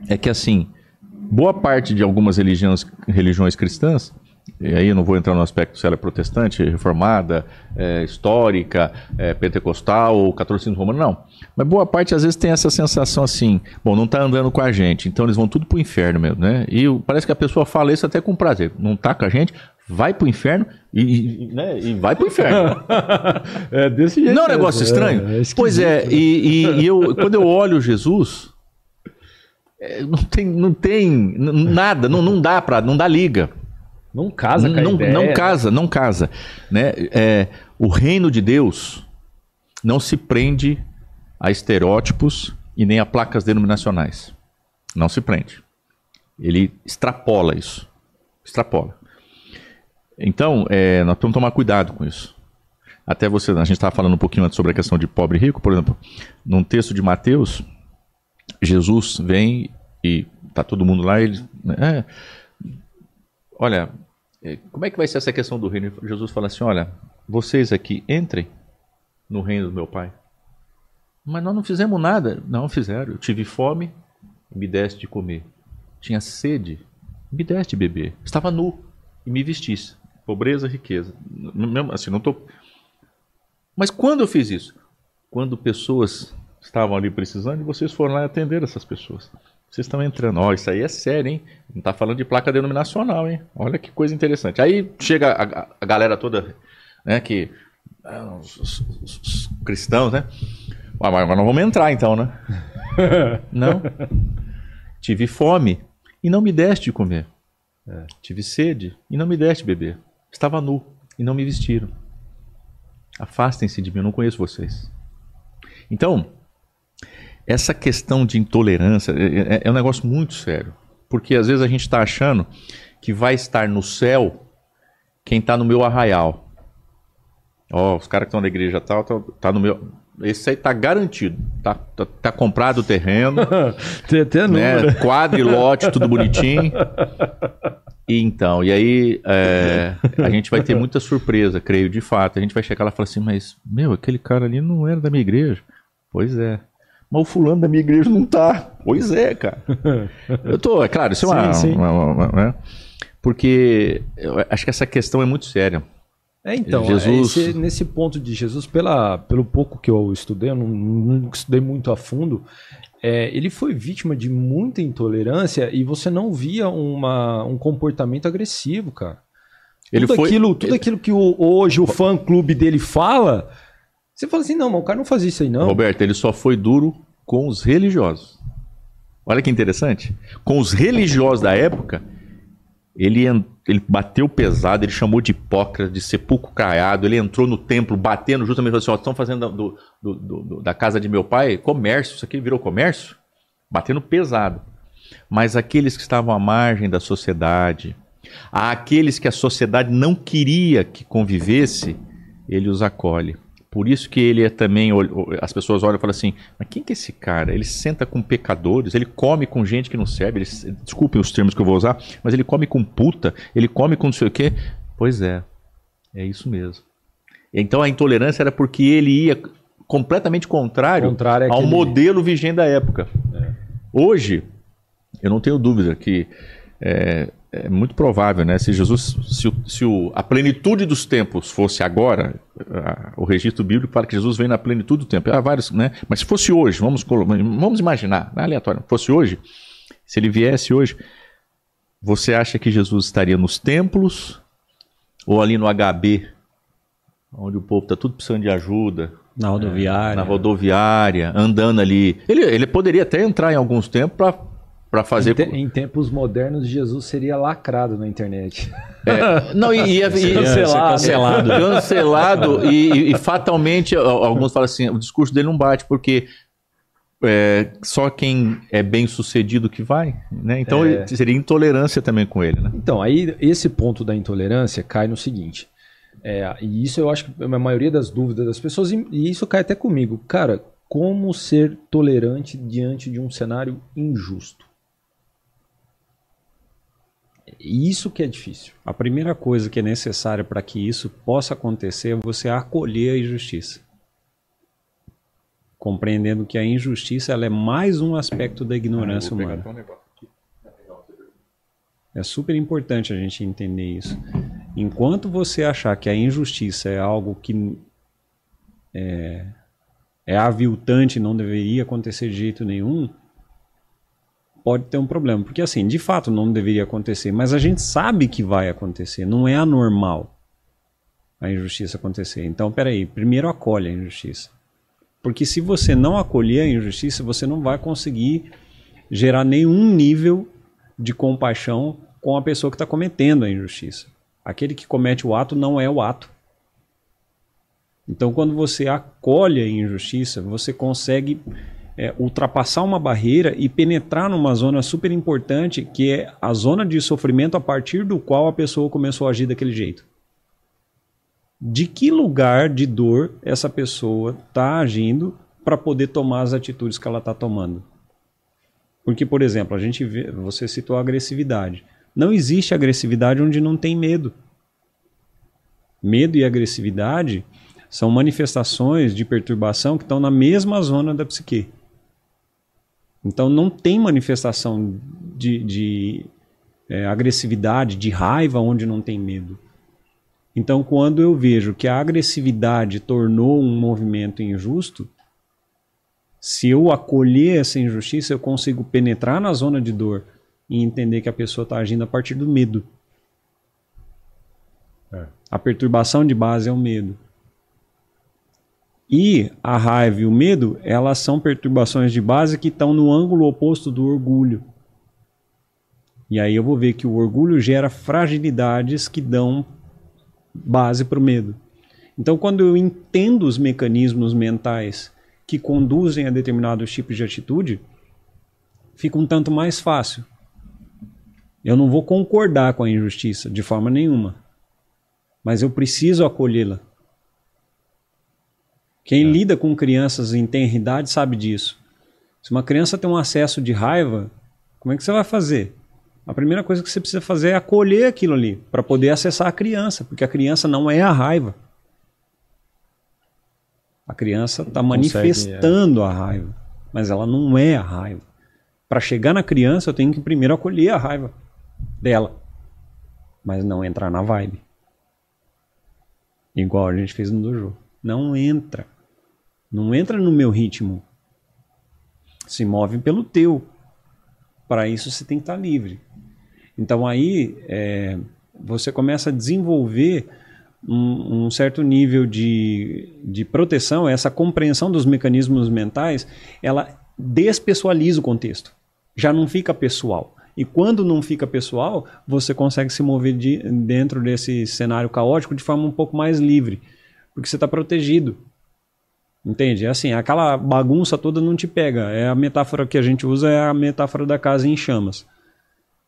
é que, assim, boa parte de algumas religiões, religiões cristãs, e aí eu não vou entrar no aspecto se ela é protestante, reformada, é, histórica, é, pentecostal ou catolicismo romano, não. Mas boa parte às vezes tem essa sensação assim, bom, não está andando com a gente, então eles vão tudo para o inferno mesmo, né? E parece que a pessoa fala isso até com prazer, não está com a gente, vai para o inferno e, e, né, e vai para o inferno. É desse jeito. Não é um negócio estranho? É, é pois é, e, e, e eu, quando eu olho Jesus, não tem, não tem nada, não, não dá para, não dá liga. Não casa, com a não, ideia. não casa, não casa, né? É, o reino de Deus não se prende a estereótipos e nem a placas denominacionais. Não se prende. Ele extrapola isso, extrapola. Então, é, nós temos que tomar cuidado com isso. Até você, a gente estava falando um pouquinho antes sobre a questão de pobre e rico, por exemplo, num texto de Mateus, Jesus vem e tá todo mundo lá, ele é, olha, como é que vai ser essa questão do reino? Jesus fala assim, olha, vocês aqui entrem no reino do meu pai. Mas nós não fizemos nada. Não fizeram. Eu tive fome, me deste de comer. Tinha sede, me deste de beber. Estava nu e me vestiste. Pobreza, riqueza. Assim, não tô... Mas quando eu fiz isso? Quando pessoas estavam ali precisando, vocês foram lá atender essas pessoas. Vocês estão entrando. Ó, isso aí é sério, hein? Não está falando de placa denominacional, hein? Olha que coisa interessante. Aí chega a, a galera toda, né? Que ah, os, os, os cristãos, né? Ah, mas nós vamos entrar então, né? Não. Tive fome e não me deste de comer. É. Tive sede e não me deste de beber. Estava nu e não me vestiram. Afastem-se de mim, eu não conheço vocês. Então... essa questão de intolerância é, é um negócio muito sério. Porque às vezes a gente está achando que vai estar no céu quem está no meu arraial. Ó, oh, os caras que estão na igreja tal, tá, tá, tá no meu... esse aí está garantido. Está tá, tá comprado o terreno. tem até né? Quadro e lote, tudo bonitinho. E então, e aí é, a gente vai ter muita surpresa, creio, de fato. A gente vai chegar lá e falar assim, mas, meu, aquele cara ali não era da minha igreja. Pois é. Mas o fulano da minha igreja não tá. Pois é, cara. Eu tô, é claro, isso é uma... Sim, sim. uma, uma, uma, uma né? Porque eu acho que essa questão é muito séria. É, então, Jesus... é, esse, nesse ponto de Jesus, pela, pelo pouco que eu estudei, eu não, não estudei muito a fundo, é, ele foi vítima de muita intolerância e você não via uma, um comportamento agressivo, cara. Ele tudo, foi... aquilo, tudo ele... aquilo que o, hoje o fã-clube dele fala... você fala assim, não, mas o cara não fazia isso aí, não. Roberto, ele só foi duro com os religiosos. Olha que interessante. Com os religiosos da época, ele, ele bateu pesado, ele chamou de hipócrita, de sepulcro caiado, ele entrou no templo batendo justamente, falou assim, ó, estão fazendo do, do, do, da casa de meu pai comércio, isso aqui virou comércio? Batendo pesado. Mas aqueles que estavam à margem da sociedade, aqueles que a sociedade não queria que convivesse, ele os acolhe. Por isso que ele é também, as pessoas olham e falam assim, mas quem que é esse cara? Ele senta com pecadores, ele come com gente que não serve, ele, desculpem os termos que eu vou usar, mas ele come com puta, ele come com não sei o quê. Pois é, é isso mesmo. Então a intolerância era porque ele ia completamente contrário, contrário ao aquele... modelo vigente da época. É. Hoje, eu não tenho dúvida que é, é muito provável, né? Se Jesus, se, o, se o, a plenitude dos tempos fosse agora, a, o registro bíblico fala que Jesus vem na plenitude do tempo. Há vários, né? Mas se fosse hoje, vamos, vamos imaginar, aleatório, fosse hoje, se ele viesse hoje, você acha que Jesus estaria nos templos ou ali no H B, onde o povo está tudo precisando de ajuda? Na rodoviária. É, na rodoviária, andando ali. Ele, ele poderia até entrar em alguns tempos para... para fazer... Em, te, em tempos modernos, Jesus seria lacrado na internet. É, não, e, e, e, e cancelado. Cancelado, cancelado e, e fatalmente, alguns falam assim, o discurso dele não bate, porque é, só quem é bem sucedido que vai, né? Então é. Seria intolerância também com ele, né? Então, aí esse ponto da intolerância cai no seguinte, é, e isso eu acho que é a maioria das dúvidas das pessoas, e, e isso cai até comigo, cara, como ser tolerante diante de um cenário injusto? Isso que é difícil. A primeira coisa que é necessária para que isso possa acontecer é você acolher a injustiça. compreendendo que a injustiça ela é mais um aspecto da ignorância humana. É super importante a gente entender isso. Enquanto você achar que a injustiça é algo que é, é aviltante e não deveria acontecer de jeito nenhum, pode ter um problema. Porque assim, de fato não deveria acontecer, mas a gente sabe que vai acontecer, não é anormal a injustiça acontecer. Então, peraí, primeiro acolhe a injustiça. Porque se você não acolher a injustiça, você não vai conseguir gerar nenhum nível de compaixão com a pessoa que está cometendo a injustiça. Aquele que comete o ato não é o ato. Então, quando você acolhe a injustiça, você consegue é, ultrapassar uma barreira e penetrar numa zona super importante, que é a zona de sofrimento a partir do qual a pessoa começou a agir daquele jeito. De que lugar de dor essa pessoa está agindo para poder tomar as atitudes que ela está tomando? Porque, por exemplo, a gente vê, você citou a agressividade. Não existe agressividade onde não tem medo. Medo e agressividade são manifestações de perturbação que estão na mesma zona da psique. Então não tem manifestação de, de é, agressividade, de raiva onde não tem medo. Então, quando eu vejo que a agressividade tornou um movimento injusto, se eu acolher essa injustiça, eu consigo penetrar na zona de dor e entender que a pessoa está agindo a partir do medo. É. A perturbação de base é o medo. E a raiva e o medo, elas são perturbações de base que estão no ângulo oposto do orgulho. E aí eu vou ver que o orgulho gera fragilidades que dão base para o medo. Então, quando eu entendo os mecanismos mentais que conduzem a determinados tipos de atitude, fica um tanto mais fácil. Eu não vou concordar com a injustiça de forma nenhuma, mas eu preciso acolhê-la. Quem é. lida com crianças em tenridade sabe disso. Se uma criança tem um acesso de raiva, como é que você vai fazer? A primeira coisa que você precisa fazer é acolher aquilo ali, para poder acessar a criança, porque a criança não é a raiva. A criança está manifestando é. a raiva, mas ela não é a raiva. Para chegar na criança, eu tenho que primeiro acolher a raiva dela, mas não entrar na vibe. Igual a gente fez no dojo. Não entra. Não entra no meu ritmo. Se move pelo teu. Para isso você tem que estar livre. Então aí é, você começa a desenvolver um, um certo nível de, de proteção. Essa compreensão dos mecanismos mentais, ela despessoaliza o contexto. Já não fica pessoal. E quando não fica pessoal, você consegue se mover de, dentro desse cenário caótico de forma um pouco mais livre. Porque você está protegido. Entende? Assim, aquela bagunça toda não te pega. É a metáfora que a gente usa, é a metáfora da casa em chamas.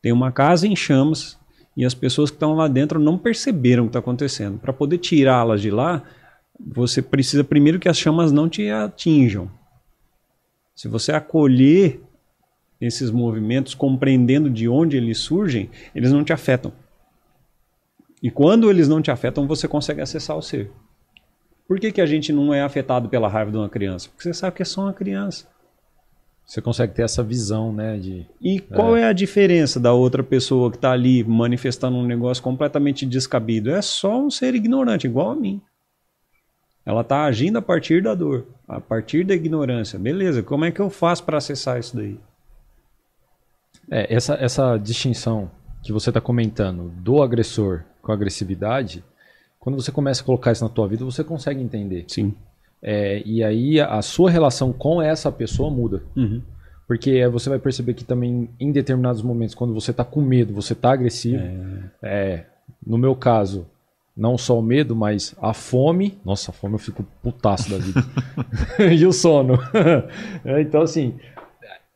Tem uma casa em chamas e as pessoas que estão lá dentro não perceberam o que está acontecendo. Para poder tirá-las de lá, você precisa primeiro que as chamas não te atinjam. Se você acolher esses movimentos, compreendendo de onde eles surgem, eles não te afetam. E quando eles não te afetam, você consegue acessar o ser. Por que que a gente não é afetado pela raiva de uma criança? Porque você sabe que é só uma criança. Você consegue ter essa visão, né? De, e qual é. é a diferença da outra pessoa que está ali manifestando um negócio completamente descabido? É só um ser ignorante, igual a mim. Ela está agindo a partir da dor, a partir da ignorância. Beleza, como é que eu faço para acessar isso daí? É, essa, essa distinção que você está comentando do agressor com a agressividade... Quando você começa a colocar isso na tua vida, você consegue entender. Sim. É, e aí a sua relação com essa pessoa muda. Uhum. Porque você vai perceber que também em determinados momentos, quando você está com medo, você está agressivo. É. É, no meu caso, não só o medo, mas a fome. Nossa, a fome eu fico putaço da vida. E o sono. Então assim,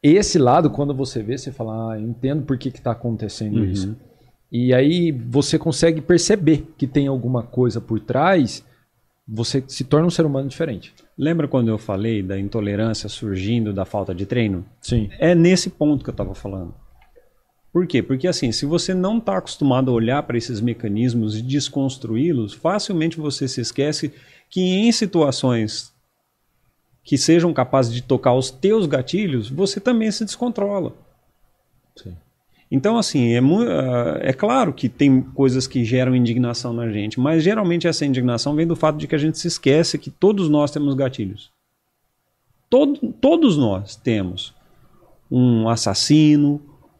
esse lado, quando você vê, você fala, ah, eu entendo por que que está acontecendo uhum. isso. E aí você consegue perceber que tem alguma coisa por trás, você se torna um ser humano diferente. Lembra quando eu falei da intolerância surgindo da falta de treino? Sim. É nesse ponto que eu estava falando. Por quê? Porque assim, se você não está acostumado a olhar para esses mecanismos e desconstruí-los, facilmente você se esquece que em situações que sejam capazes de tocar os teus gatilhos, você também se descontrola. Sim. Então, assim, é, é claro que tem coisas que geram indignação na gente, mas geralmente essa indignação vem do fato de que a gente se esquece que todos nós temos gatilhos. Todo, todos nós temos um assassino,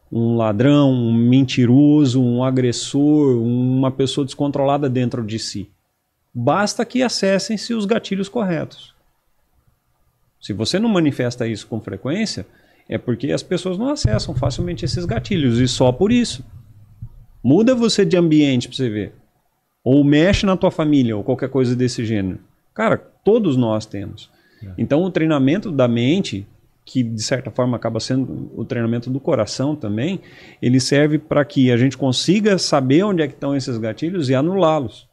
um ladrão, um mentiroso, um agressor, uma pessoa descontrolada dentro de si. Basta que acessem-se os gatilhos corretos. Se você não manifesta isso com frequência, é porque as pessoas não acessam facilmente esses gatilhos, e só por isso. Muda você de ambiente para você ver. Ou mexe na tua família, ou qualquer coisa desse gênero. Cara, todos nós temos. É. Então o treinamento da mente, que de certa forma acaba sendo o treinamento do coração também, ele serve para que a gente consiga saber onde é que estão esses gatilhos e anulá-los.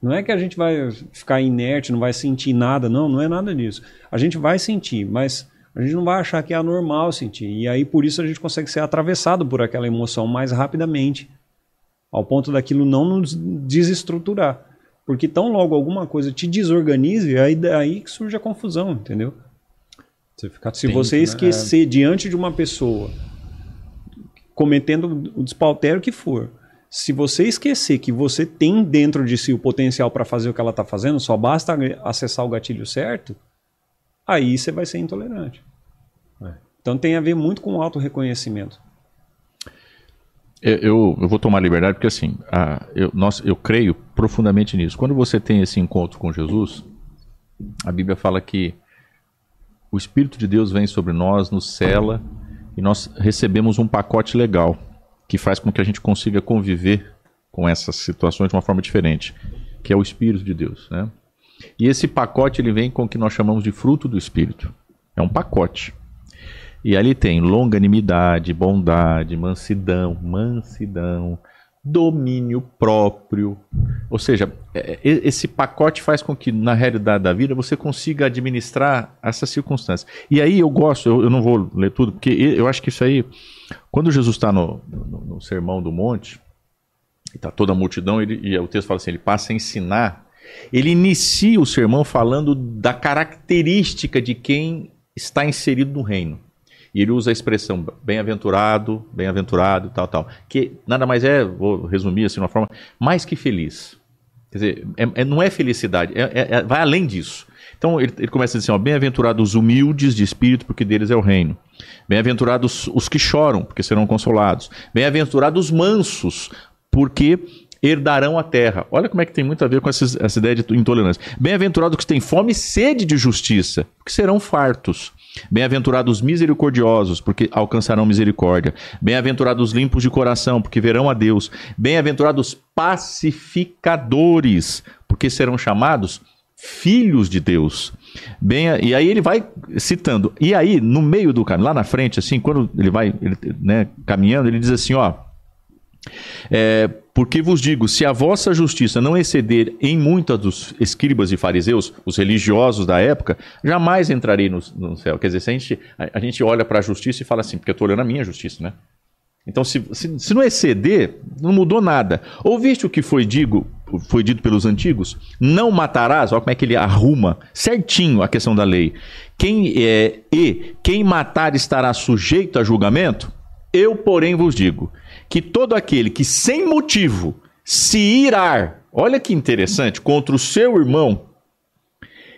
Não é que a gente vai ficar inerte, não vai sentir nada, não, não é nada disso. A gente vai sentir, mas a gente não vai achar que é anormal sentir. E aí por isso a gente consegue ser atravessado por aquela emoção mais rapidamente, ao ponto daquilo não nos desestruturar. Porque tão logo alguma coisa te desorganize, aí daí que surge a confusão, entendeu? Você fica atento, Se você esquecer né? diante de uma pessoa, cometendo o despautério que for, se você esquecer que você tem dentro de si o potencial para fazer o que ela está fazendo, só basta acessar o gatilho certo, aí você vai ser intolerante. É. Então tem a ver muito com o auto-reconhecimento. Eu, eu, eu vou tomar liberdade porque assim, a, eu, nossa, eu creio profundamente nisso. Quando você tem esse encontro com Jesus, a Bíblia fala que o Espírito de Deus vem sobre nós, nos cela e nós recebemos um pacote legal, que faz com que a gente consiga conviver com essas situações de uma forma diferente, que é o Espírito de Deus, né? E esse pacote ele vem com o que nós chamamos de fruto do Espírito. É um pacote. E ali tem longanimidade, bondade, mansidão, mansidão, domínio próprio. Ou seja, esse pacote faz com que na realidade da vida você consiga administrar essas circunstâncias. E aí eu gosto, eu, eu não vou ler tudo, porque eu acho que isso aí... Quando Jesus está no, no, no Sermão do Monte, está toda a multidão, ele, e o texto fala assim, ele passa a ensinar, ele inicia o sermão falando da característica de quem está inserido no reino. E ele usa a expressão bem-aventurado, bem-aventurado, tal, tal, que nada mais é, vou resumir assim de uma forma, mais que feliz. Quer dizer, é, é, não é felicidade, é, é, é, vai além disso. Então ele, ele começa a dizer assim, bem-aventurados os humildes de espírito, porque deles é o reino. Bem-aventurados os que choram, porque serão consolados. Bem-aventurados os mansos, porque herdarão a terra. Olha como é que tem muito a ver com essas, essa ideia de intolerância. Bem-aventurados os que têm fome e sede de justiça, porque serão fartos. Bem-aventurados os misericordiosos, porque alcançarão misericórdia. Bem-aventurados os limpos de coração, porque verão a Deus. Bem-aventurados os pacificadores, porque serão chamados filhos de Deus. Bem, e aí ele vai citando. E aí, no meio do caminho, lá na frente, assim, quando ele vai ele, né, caminhando, ele diz assim, ó. É, porque vos digo, se a vossa justiça não exceder em muitas dos escribas e fariseus, os religiosos da época, jamais entrarei no, no céu. Quer dizer, se a, gente, a, a gente olha para a justiça e fala assim, porque eu estou olhando a minha justiça, né? Então, se, se, se não exceder, não mudou nada. Ouviste o que foi, digo, foi dito pelos antigos? Não matarás. Olha como é que ele arruma certinho a questão da lei. Quem é, e quem matar estará sujeito a julgamento? Eu, porém, vos digo que todo aquele que sem motivo se irar, olha que interessante, contra o seu irmão,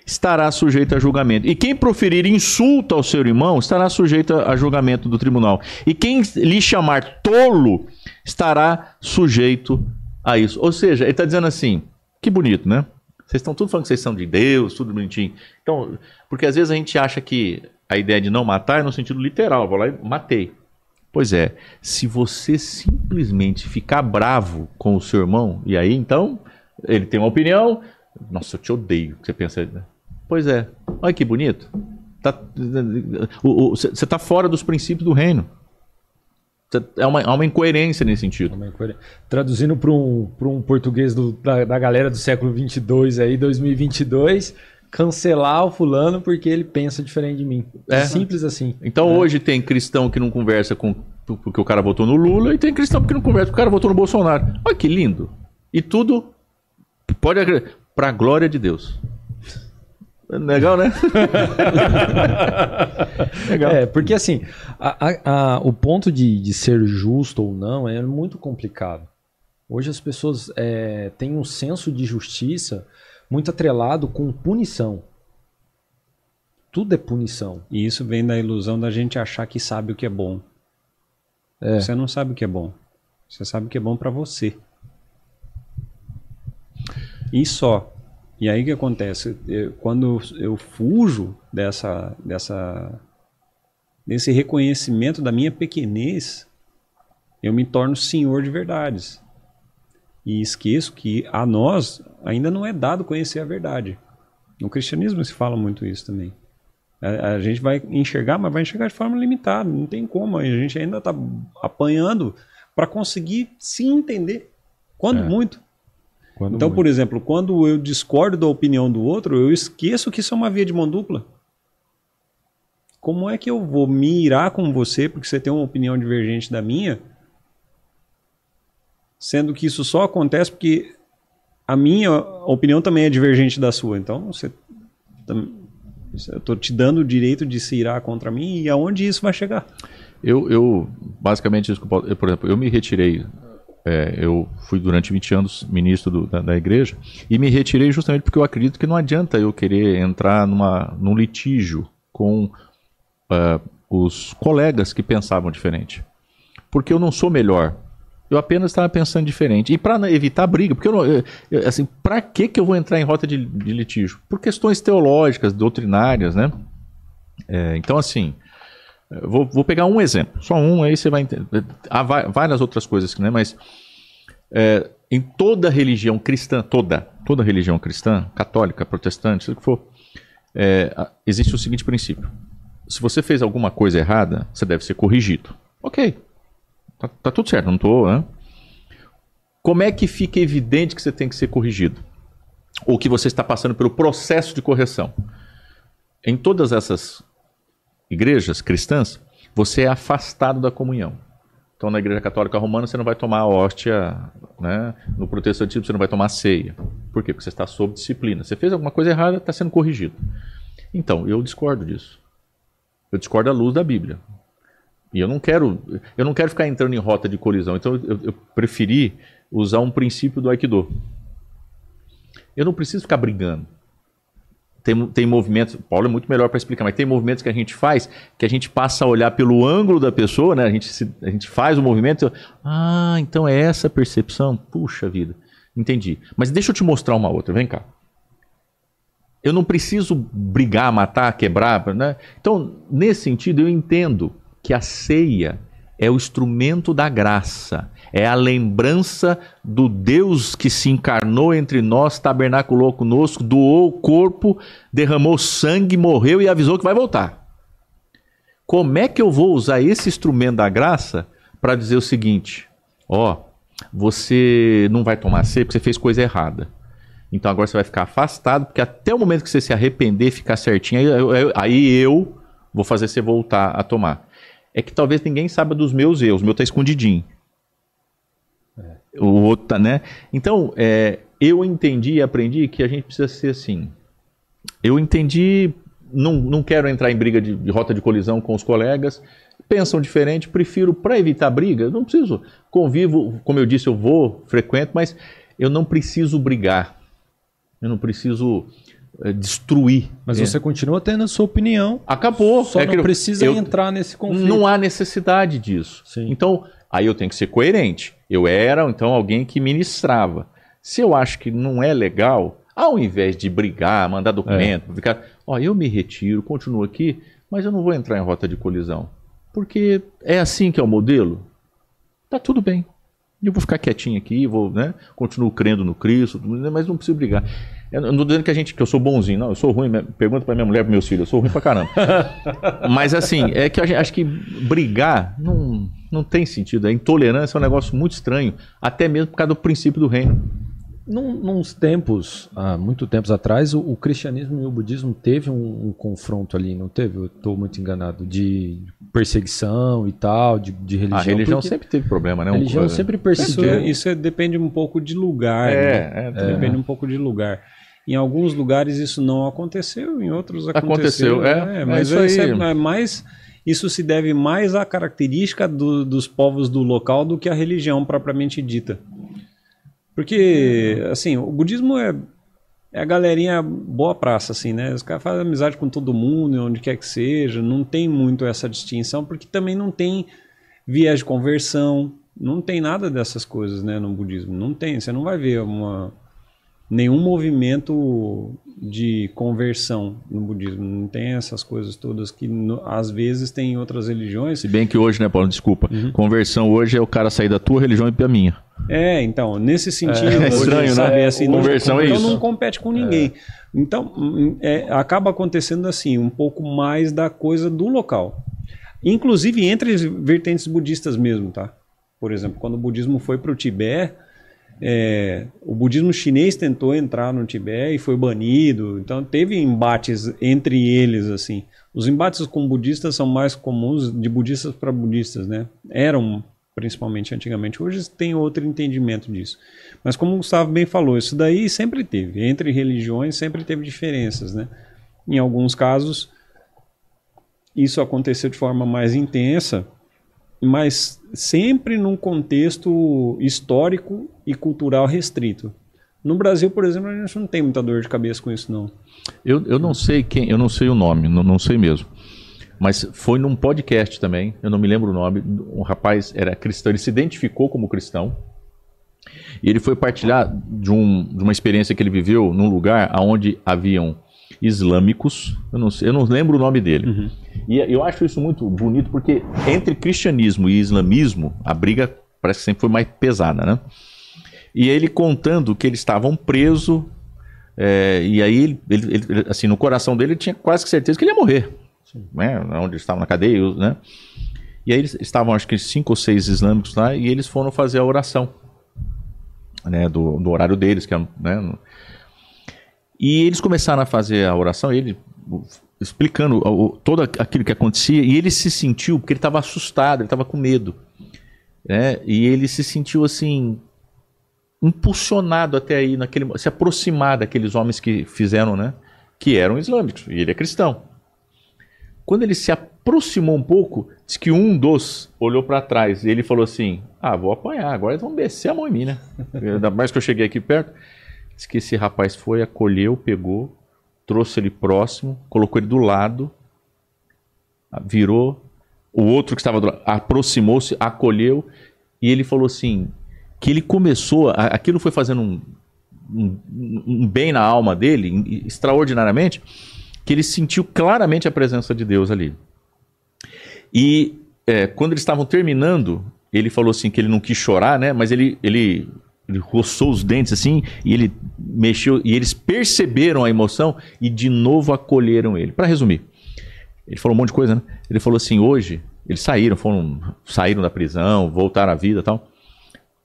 estará sujeito a julgamento. E quem proferir insulto ao seu irmão estará sujeito a julgamento do tribunal. E quem lhe chamar tolo estará sujeito a isso. Ou seja, ele está dizendo assim, que bonito, né? Vocês estão tudo falando que vocês são de Deus, tudo bonitinho. Então, porque às vezes a gente acha que a ideia de não matar é no sentido literal, vou lá e matei. Pois é, se você simplesmente ficar bravo com o seu irmão, e aí então ele tem uma opinião, nossa, eu te odeio, você pensa, né? Pois é, olha que bonito. Você tá, está fora dos princípios do reino. É uma, é uma incoerência nesse sentido. É incoerência. Traduzindo para um, para um português do, da, da galera do século vinte e dois, aí, dois mil e vinte e dois, cancelar o fulano porque ele pensa diferente de mim. É simples assim. Então é. Hoje tem cristão que não conversa com porque o cara votou no Lula e tem cristão que não conversa porque o cara votou no Bolsonaro. Olha que lindo. E tudo pode agregar. Para a glória de Deus. Legal, né? Legal. É, porque assim, a, a, a, o ponto de, de ser justo ou não é muito complicado. Hoje as pessoas é, têm um senso de justiça muito atrelado com punição. Tudo é punição. E isso vem da ilusão da gente achar que sabe o que é bom. É. Você não sabe o que é bom. Você sabe o que é bom pra você. E só. E aí o que acontece? Eu, quando eu fujo dessa, dessa, desse reconhecimento da minha pequenez, eu me torno senhor de verdades. E esqueço que a nós ainda não é dado conhecer a verdade. No cristianismo se fala muito isso também. A, a gente vai enxergar, mas vai enxergar de forma limitada. Não tem como. A gente ainda está apanhando para conseguir se entender. Quando é. muito. Quando então, muito. Por exemplo, quando eu discordo da opinião do outro, eu esqueço que isso é uma via de mão dupla. Como é que eu vou me irar com você porque você tem uma opinião divergente da minha, sendo que isso só acontece porque a minha opinião também é divergente da sua? Então, você, eu estou te dando o direito de se irar contra mim, e aonde isso vai chegar? Eu, eu basicamente, eu, por exemplo, eu me retirei. É, eu fui durante vinte anos ministro do, da, da igreja, e me retirei justamente porque eu acredito que não adianta eu querer entrar numa, num litígio com uh, os colegas que pensavam diferente. Porque eu não sou melhor, eu apenas estava pensando diferente. E para evitar briga, porque eu não, eu, eu, assim, para que que eu vou entrar em rota de, de litígio? Por questões teológicas, doutrinárias, né? É, então assim... Vou, vou pegar um exemplo, só um, aí você vai entender. Há várias outras coisas, né? Mas é, em toda religião cristã, toda, toda religião cristã, católica, protestante, seja o que for, é, existe o seguinte princípio: se você fez alguma coisa errada, você deve ser corrigido. Ok, tá, tá tudo certo, não tô, né? Como é que fica evidente que você tem que ser corrigido? Ou que você está passando pelo processo de correção? Em todas essas igrejas cristãs, você é afastado da comunhão. Então, na igreja católica romana, você não vai tomar a hóstia, né? No protestantismo, você não vai tomar a ceia. Por quê? Porque você está sob disciplina. Você fez alguma coisa errada, está sendo corrigido. Então, eu discordo disso. Eu discordo à luz da Bíblia. E eu não quero, eu não quero ficar entrando em rota de colisão. Então, eu, eu preferi usar um princípio do Aikido. Eu não preciso ficar brigando. Tem, tem movimentos, Paulo é muito melhor para explicar, mas tem movimentos que a gente faz, que a gente passa a olhar pelo ângulo da pessoa, né? A gente, se, a gente faz o movimento, ah, então é essa percepção, puxa vida, entendi. Mas deixa eu te mostrar uma outra, vem cá. Eu não preciso brigar, matar, quebrar, né? Então, nesse sentido, eu entendo que a ceia é o instrumento da graça, é a lembrança do Deus que se encarnou entre nós, tabernaculou conosco, doou o corpo, derramou sangue, morreu e avisou que vai voltar. Como é que eu vou usar esse instrumento da graça para dizer o seguinte: ó, você não vai tomar ceia porque você fez coisa errada. Então agora você vai ficar afastado, porque até o momento que você se arrepender e ficar certinho, aí, aí eu vou fazer você voltar a tomar. É que talvez ninguém saiba dos meus erros, o meu está escondidinho. O outro tá, né? Então, é, eu entendi e aprendi que a gente precisa ser assim. Eu entendi, não, não quero entrar em briga de, de rota de colisão com os colegas, pensam diferente, prefiro, para evitar briga, não preciso, convivo, como eu disse, eu vou, frequento, mas eu não preciso brigar, eu não preciso é, destruir. Mas é. Você continua tendo a sua opinião. Acabou. Só é não que precisa eu, entrar nesse conflito. Não há necessidade disso. Sim. Então, aí eu tenho que ser coerente. Eu era, então, alguém que ministrava. Se eu acho que não é legal, ao invés de brigar, mandar documento, é. ficar, ó, eu me retiro, continuo aqui, mas eu não vou entrar em rota de colisão. Porque é assim que é o modelo. Tá tudo bem. Eu vou ficar quietinho aqui, vou, né, continuo crendo no Cristo, mas não preciso brigar. Eu não estou dizendo que, a gente, que eu sou bonzinho, não, eu sou ruim. Pergunta para minha mulher, para meus filhos, eu sou ruim para caramba. Mas assim, é que a gente, acho que brigar não, não tem sentido. A intolerância é um negócio muito estranho, até mesmo por causa do princípio do reino. Num, nos tempos, há muito tempos atrás, o, o cristianismo e o budismo teve um, um confronto ali, não teve? Eu estou muito enganado, de perseguição e tal, de, de religião. A religião sempre teve problema, né? A religião um, sempre perseguiu. Isso, isso depende um pouco de lugar. É, né? é, é. Depende um pouco de lugar. Em alguns lugares isso não aconteceu, em outros aconteceu. Aconteceu, é. é mas é isso aí. É mais, isso se deve mais à característica do, dos povos do local do que à religião propriamente dita. Porque, assim, o budismo é, é a galerinha boa praça, assim, né? Os caras fazem amizade com todo mundo, onde quer que seja, não tem muito essa distinção, porque também não tem viés de conversão, não tem nada dessas coisas, né, no budismo. Não tem, você não vai ver uma... nenhum movimento de conversão no budismo. Não tem essas coisas todas que no, às vezes tem em outras religiões. Se bem que hoje, né, Paulo? Desculpa. Uhum. Conversão hoje é o cara sair da tua religião e ir pra minha. É, então, nesse sentido... É, é estranho, hoje, né? Sabe, assim, conversão não, é então isso. Então não compete com ninguém. É. Então, é, acaba acontecendo assim, um pouco mais da coisa do local. Inclusive entre as vertentes budistas mesmo, tá? Por exemplo, quando o budismo foi para o Tibete... É, o budismo chinês tentou entrar no Tibete e foi banido, então teve embates entre eles, assim. Os embates com budistas são mais comuns de budistas para budistas, né? Eram, principalmente antigamente, hoje tem outro entendimento disso. Mas como o Gustavo bem falou, isso daí sempre teve, entre religiões sempre teve diferenças, né? Em alguns casos, isso aconteceu de forma mais intensa, mas sempre num contexto histórico e cultural restrito. No Brasil, por exemplo, a gente não tem muita dor de cabeça com isso, não. Eu, eu não sei quem, eu não sei o nome, não, não sei mesmo. Mas foi num podcast também, eu não me lembro o nome, um rapaz era cristão, ele se identificou como cristão e ele foi partilhar de, um, de uma experiência que ele viveu num lugar onde haviam islâmicos, eu não, sei, eu não lembro o nome dele. Uhum. E eu acho isso muito bonito porque entre cristianismo e islamismo a briga parece que sempre foi mais pesada, né? E ele contando que eles estavam presos, é, e aí ele, ele, assim, no coração dele ele tinha quase que certeza que ele ia morrer, né? Onde eles estavam na cadeia, né? E aí eles estavam, acho que cinco ou seis islâmicos lá, e eles foram fazer a oração, né, do, do horário deles, que é, né? E eles começaram a fazer a oração, ele explicando todo aquilo que acontecia, e ele se sentiu, porque ele estava assustado, ele estava com medo, né? E ele se sentiu assim, impulsionado até aí, naquele, se aproximar daqueles homens que fizeram, né? Que eram islâmicos, e ele é cristão. Quando ele se aproximou um pouco, diz que um dos olhou para trás, e ele falou assim, ah, vou apanhar, agora eles vão descer a mão em mim, né? Ainda mais que eu cheguei aqui perto. Diz que esse rapaz foi, acolheu, pegou, trouxe ele próximo, colocou ele do lado, virou, o outro que estava do lado aproximou-se, acolheu, e ele falou assim, que ele começou, aquilo foi fazendo um, um, um bem na alma dele, extraordinariamente, que ele sentiu claramente a presença de Deus ali. E é, quando eles estavam terminando, ele falou assim, que ele não quis chorar, né? Mas ele... ele Ele roçou os dentes assim e ele mexeu, e eles perceberam a emoção e de novo acolheram ele. Para resumir, ele falou um monte de coisa, né? Ele falou assim, hoje, eles saíram, foram, saíram da prisão, voltaram à vida e tal.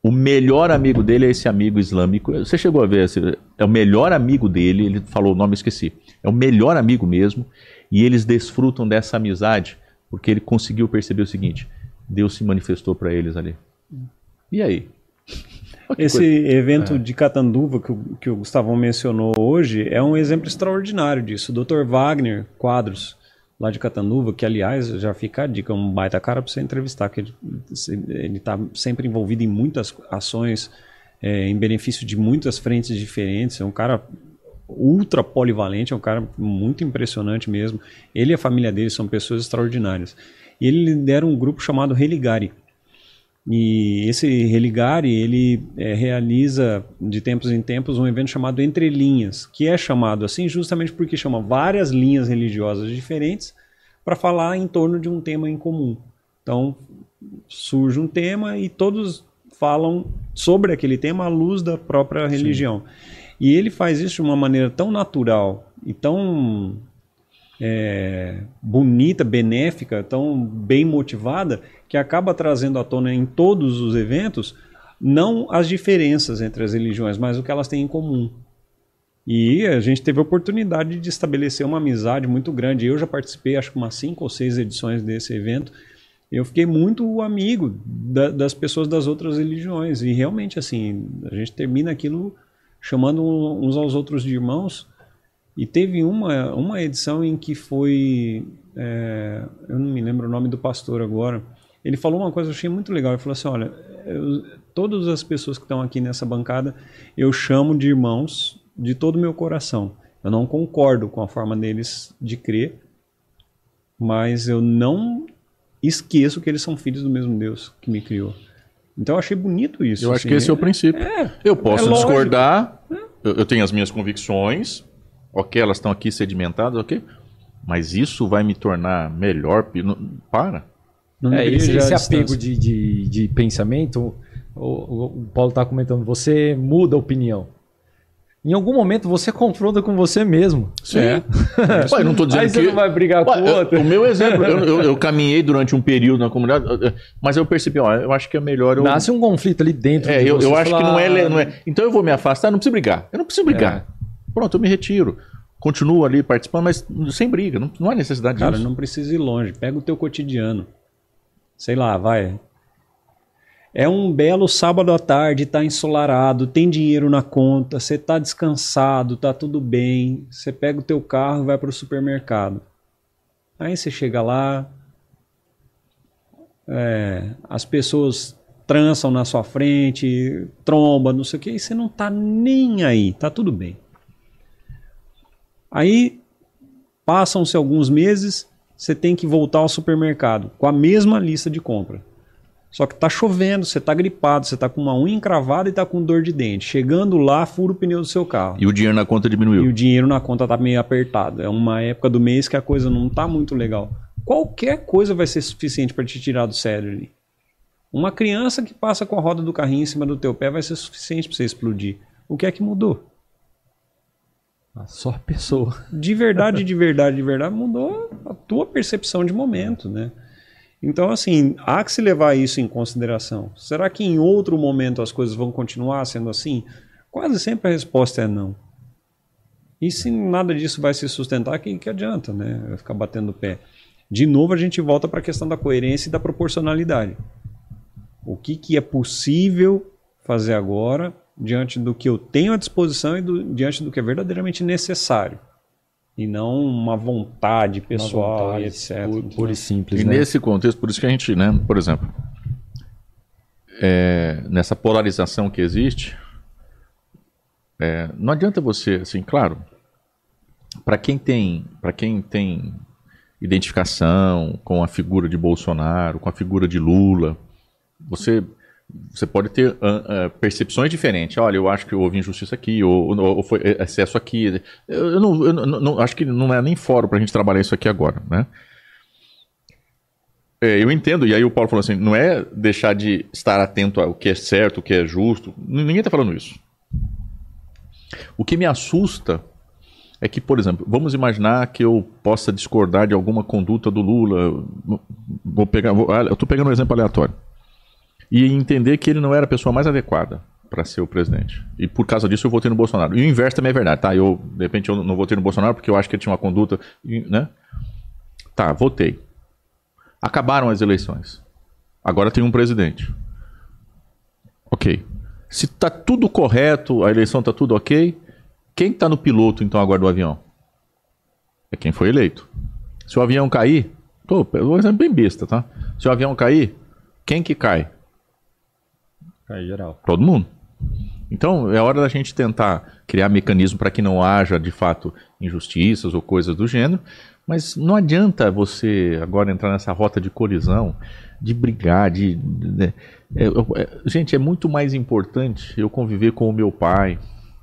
O melhor amigo dele é esse amigo islâmico. Você chegou a ver, assim, é o melhor amigo dele, ele falou o nome, eu esqueci. É o melhor amigo mesmo, e eles desfrutam dessa amizade, porque ele conseguiu perceber o seguinte, Deus se manifestou para eles ali. E aí? Esse evento é. de Catanduva que o, que o Gustavão mencionou hoje é um exemplo extraordinário disso. O doutor Wagner Quadros, lá de Catanduva, que aliás, já fica a dica, um baita cara para você entrevistar, que ele está sempre envolvido em muitas ações, é, em benefício de muitas frentes diferentes. É um cara ultra polivalente, é um cara muito impressionante mesmo. Ele e a família dele são pessoas extraordinárias. E ele lidera um grupo chamado Religare. E esse Religare, ele é, realiza de tempos em tempos um evento chamado Entre Linhas, que é chamado assim justamente porque chama várias linhas religiosas diferentes para falar em torno de um tema em comum. Então surge um tema e todos falam sobre aquele tema à luz da própria religião. Sim. E ele faz isso de uma maneira tão natural e tão é, bonita, benéfica, tão bem motivada, que acaba trazendo à tona em todos os eventos, não as diferenças entre as religiões, mas o que elas têm em comum. E a gente teve a oportunidade de estabelecer uma amizade muito grande. Eu já participei, acho que umas cinco ou seis edições desse evento. Eu fiquei muito amigo da, das pessoas das outras religiões. E realmente, assim, a gente termina aquilo chamando uns aos outros de irmãos. E teve uma, uma edição em que foi, é, eu não me lembro o nome do pastor agora, ele falou uma coisa que eu achei muito legal, ele falou assim, olha, eu, todas as pessoas que estão aqui nessa bancada, eu chamo de irmãos de todo o meu coração. Eu não concordo com a forma deles de crer, mas eu não esqueço que eles são filhos do mesmo Deus que me criou. Então eu achei bonito isso. Eu assim. Acho que esse é o princípio. É, eu posso é discordar, é. eu, eu tenho as minhas convicções, ok, elas estão aqui sedimentadas, ok, mas isso vai me tornar melhor, para. Não é, esse esse apego de, de, de pensamento, o, o Paulo está comentando, você muda a opinião. Em algum momento você confronta com você mesmo. Sim. É. Ué, não tô dizendo aí você que... não vai brigar Ué, com o outro. O meu exemplo, eu, eu, eu caminhei durante um período na comunidade, mas eu percebi, ó, eu acho que é melhor... Eu... Nasce um conflito ali dentro. É, de eu, eu acho falar... que não é, não é... Então eu vou me afastar, não preciso brigar. Eu não preciso brigar. É. Pronto, eu me retiro. Continuo ali participando, mas sem briga. Não, não há necessidade Cara, disso. Cara, não precisa ir longe. Pega o teu cotidiano. Sei lá, vai... É um belo sábado à tarde, tá ensolarado, tem dinheiro na conta, você tá descansado, tá tudo bem. Você pega o teu carro e vai pro supermercado. Aí você chega lá, é, as pessoas trançam na sua frente, tromba, não sei o que, e você não tá nem aí, tá tudo bem. Aí passam-se alguns meses, você tem que voltar ao supermercado com a mesma lista de compra. Só que tá chovendo, você tá gripado, você tá com uma unha encravada e tá com dor de dente. Chegando lá, fura o pneu do seu carro. E o dinheiro na conta diminuiu. E o dinheiro na conta tá meio apertado. É uma época do mês que a coisa não tá muito legal. Qualquer coisa vai ser suficiente para te tirar do sério ali. Uma criança que passa com a roda do carrinho em cima do teu pé vai ser suficiente para você explodir. O que é que mudou? Só a pessoa. De verdade, de verdade, de verdade, mudou a tua percepção de momento, né? Então, assim, há que se levar isso em consideração. Será que em outro momento as coisas vão continuar sendo assim? Quase sempre a resposta é não. E se nada disso vai se sustentar, que, que adianta, né? Vai ficar batendo o pé. De novo, a gente volta para a questão da coerência e da proporcionalidade. O que, que é possível fazer agora, diante do que eu tenho à disposição e do, diante do que é verdadeiramente necessário? E não uma vontade pessoal, uma vontade, etcétera. Pura e simples. E né? Nesse contexto, por isso que a gente, né, por exemplo, é, nessa polarização que existe, é, não adianta você, assim, claro, para quem tem, para quem tem identificação com a figura de Bolsonaro, com a figura de Lula, você... Você pode ter uh, uh, percepções diferentes. Olha, eu acho que houve injustiça aqui, ou, ou, ou foi excesso aqui. Eu, eu, não, eu não, não, acho que não é nem fórum para a gente trabalhar isso aqui agora, né? É, eu entendo, e aí o Paulo falou assim, não é deixar de estar atento ao que é certo, o que é justo. Ninguém está falando isso. O que me assusta é que, por exemplo, vamos imaginar que eu possa discordar de alguma conduta do Lula. Vou pegar, vou, eu estou pegando um exemplo aleatório. E entender que ele não era a pessoa mais adequada para ser o presidente. E por causa disso eu votei no Bolsonaro. E o inverso também é verdade, tá? Eu, de repente eu não votei no Bolsonaro porque eu acho que ele tinha uma conduta, né? Tá, votei. Acabaram as eleições. Agora tem um presidente. Ok. Se tá tudo correto, a eleição tá tudo ok, quem tá no piloto então agora do avião? É quem foi eleito. Se o avião cair, tô, um exemplo bem besta, tá? Se o avião cair, quem que cai? É geral. Todo mundo. Então, é hora da gente tentar criar mecanismo para que não haja, de fato, injustiças ou coisas do gênero, mas não adianta você agora entrar nessa rota de colisão, de brigar, de... de é, é, gente, é muito mais importante eu conviver com o meu pai.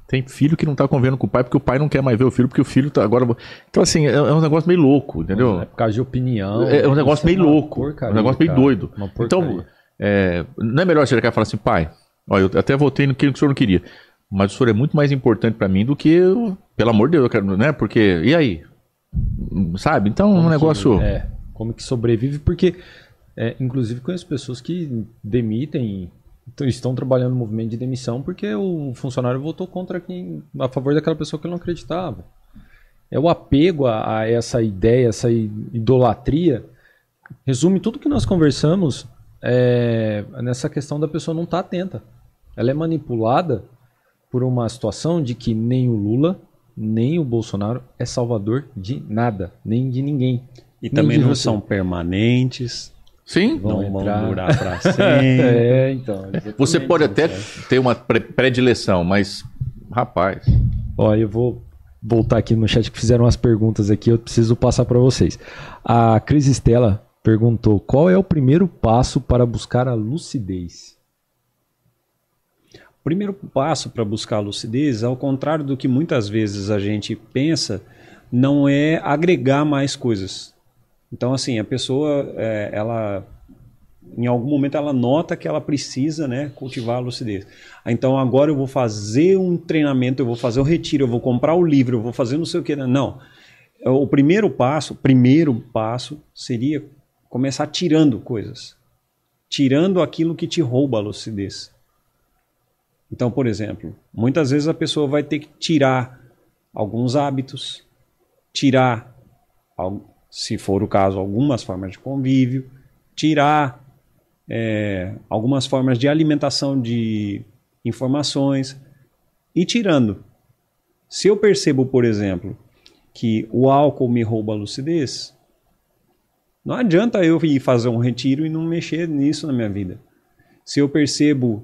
Tem filho que não está convivendo com o pai porque o pai não quer mais ver o filho, porque o filho está agora... Então, assim, é um negócio meio louco, entendeu? É por causa de opinião. É, é um negócio meio louco, porcaria, um negócio meio cara, doido. Então... É, não é melhor chegar e falar assim, pai, ó, eu até votei no que o senhor não queria, mas o senhor é muito mais importante para mim do que eu, pelo amor de Deus, eu quero, né? Porque, e aí? Sabe? Então, como um negócio... Que, é, como que sobrevive? Porque, é, inclusive, conheço pessoas que demitem, estão trabalhando no movimento de demissão porque o funcionário votou contra quem, a favor daquela pessoa que ele não acreditava. É o apego a, a essa ideia, essa idolatria, resume tudo que nós conversamos... É, nessa questão da pessoa não estar atenta. Ela é manipulada por uma situação de que nem o Lula, nem o Bolsonaro é salvador de nada, nem de ninguém. E nem também não você. São permanentes. Sim. Vão não entrar. Vão durar para sempre. É, então. Você pode até ter uma predileção, mas, rapaz... Ó, eu vou voltar aqui no chat que fizeram umas perguntas aqui, eu preciso passar para vocês. A Cris Estela perguntou, qual é o primeiro passo para buscar a lucidez? O primeiro passo para buscar a lucidez, ao contrário do que muitas vezes a gente pensa, não é agregar mais coisas. Então, assim, a pessoa, é, ela, em algum momento, ela nota que ela precisa, né, cultivar a lucidez. Então, agora eu vou fazer um treinamento, eu vou fazer um retiro, eu vou comprar o livro, eu vou fazer não sei o quê. Não. O primeiro passo, primeiro passo seria começar tirando coisas. Tirando aquilo que te rouba a lucidez. Então, por exemplo, muitas vezes a pessoa vai ter que tirar alguns hábitos, tirar, se for o caso, algumas formas de convívio, tirar é, algumas formas de alimentação de informações e tirando. Se eu percebo, por exemplo, que o álcool me rouba a lucidez, não adianta eu ir fazer um retiro e não mexer nisso na minha vida. Se eu percebo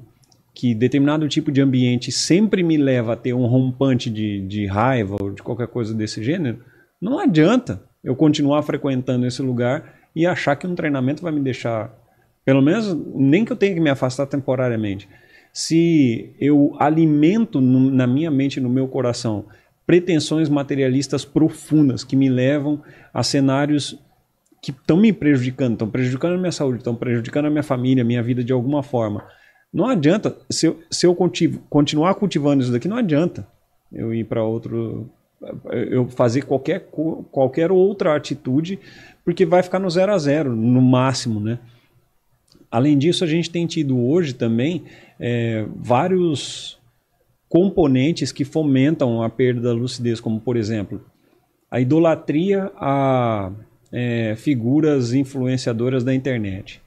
que determinado tipo de ambiente sempre me leva a ter um rompante de, de raiva ou de qualquer coisa desse gênero, não adianta eu continuar frequentando esse lugar e achar que um treinamento vai me deixar, pelo menos, nem que eu tenha que me afastar temporariamente. Se eu alimento no, na minha mente, no meu coração, pretensões materialistas profundas que me levam a cenários que estão me prejudicando, estão prejudicando a minha saúde, estão prejudicando a minha família, a minha vida de alguma forma, não adianta, se eu, se eu cultivo, continuar cultivando isso daqui, não adianta eu ir para outro, eu fazer qualquer, qualquer outra atitude, porque vai ficar no zero a zero, no máximo, né? Além disso, a gente tem tido hoje também é, vários componentes que fomentam a perda da lucidez, como, por exemplo, a idolatria a é, figuras influenciadoras da internet.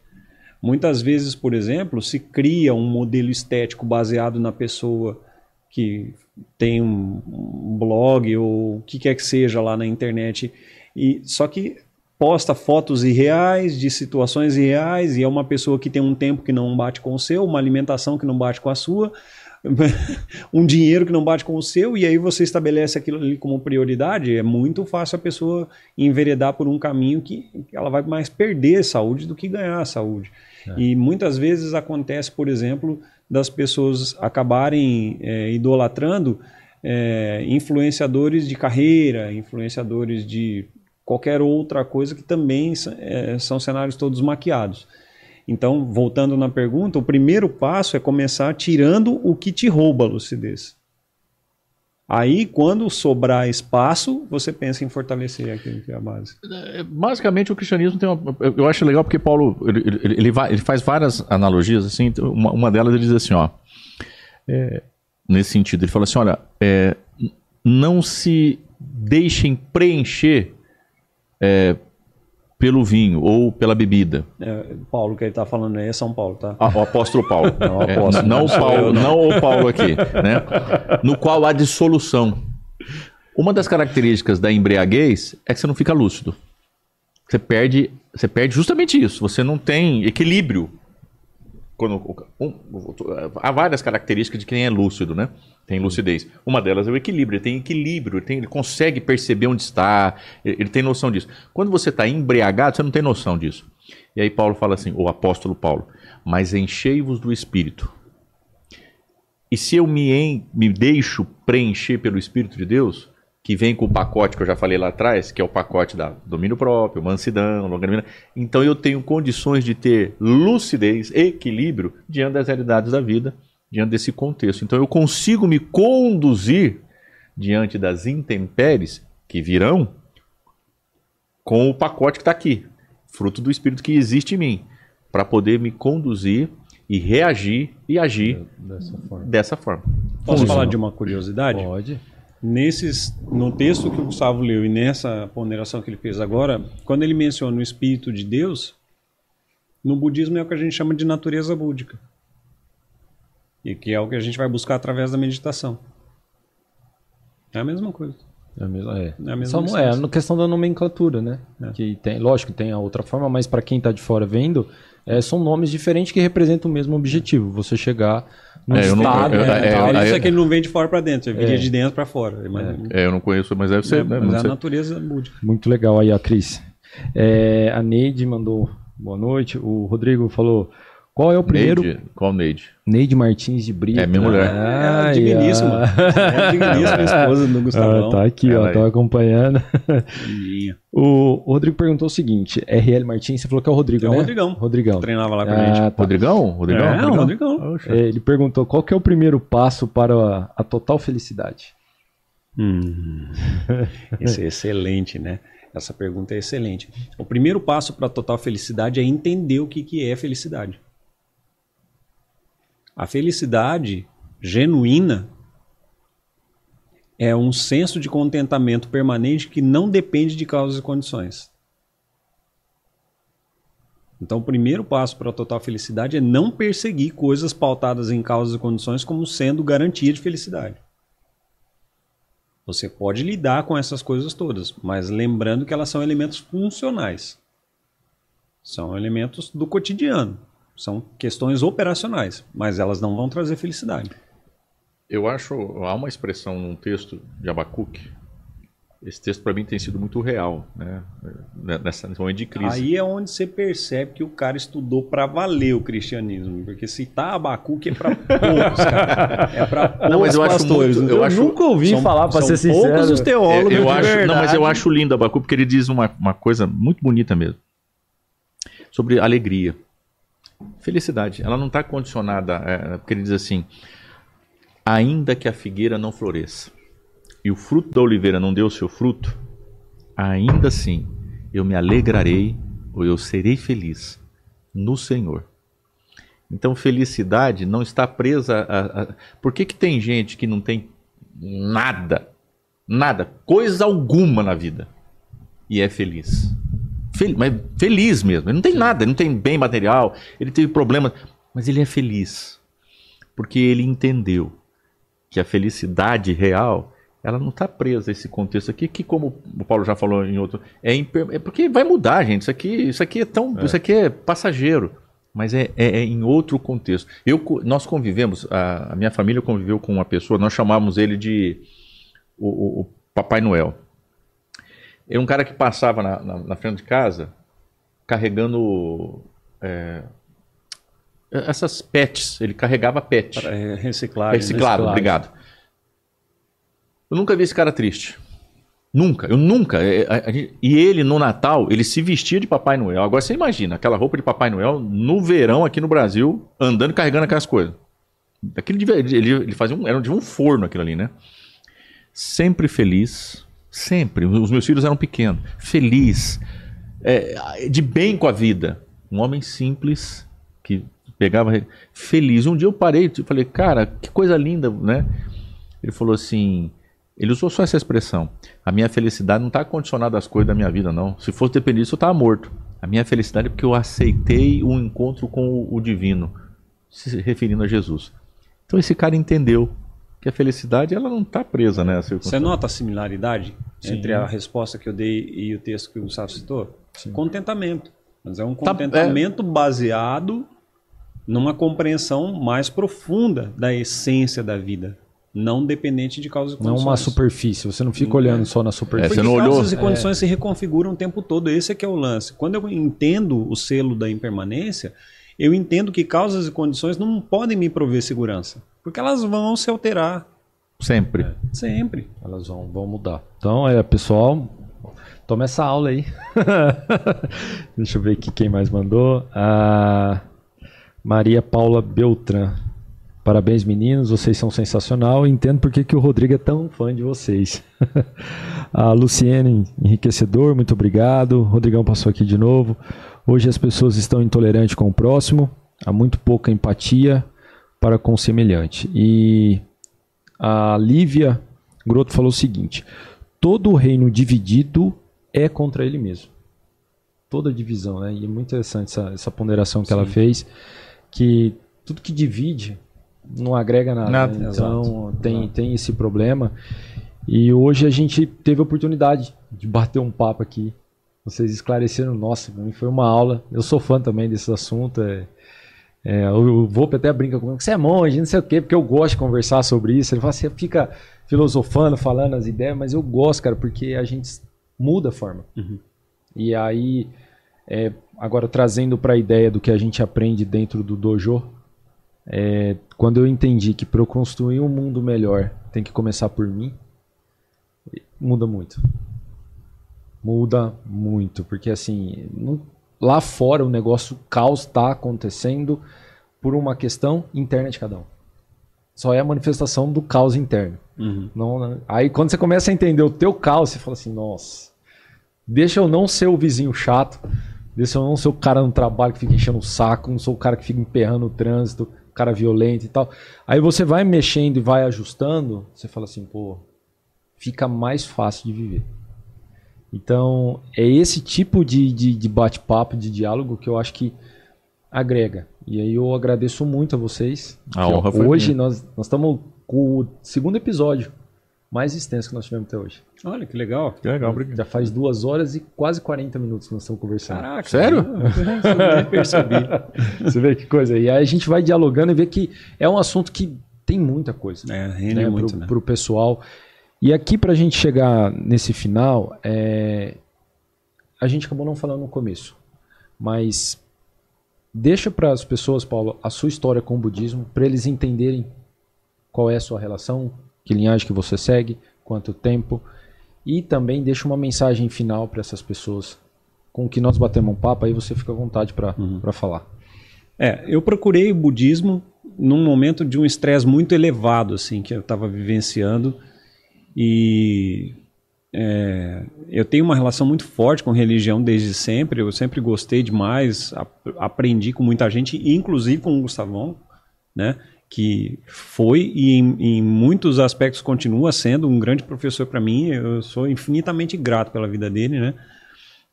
Muitas vezes, por exemplo, se cria um modelo estético baseado na pessoa que tem um blog ou o que quer que seja lá na internet, e, só que posta fotos irreais de situações irreais e é uma pessoa que tem um tempo que não bate com o seu, uma alimentação que não bate com a sua, um dinheiro que não bate com o seu, e aí você estabelece aquilo ali como prioridade. É muito fácil a pessoa enveredar por um caminho que ela vai mais perder saúde do que ganhar saúde. É. E muitas vezes acontece, por exemplo, das pessoas acabarem é, idolatrando é, influenciadores de carreira, influenciadores de qualquer outra coisa que também é, são cenários todos maquiados. Então, voltando na pergunta, o primeiro passo é começar tirando o que te rouba a lucidez. Aí, quando sobrar espaço, você pensa em fortalecer aquilo que é a base. Basicamente, o cristianismo tem uma... Eu acho legal porque Paulo ele, ele, ele, vai, ele faz várias analogias, assim, uma, uma delas ele diz assim, ó, é, nesse sentido, ele fala assim, olha, é, não se deixem preencher é, pelo vinho ou pela bebida. É, Paulo, que ele está falando aí é São Paulo, tá? Ah, o apóstolo Paulo. Não, o apóstolo, é, não, não, Paulo, não o Paulo aqui. Né? No qual há dissolução. Uma das características da embriaguez é que você não fica lúcido. Você perde, você perde justamente isso. Você não tem equilíbrio. Quando, um, há várias características de quem é lúcido, né? Tem lucidez. Uma delas é o equilíbrio. Ele tem equilíbrio, ele, tem, ele consegue perceber onde está, ele, ele tem noção disso. Quando você está embriagado, você não tem noção disso. E aí Paulo fala assim, o apóstolo Paulo, mas enchei-vos do Espírito. E se eu me, en, me deixo preencher pelo Espírito de Deus, que vem com o pacote que eu já falei lá atrás, que é o pacote da domínio próprio, mansidão, longanimidade. Então eu tenho condições de ter lucidez, equilíbrio, diante das realidades da vida, diante desse contexto. Então eu consigo me conduzir diante das intempéries que virão com o pacote que está aqui, fruto do Espírito que existe em mim, para poder me conduzir e reagir e agir dessa forma. Dessa forma. Posso Funciona. Falar de uma curiosidade? Pode. Nesses, no texto que o Gustavo leu e nessa ponderação que ele fez agora, quando ele menciona o Espírito de Deus, no budismo é o que a gente chama de natureza búdica. E que é o que a gente vai buscar através da meditação. É a mesma coisa. É a mesma, é. É a mesma Só, é, na questão da nomenclatura, né? É. Que tem, lógico, tem a outra forma, mas para quem está de fora vendo, é, são nomes diferentes que representam o mesmo objetivo. Você chegar no é, estado... Não, eu, né? eu, eu, eu, isso é que ele não vem de fora para dentro, ele é. viria de dentro para fora. Mas, é. é, eu não conheço, mas deve ser. É, né? Mas a sei. natureza muda. Muito legal aí a Cris. É, a Neide mandou boa noite, o Rodrigo falou... Qual é o primeiro? Neide. Qual Neide? Neide Martins de Brito. É minha mulher. Ah, é digníssima. É digníssima esposa do Gustavão. Ah, tá aqui, é ó, tá acompanhando. O Rodrigo perguntou o seguinte, R L Martins, você falou que é o Rodrigo, é o né? Rodrigão. Rodrigão. Treinava lá com a ah, gente. Tá. Rodrigão? Rodrigão? É, Rodrigão. Rodrigão. É, ele perguntou qual que é o primeiro passo para a, a total felicidade. Hum, esse é excelente, né? Essa pergunta é excelente. O primeiro passo para a total felicidade é entender o que, que é felicidade. A felicidade genuína é um senso de contentamento permanente que não depende de causas e condições. Então, o primeiro passo para a total felicidade é não perseguir coisas pautadas em causas e condições como sendo garantia de felicidade. Você pode lidar com essas coisas todas, mas lembrando que elas são elementos funcionais. São elementos do cotidiano. São questões operacionais, mas elas não vão trazer felicidade. Eu acho, há uma expressão num texto de Abacuque, esse texto para mim tem sido muito real, né? Nessa, nesse momento de crise. Aí é onde você percebe que o cara estudou para valer o cristianismo, porque citar Abacuque é para poucos, cara. É para poucos pastores. Muito, eu, eu acho, nunca ouvi são, falar, para ser sincero. São poucos os teólogos eu, eu acho, verdade. Não, mas eu acho lindo Abacuque, porque ele diz uma, uma coisa muito bonita mesmo, sobre alegria. Felicidade, ela não está condicionada, é, porque ele diz assim, ainda que a figueira não floresça e o fruto da oliveira não dê o seu fruto, ainda assim eu me alegrarei ou eu serei feliz no Senhor. Então felicidade não está presa a... a... Por que que tem gente que não tem nada, nada, coisa alguma na vida e é feliz? Feliz, mas feliz mesmo, ele não tem nada, ele não tem bem material, ele teve problemas, mas ele é feliz, porque ele entendeu que a felicidade real, ela não está presa a esse contexto aqui, que como o Paulo já falou em outro, é, imper... é porque vai mudar, gente, isso aqui, isso aqui é tão, é. isso aqui é passageiro, mas é, é, é em outro contexto. Eu, nós convivemos, a, a minha família conviveu com uma pessoa, nós chamávamos ele de o, o, o Papai Noel. Era um cara que passava na, na, na frente de casa carregando é, essas pets. Ele carregava pets. Para reciclar. Reciclado, obrigado. Eu nunca vi esse cara triste. Nunca, eu nunca. E ele no Natal, ele se vestia de Papai Noel. Agora você imagina, aquela roupa de Papai Noel no verão aqui no Brasil, andando e carregando aquelas coisas. Aquilo de, ele, ele fazia um, era de um forno aquilo ali, né? Sempre feliz... Sempre. Os meus filhos eram pequenos. Feliz. É, de bem com a vida. Um homem simples que pegava... Feliz. Um dia eu parei e falei, cara, que coisa linda, né? Ele falou assim... Ele usou só essa expressão. A minha felicidade não está condicionada às coisas da minha vida, não. Se fosse depender disso, eu estava morto. A minha felicidade é porque eu aceitei o encontro com o, o divino. Se referindo a Jesus. Então esse cara entendeu. Que a felicidade ela não está presa, né? Você nota a similaridade Sim. entre a resposta que eu dei e o texto que o Gustavo citou? Sim. Contentamento. Mas é um contentamento tá, é... baseado numa compreensão mais profunda da essência da vida. Não dependente de causas e condições. Não uma superfície. Você não fica não olhando é. só na superfície. É, você não causas olhou... e condições é. se reconfiguram o tempo todo. Esse é que é o lance. Quando eu entendo o selo da impermanência, eu entendo que causas e condições não podem me prover segurança. Porque elas vão se alterar. Sempre. É, sempre. Elas vão, vão mudar. Então, é, pessoal, toma essa aula aí. Deixa eu ver aqui quem mais mandou. A Maria Paula Beltran. Parabéns, meninos. Vocês são sensacional. Entendo por que, que o Rodrigo é tão fã de vocês. A Luciene, enriquecedor. Muito obrigado. O Rodrigão passou aqui de novo. Hoje as pessoas estão intolerantes com o próximo. Há muito pouca empatia para com o semelhante. E a Lívia Groto falou o seguinte, todo o reino dividido é contra ele mesmo. Toda divisão, né? E é muito interessante essa, essa ponderação que Sim. ela fez, que tudo que divide não agrega nada. nada né? Então tem, tem esse problema. E hoje a gente teve a oportunidade de bater um papo aqui. Vocês esclareceram, nossa, pra mim foi uma aula. Eu sou fã também desse assunto. É, é, o Volpe até brinca comigo, você é monge, não sei o quê, porque eu gosto de conversar sobre isso. Ele fala, você fica filosofando, falando as ideias, mas eu gosto, cara, porque a gente muda a forma. Uhum. E aí, é, agora trazendo para a ideia do que a gente aprende dentro do dojo, é, quando eu entendi que para eu construir um mundo melhor tem que começar por mim, muda muito. Muda muito, porque assim, no, lá fora o negócio, o caos está acontecendo por uma questão interna de cada um. Só é a manifestação do caos interno. Uhum. Não, aí quando você começa a entender o teu caos, você fala assim, nossa, deixa eu não ser o vizinho chato, deixa eu não ser o cara no trabalho que fica enchendo o saco, não sou o cara que fica emperrando o trânsito, o cara violento e tal. Aí você vai mexendo e vai ajustando, você fala assim, pô, fica mais fácil de viver. Então, é esse tipo de, de, de bate-papo, de diálogo que eu acho que agrega. E aí eu agradeço muito a vocês. A honra foi minha. Hoje nós nós estamos com o segundo episódio mais extenso que nós tivemos até hoje. Olha, que legal. Que legal, obrigado. Já faz duas horas e quase quarenta minutos que nós estamos conversando. Caraca. Sério? Eu nem percebi. Você vê que coisa. E aí a gente vai dialogando e vê que é um assunto que tem muita coisa. É, rende né? muito, pro, né? Pro pessoal... E aqui, para a gente chegar nesse final, é... a gente acabou não falando no começo, mas deixa para as pessoas, Paulo, a sua história com o budismo, para eles entenderem qual é a sua relação, que linhagem que você segue, quanto tempo, e também deixa uma mensagem final para essas pessoas com que nós batemos um papo, aí você fica à vontade para uhum. para falar. É, eu procurei o budismo num momento de um estresse muito elevado, assim, que eu estava vivenciando. E é, eu tenho uma relação muito forte com religião desde sempre, eu sempre gostei demais, ap aprendi com muita gente, inclusive com o Gustavão, né, que foi e em, em muitos aspectos continua sendo um grande professor para mim, eu sou infinitamente grato pela vida dele, né,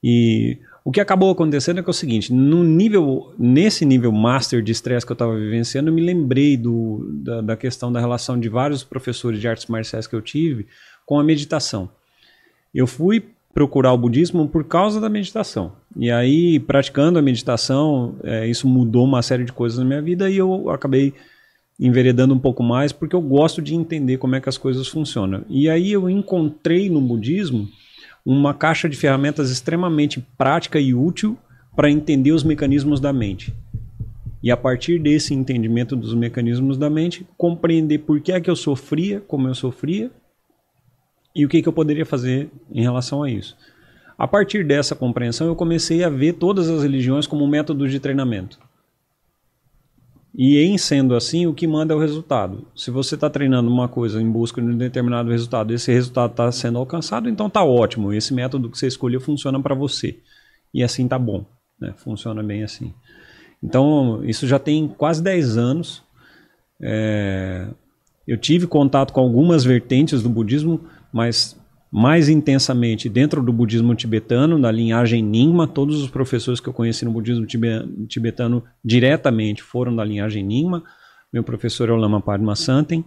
e o que acabou acontecendo é que é o seguinte, no nível, nesse nível master de estresse que eu estava vivenciando, eu me lembrei do, da, da questão da relação de vários professores de artes marciais que eu tive com a meditação. Eu fui procurar o budismo por causa da meditação. E aí, praticando a meditação, é, isso mudou uma série de coisas na minha vida e eu acabei enveredando um pouco mais porque eu gosto de entender como é que as coisas funcionam. E aí eu encontrei no budismo uma caixa de ferramentas extremamente prática e útil para entender os mecanismos da mente. E a partir desse entendimento dos mecanismos da mente, compreender por que é que eu sofria, como eu sofria, e o que, que eu poderia fazer em relação a isso. A partir dessa compreensão, eu comecei a ver todas as religiões como métodos de treinamento. E em sendo assim, o que manda é o resultado. Se você está treinando uma coisa em busca de um determinado resultado, esse resultado está sendo alcançado, então está ótimo. Esse método que você escolheu funciona para você. E assim está bom, né? Funciona bem assim. Então, isso já tem quase dez anos. É... Eu tive contato com algumas vertentes do budismo, mas mais intensamente dentro do budismo tibetano, da linhagem Nyingma. Todos os professores que eu conheci no budismo tibetano diretamente foram da linhagem Nyingma. Meu professor é o Lama Padma Santen.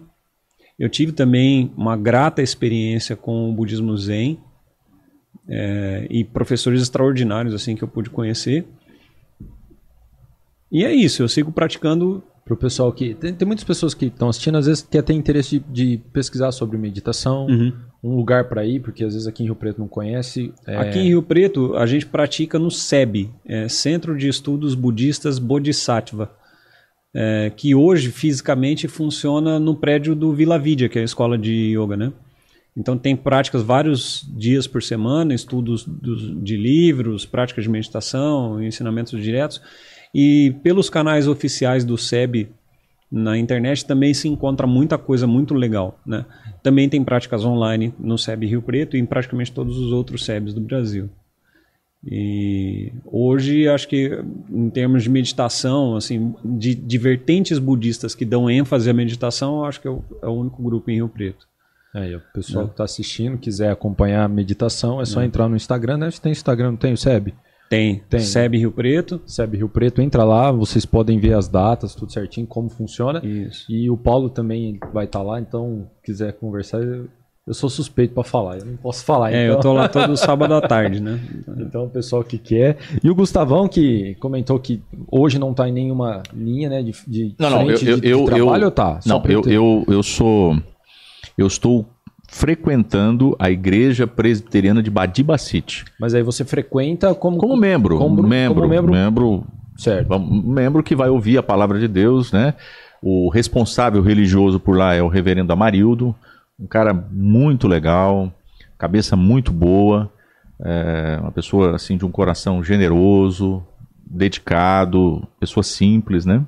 Eu tive também uma grata experiência com o budismo Zen é, e professores extraordinários assim que eu pude conhecer. E é isso, eu sigo praticando... Para o pessoal que... Tem, tem muitas pessoas que estão assistindo, às vezes quer ter interesse de, de pesquisar sobre meditação, uhum. um lugar para ir, porque às vezes aqui em Rio Preto não conhece. É... Aqui em Rio Preto a gente pratica no C E B, é, Centro de Estudos Budistas Bodhisattva, é, que hoje fisicamente funciona no prédio do Vila Vidya, que é a escola de yoga, né? Então tem práticas vários dias por semana, estudos dos, de livros, práticas de meditação, ensinamentos diretos. E pelos canais oficiais do C E B na internet também se encontra muita coisa muito legal, né? Também tem práticas online no C E B Rio Preto e em praticamente todos os outros C E Bs do Brasil. E hoje acho que em termos de meditação, assim, de, de vertentes budistas que dão ênfase à meditação, acho que é o, é o único grupo em Rio Preto. É, e o pessoal é. que está assistindo, quiser acompanhar a meditação, é só é. entrar no Instagram, né? Tem Instagram, não tem o C E B? Tem, tem. S E B Rio Preto. S E B Rio Preto, entra lá, vocês podem ver as datas, tudo certinho, como funciona. Isso. E o Paulo também vai estar tá lá, então, quiser conversar, eu, eu sou suspeito para falar, eu não posso falar. É, então. Eu tô lá todo sábado à tarde, né? Então, o pessoal que quer. E o Gustavão, que comentou que hoje não tá em nenhuma linha, né, de, de não, não, frente eu, eu, de, de eu, trabalho, eu, ou tá? Não, eu, eu, eu sou... Eu estou... frequentando a igreja presbiteriana de Badibacite. Mas aí você frequenta como... Como membro. Como, membro, como membro, membro, certo. Membro que vai ouvir a palavra de Deus, né? O responsável religioso por lá é o reverendo Amarildo, um cara muito legal, cabeça muito boa, é uma pessoa assim de um coração generoso, dedicado, pessoa simples, né?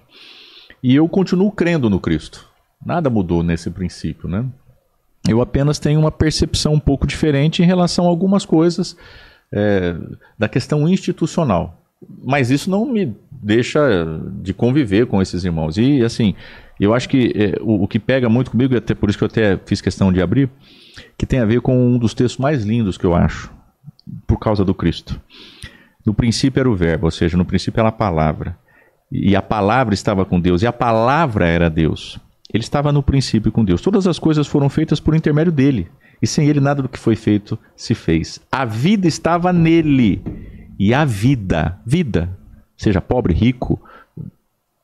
E eu continuo crendo no Cristo. Nada mudou nesse princípio, né? Eu apenas tenho uma percepção um pouco diferente em relação a algumas coisas é, da questão institucional. Mas isso não me deixa de conviver com esses irmãos. E assim, eu acho que é, o, o que pega muito comigo, e até por isso que eu até fiz questão de abrir, que tem a ver com um dos textos mais lindos que eu acho, por causa do Cristo. No princípio era o verbo, ou seja, no princípio era a palavra. E a palavra estava com Deus, e a palavra era Deus. Ele estava no princípio com Deus. Todas as coisas foram feitas por intermédio dele. E sem ele nada do que foi feito se fez. A vida estava nele. E a vida, vida, seja pobre, rico,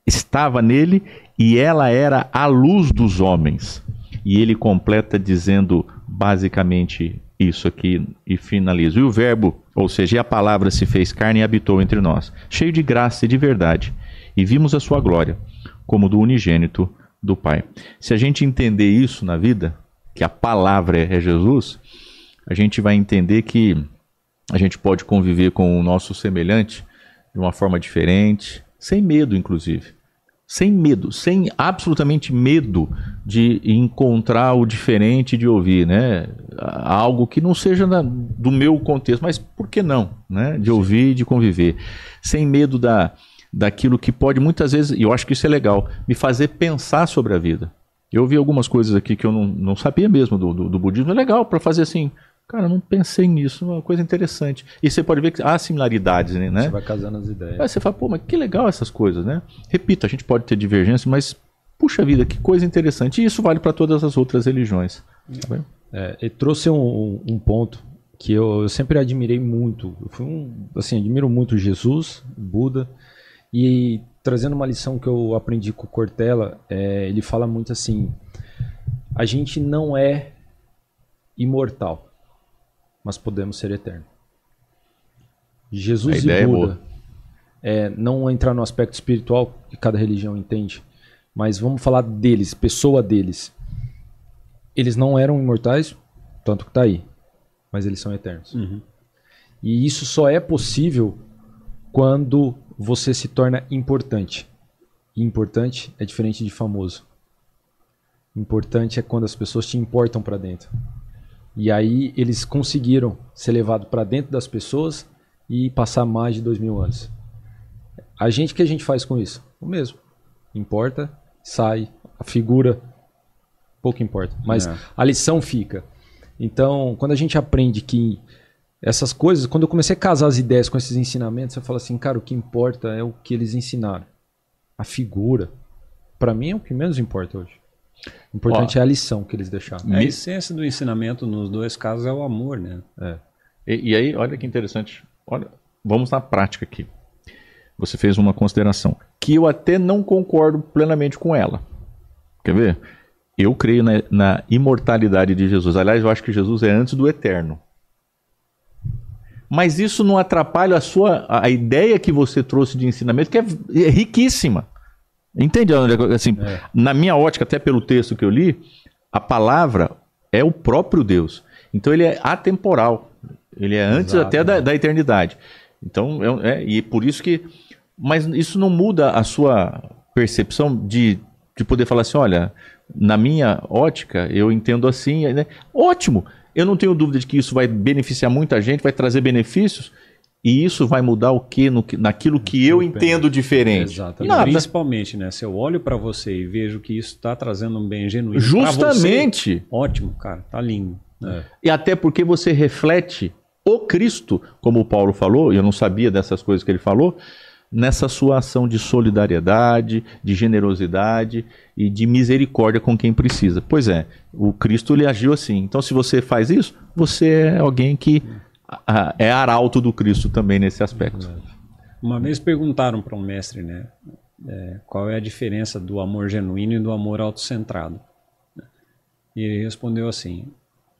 estava nele e ela era a luz dos homens. E ele completa dizendo basicamente isso aqui e finaliza. E o verbo, ou seja, a palavra se fez carne e habitou entre nós, cheio de graça e de verdade. E vimos a sua glória, como do unigênito do Pai. Se a gente entender isso na vida, que a palavra é Jesus, a gente vai entender que a gente pode conviver com o nosso semelhante de uma forma diferente, sem medo, inclusive. Sem medo, sem absolutamente medo de encontrar o diferente, de ouvir, né? Algo que não seja na, do meu contexto, mas por que não, né? De ouvir e de conviver. Sem medo da... daquilo que pode muitas vezes, e eu acho que isso é legal, me fazer pensar sobre a vida. Eu ouvi algumas coisas aqui que eu não, não sabia mesmo do, do, do budismo, é legal para fazer assim, cara, eu não pensei nisso, uma coisa interessante. E você pode ver que há similaridades, né? Você vai casando as ideias. Aí você fala, pô, mas que legal essas coisas, né? Repito, a gente pode ter divergência, mas puxa vida, que coisa interessante. E isso vale para todas as outras religiões. Tá vendo? É, eu trouxe um, um ponto que eu, eu sempre admirei muito. Eu fui um, assim, admiro muito Jesus, Buda. E trazendo uma lição que eu aprendi com o Cortella, é, ele fala muito assim, a gente não é imortal, mas podemos ser eterno. Jesus e Buda, é, não entrar no aspecto espiritual que cada religião entende, mas vamos falar deles, pessoa deles. Eles não eram imortais, tanto que está aí, mas eles são eternos. Uhum. E isso só é possível quando... você se torna importante. E importante é diferente de famoso. Importante é quando as pessoas te importam para dentro. E aí eles conseguiram ser levados para dentro das pessoas e passar mais de dois mil anos. A gente, o que a gente faz com isso? O mesmo. Importa, sai, a figura, pouco importa. Mas é. A lição fica. Então, quando a gente aprende que... essas coisas, quando eu comecei a casar as ideias com esses ensinamentos, eu falo assim, cara, o que importa é o que eles ensinaram. A figura, para mim, é o que menos importa hoje. O importante Ó, é a lição que eles deixaram. A essência do ensinamento, nos dois casos, é o amor, né? É. E, e aí, olha que interessante. Olha, vamos na prática aqui. Você fez uma consideração que eu até não concordo plenamente com ela. Quer ver? Eu creio na, na imortalidade de Jesus. Aliás, eu acho que Jesus é antes do eterno. Mas isso não atrapalha a sua a ideia que você trouxe de ensinamento, que é, é riquíssima. Entende? Assim, é. Na minha ótica, até pelo texto que eu li, a palavra é o próprio Deus. Então ele é atemporal. Ele é antes Exato, até né? da, da eternidade. Então, é, é, e por isso que... Mas isso não muda a sua percepção de, de poder falar assim, olha, na minha ótica, eu entendo assim, né? Ótimo! Eu não tenho dúvida de que isso vai beneficiar muita gente, vai trazer benefícios, e isso vai mudar o quê? No, naquilo que eu entendo diferente. Exatamente. Nada. Principalmente, né? Se eu olho para você e vejo que isso está trazendo um bem genuíno para você. Justamente. Ótimo, cara. Tá lindo. Né? É. E até porque você reflete o Cristo, como o Paulo falou, e eu não sabia dessas coisas que ele falou, nessa sua ação de solidariedade, de generosidade e de misericórdia com quem precisa. Pois é, o Cristo ele agiu assim. Então, se você faz isso, você é alguém que a, é arauto do Cristo também nesse aspecto. Uma vez perguntaram para um mestre, né, é, qual é a diferença do amor genuíno e do amor autocentrado. E ele respondeu assim: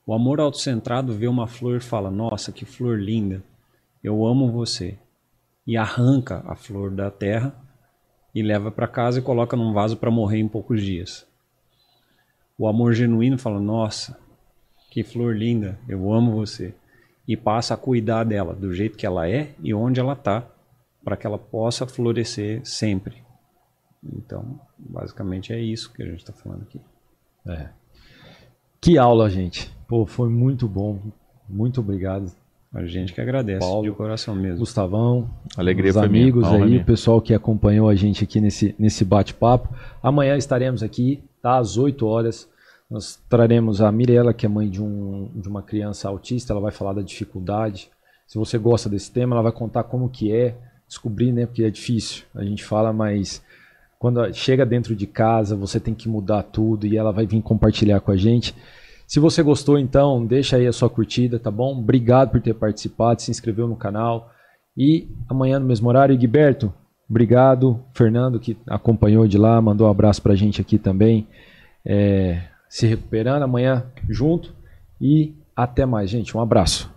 o amor autocentrado vê uma flor e fala, nossa, que flor linda, eu amo você. E arranca a flor da terra e leva para casa e coloca num vaso para morrer em poucos dias. O amor genuíno fala, nossa, que flor linda, eu amo você. E passa a cuidar dela, do jeito que ela é e onde ela está, para que ela possa florescer sempre. Então, basicamente é isso que a gente está falando aqui. É. Que aula, gente. Pô, foi muito bom. Muito obrigado. A gente que agradece, Paulo, de coração mesmo. Gustavão, alegria os amigos minha, aí, o pessoal que acompanhou a gente aqui nesse, nesse bate-papo. Amanhã estaremos aqui, tá? Às oito horas. Nós traremos a Mirella, que é mãe de, um, de uma criança autista. Ela vai falar da dificuldade. Se você gosta desse tema, ela vai contar como que é. Descobrir, né? Porque é difícil. A gente fala, mas quando chega dentro de casa, você tem que mudar tudo. E ela vai vir compartilhar com a gente. Se você gostou, então, deixa aí a sua curtida, tá bom? Obrigado por ter participado, se inscreveu no canal. E amanhã no mesmo horário, Guiberto, obrigado. Fernando, que acompanhou de lá, mandou um abraço pra gente aqui também. É, se recuperando, amanhã junto. E até mais, gente. Um abraço.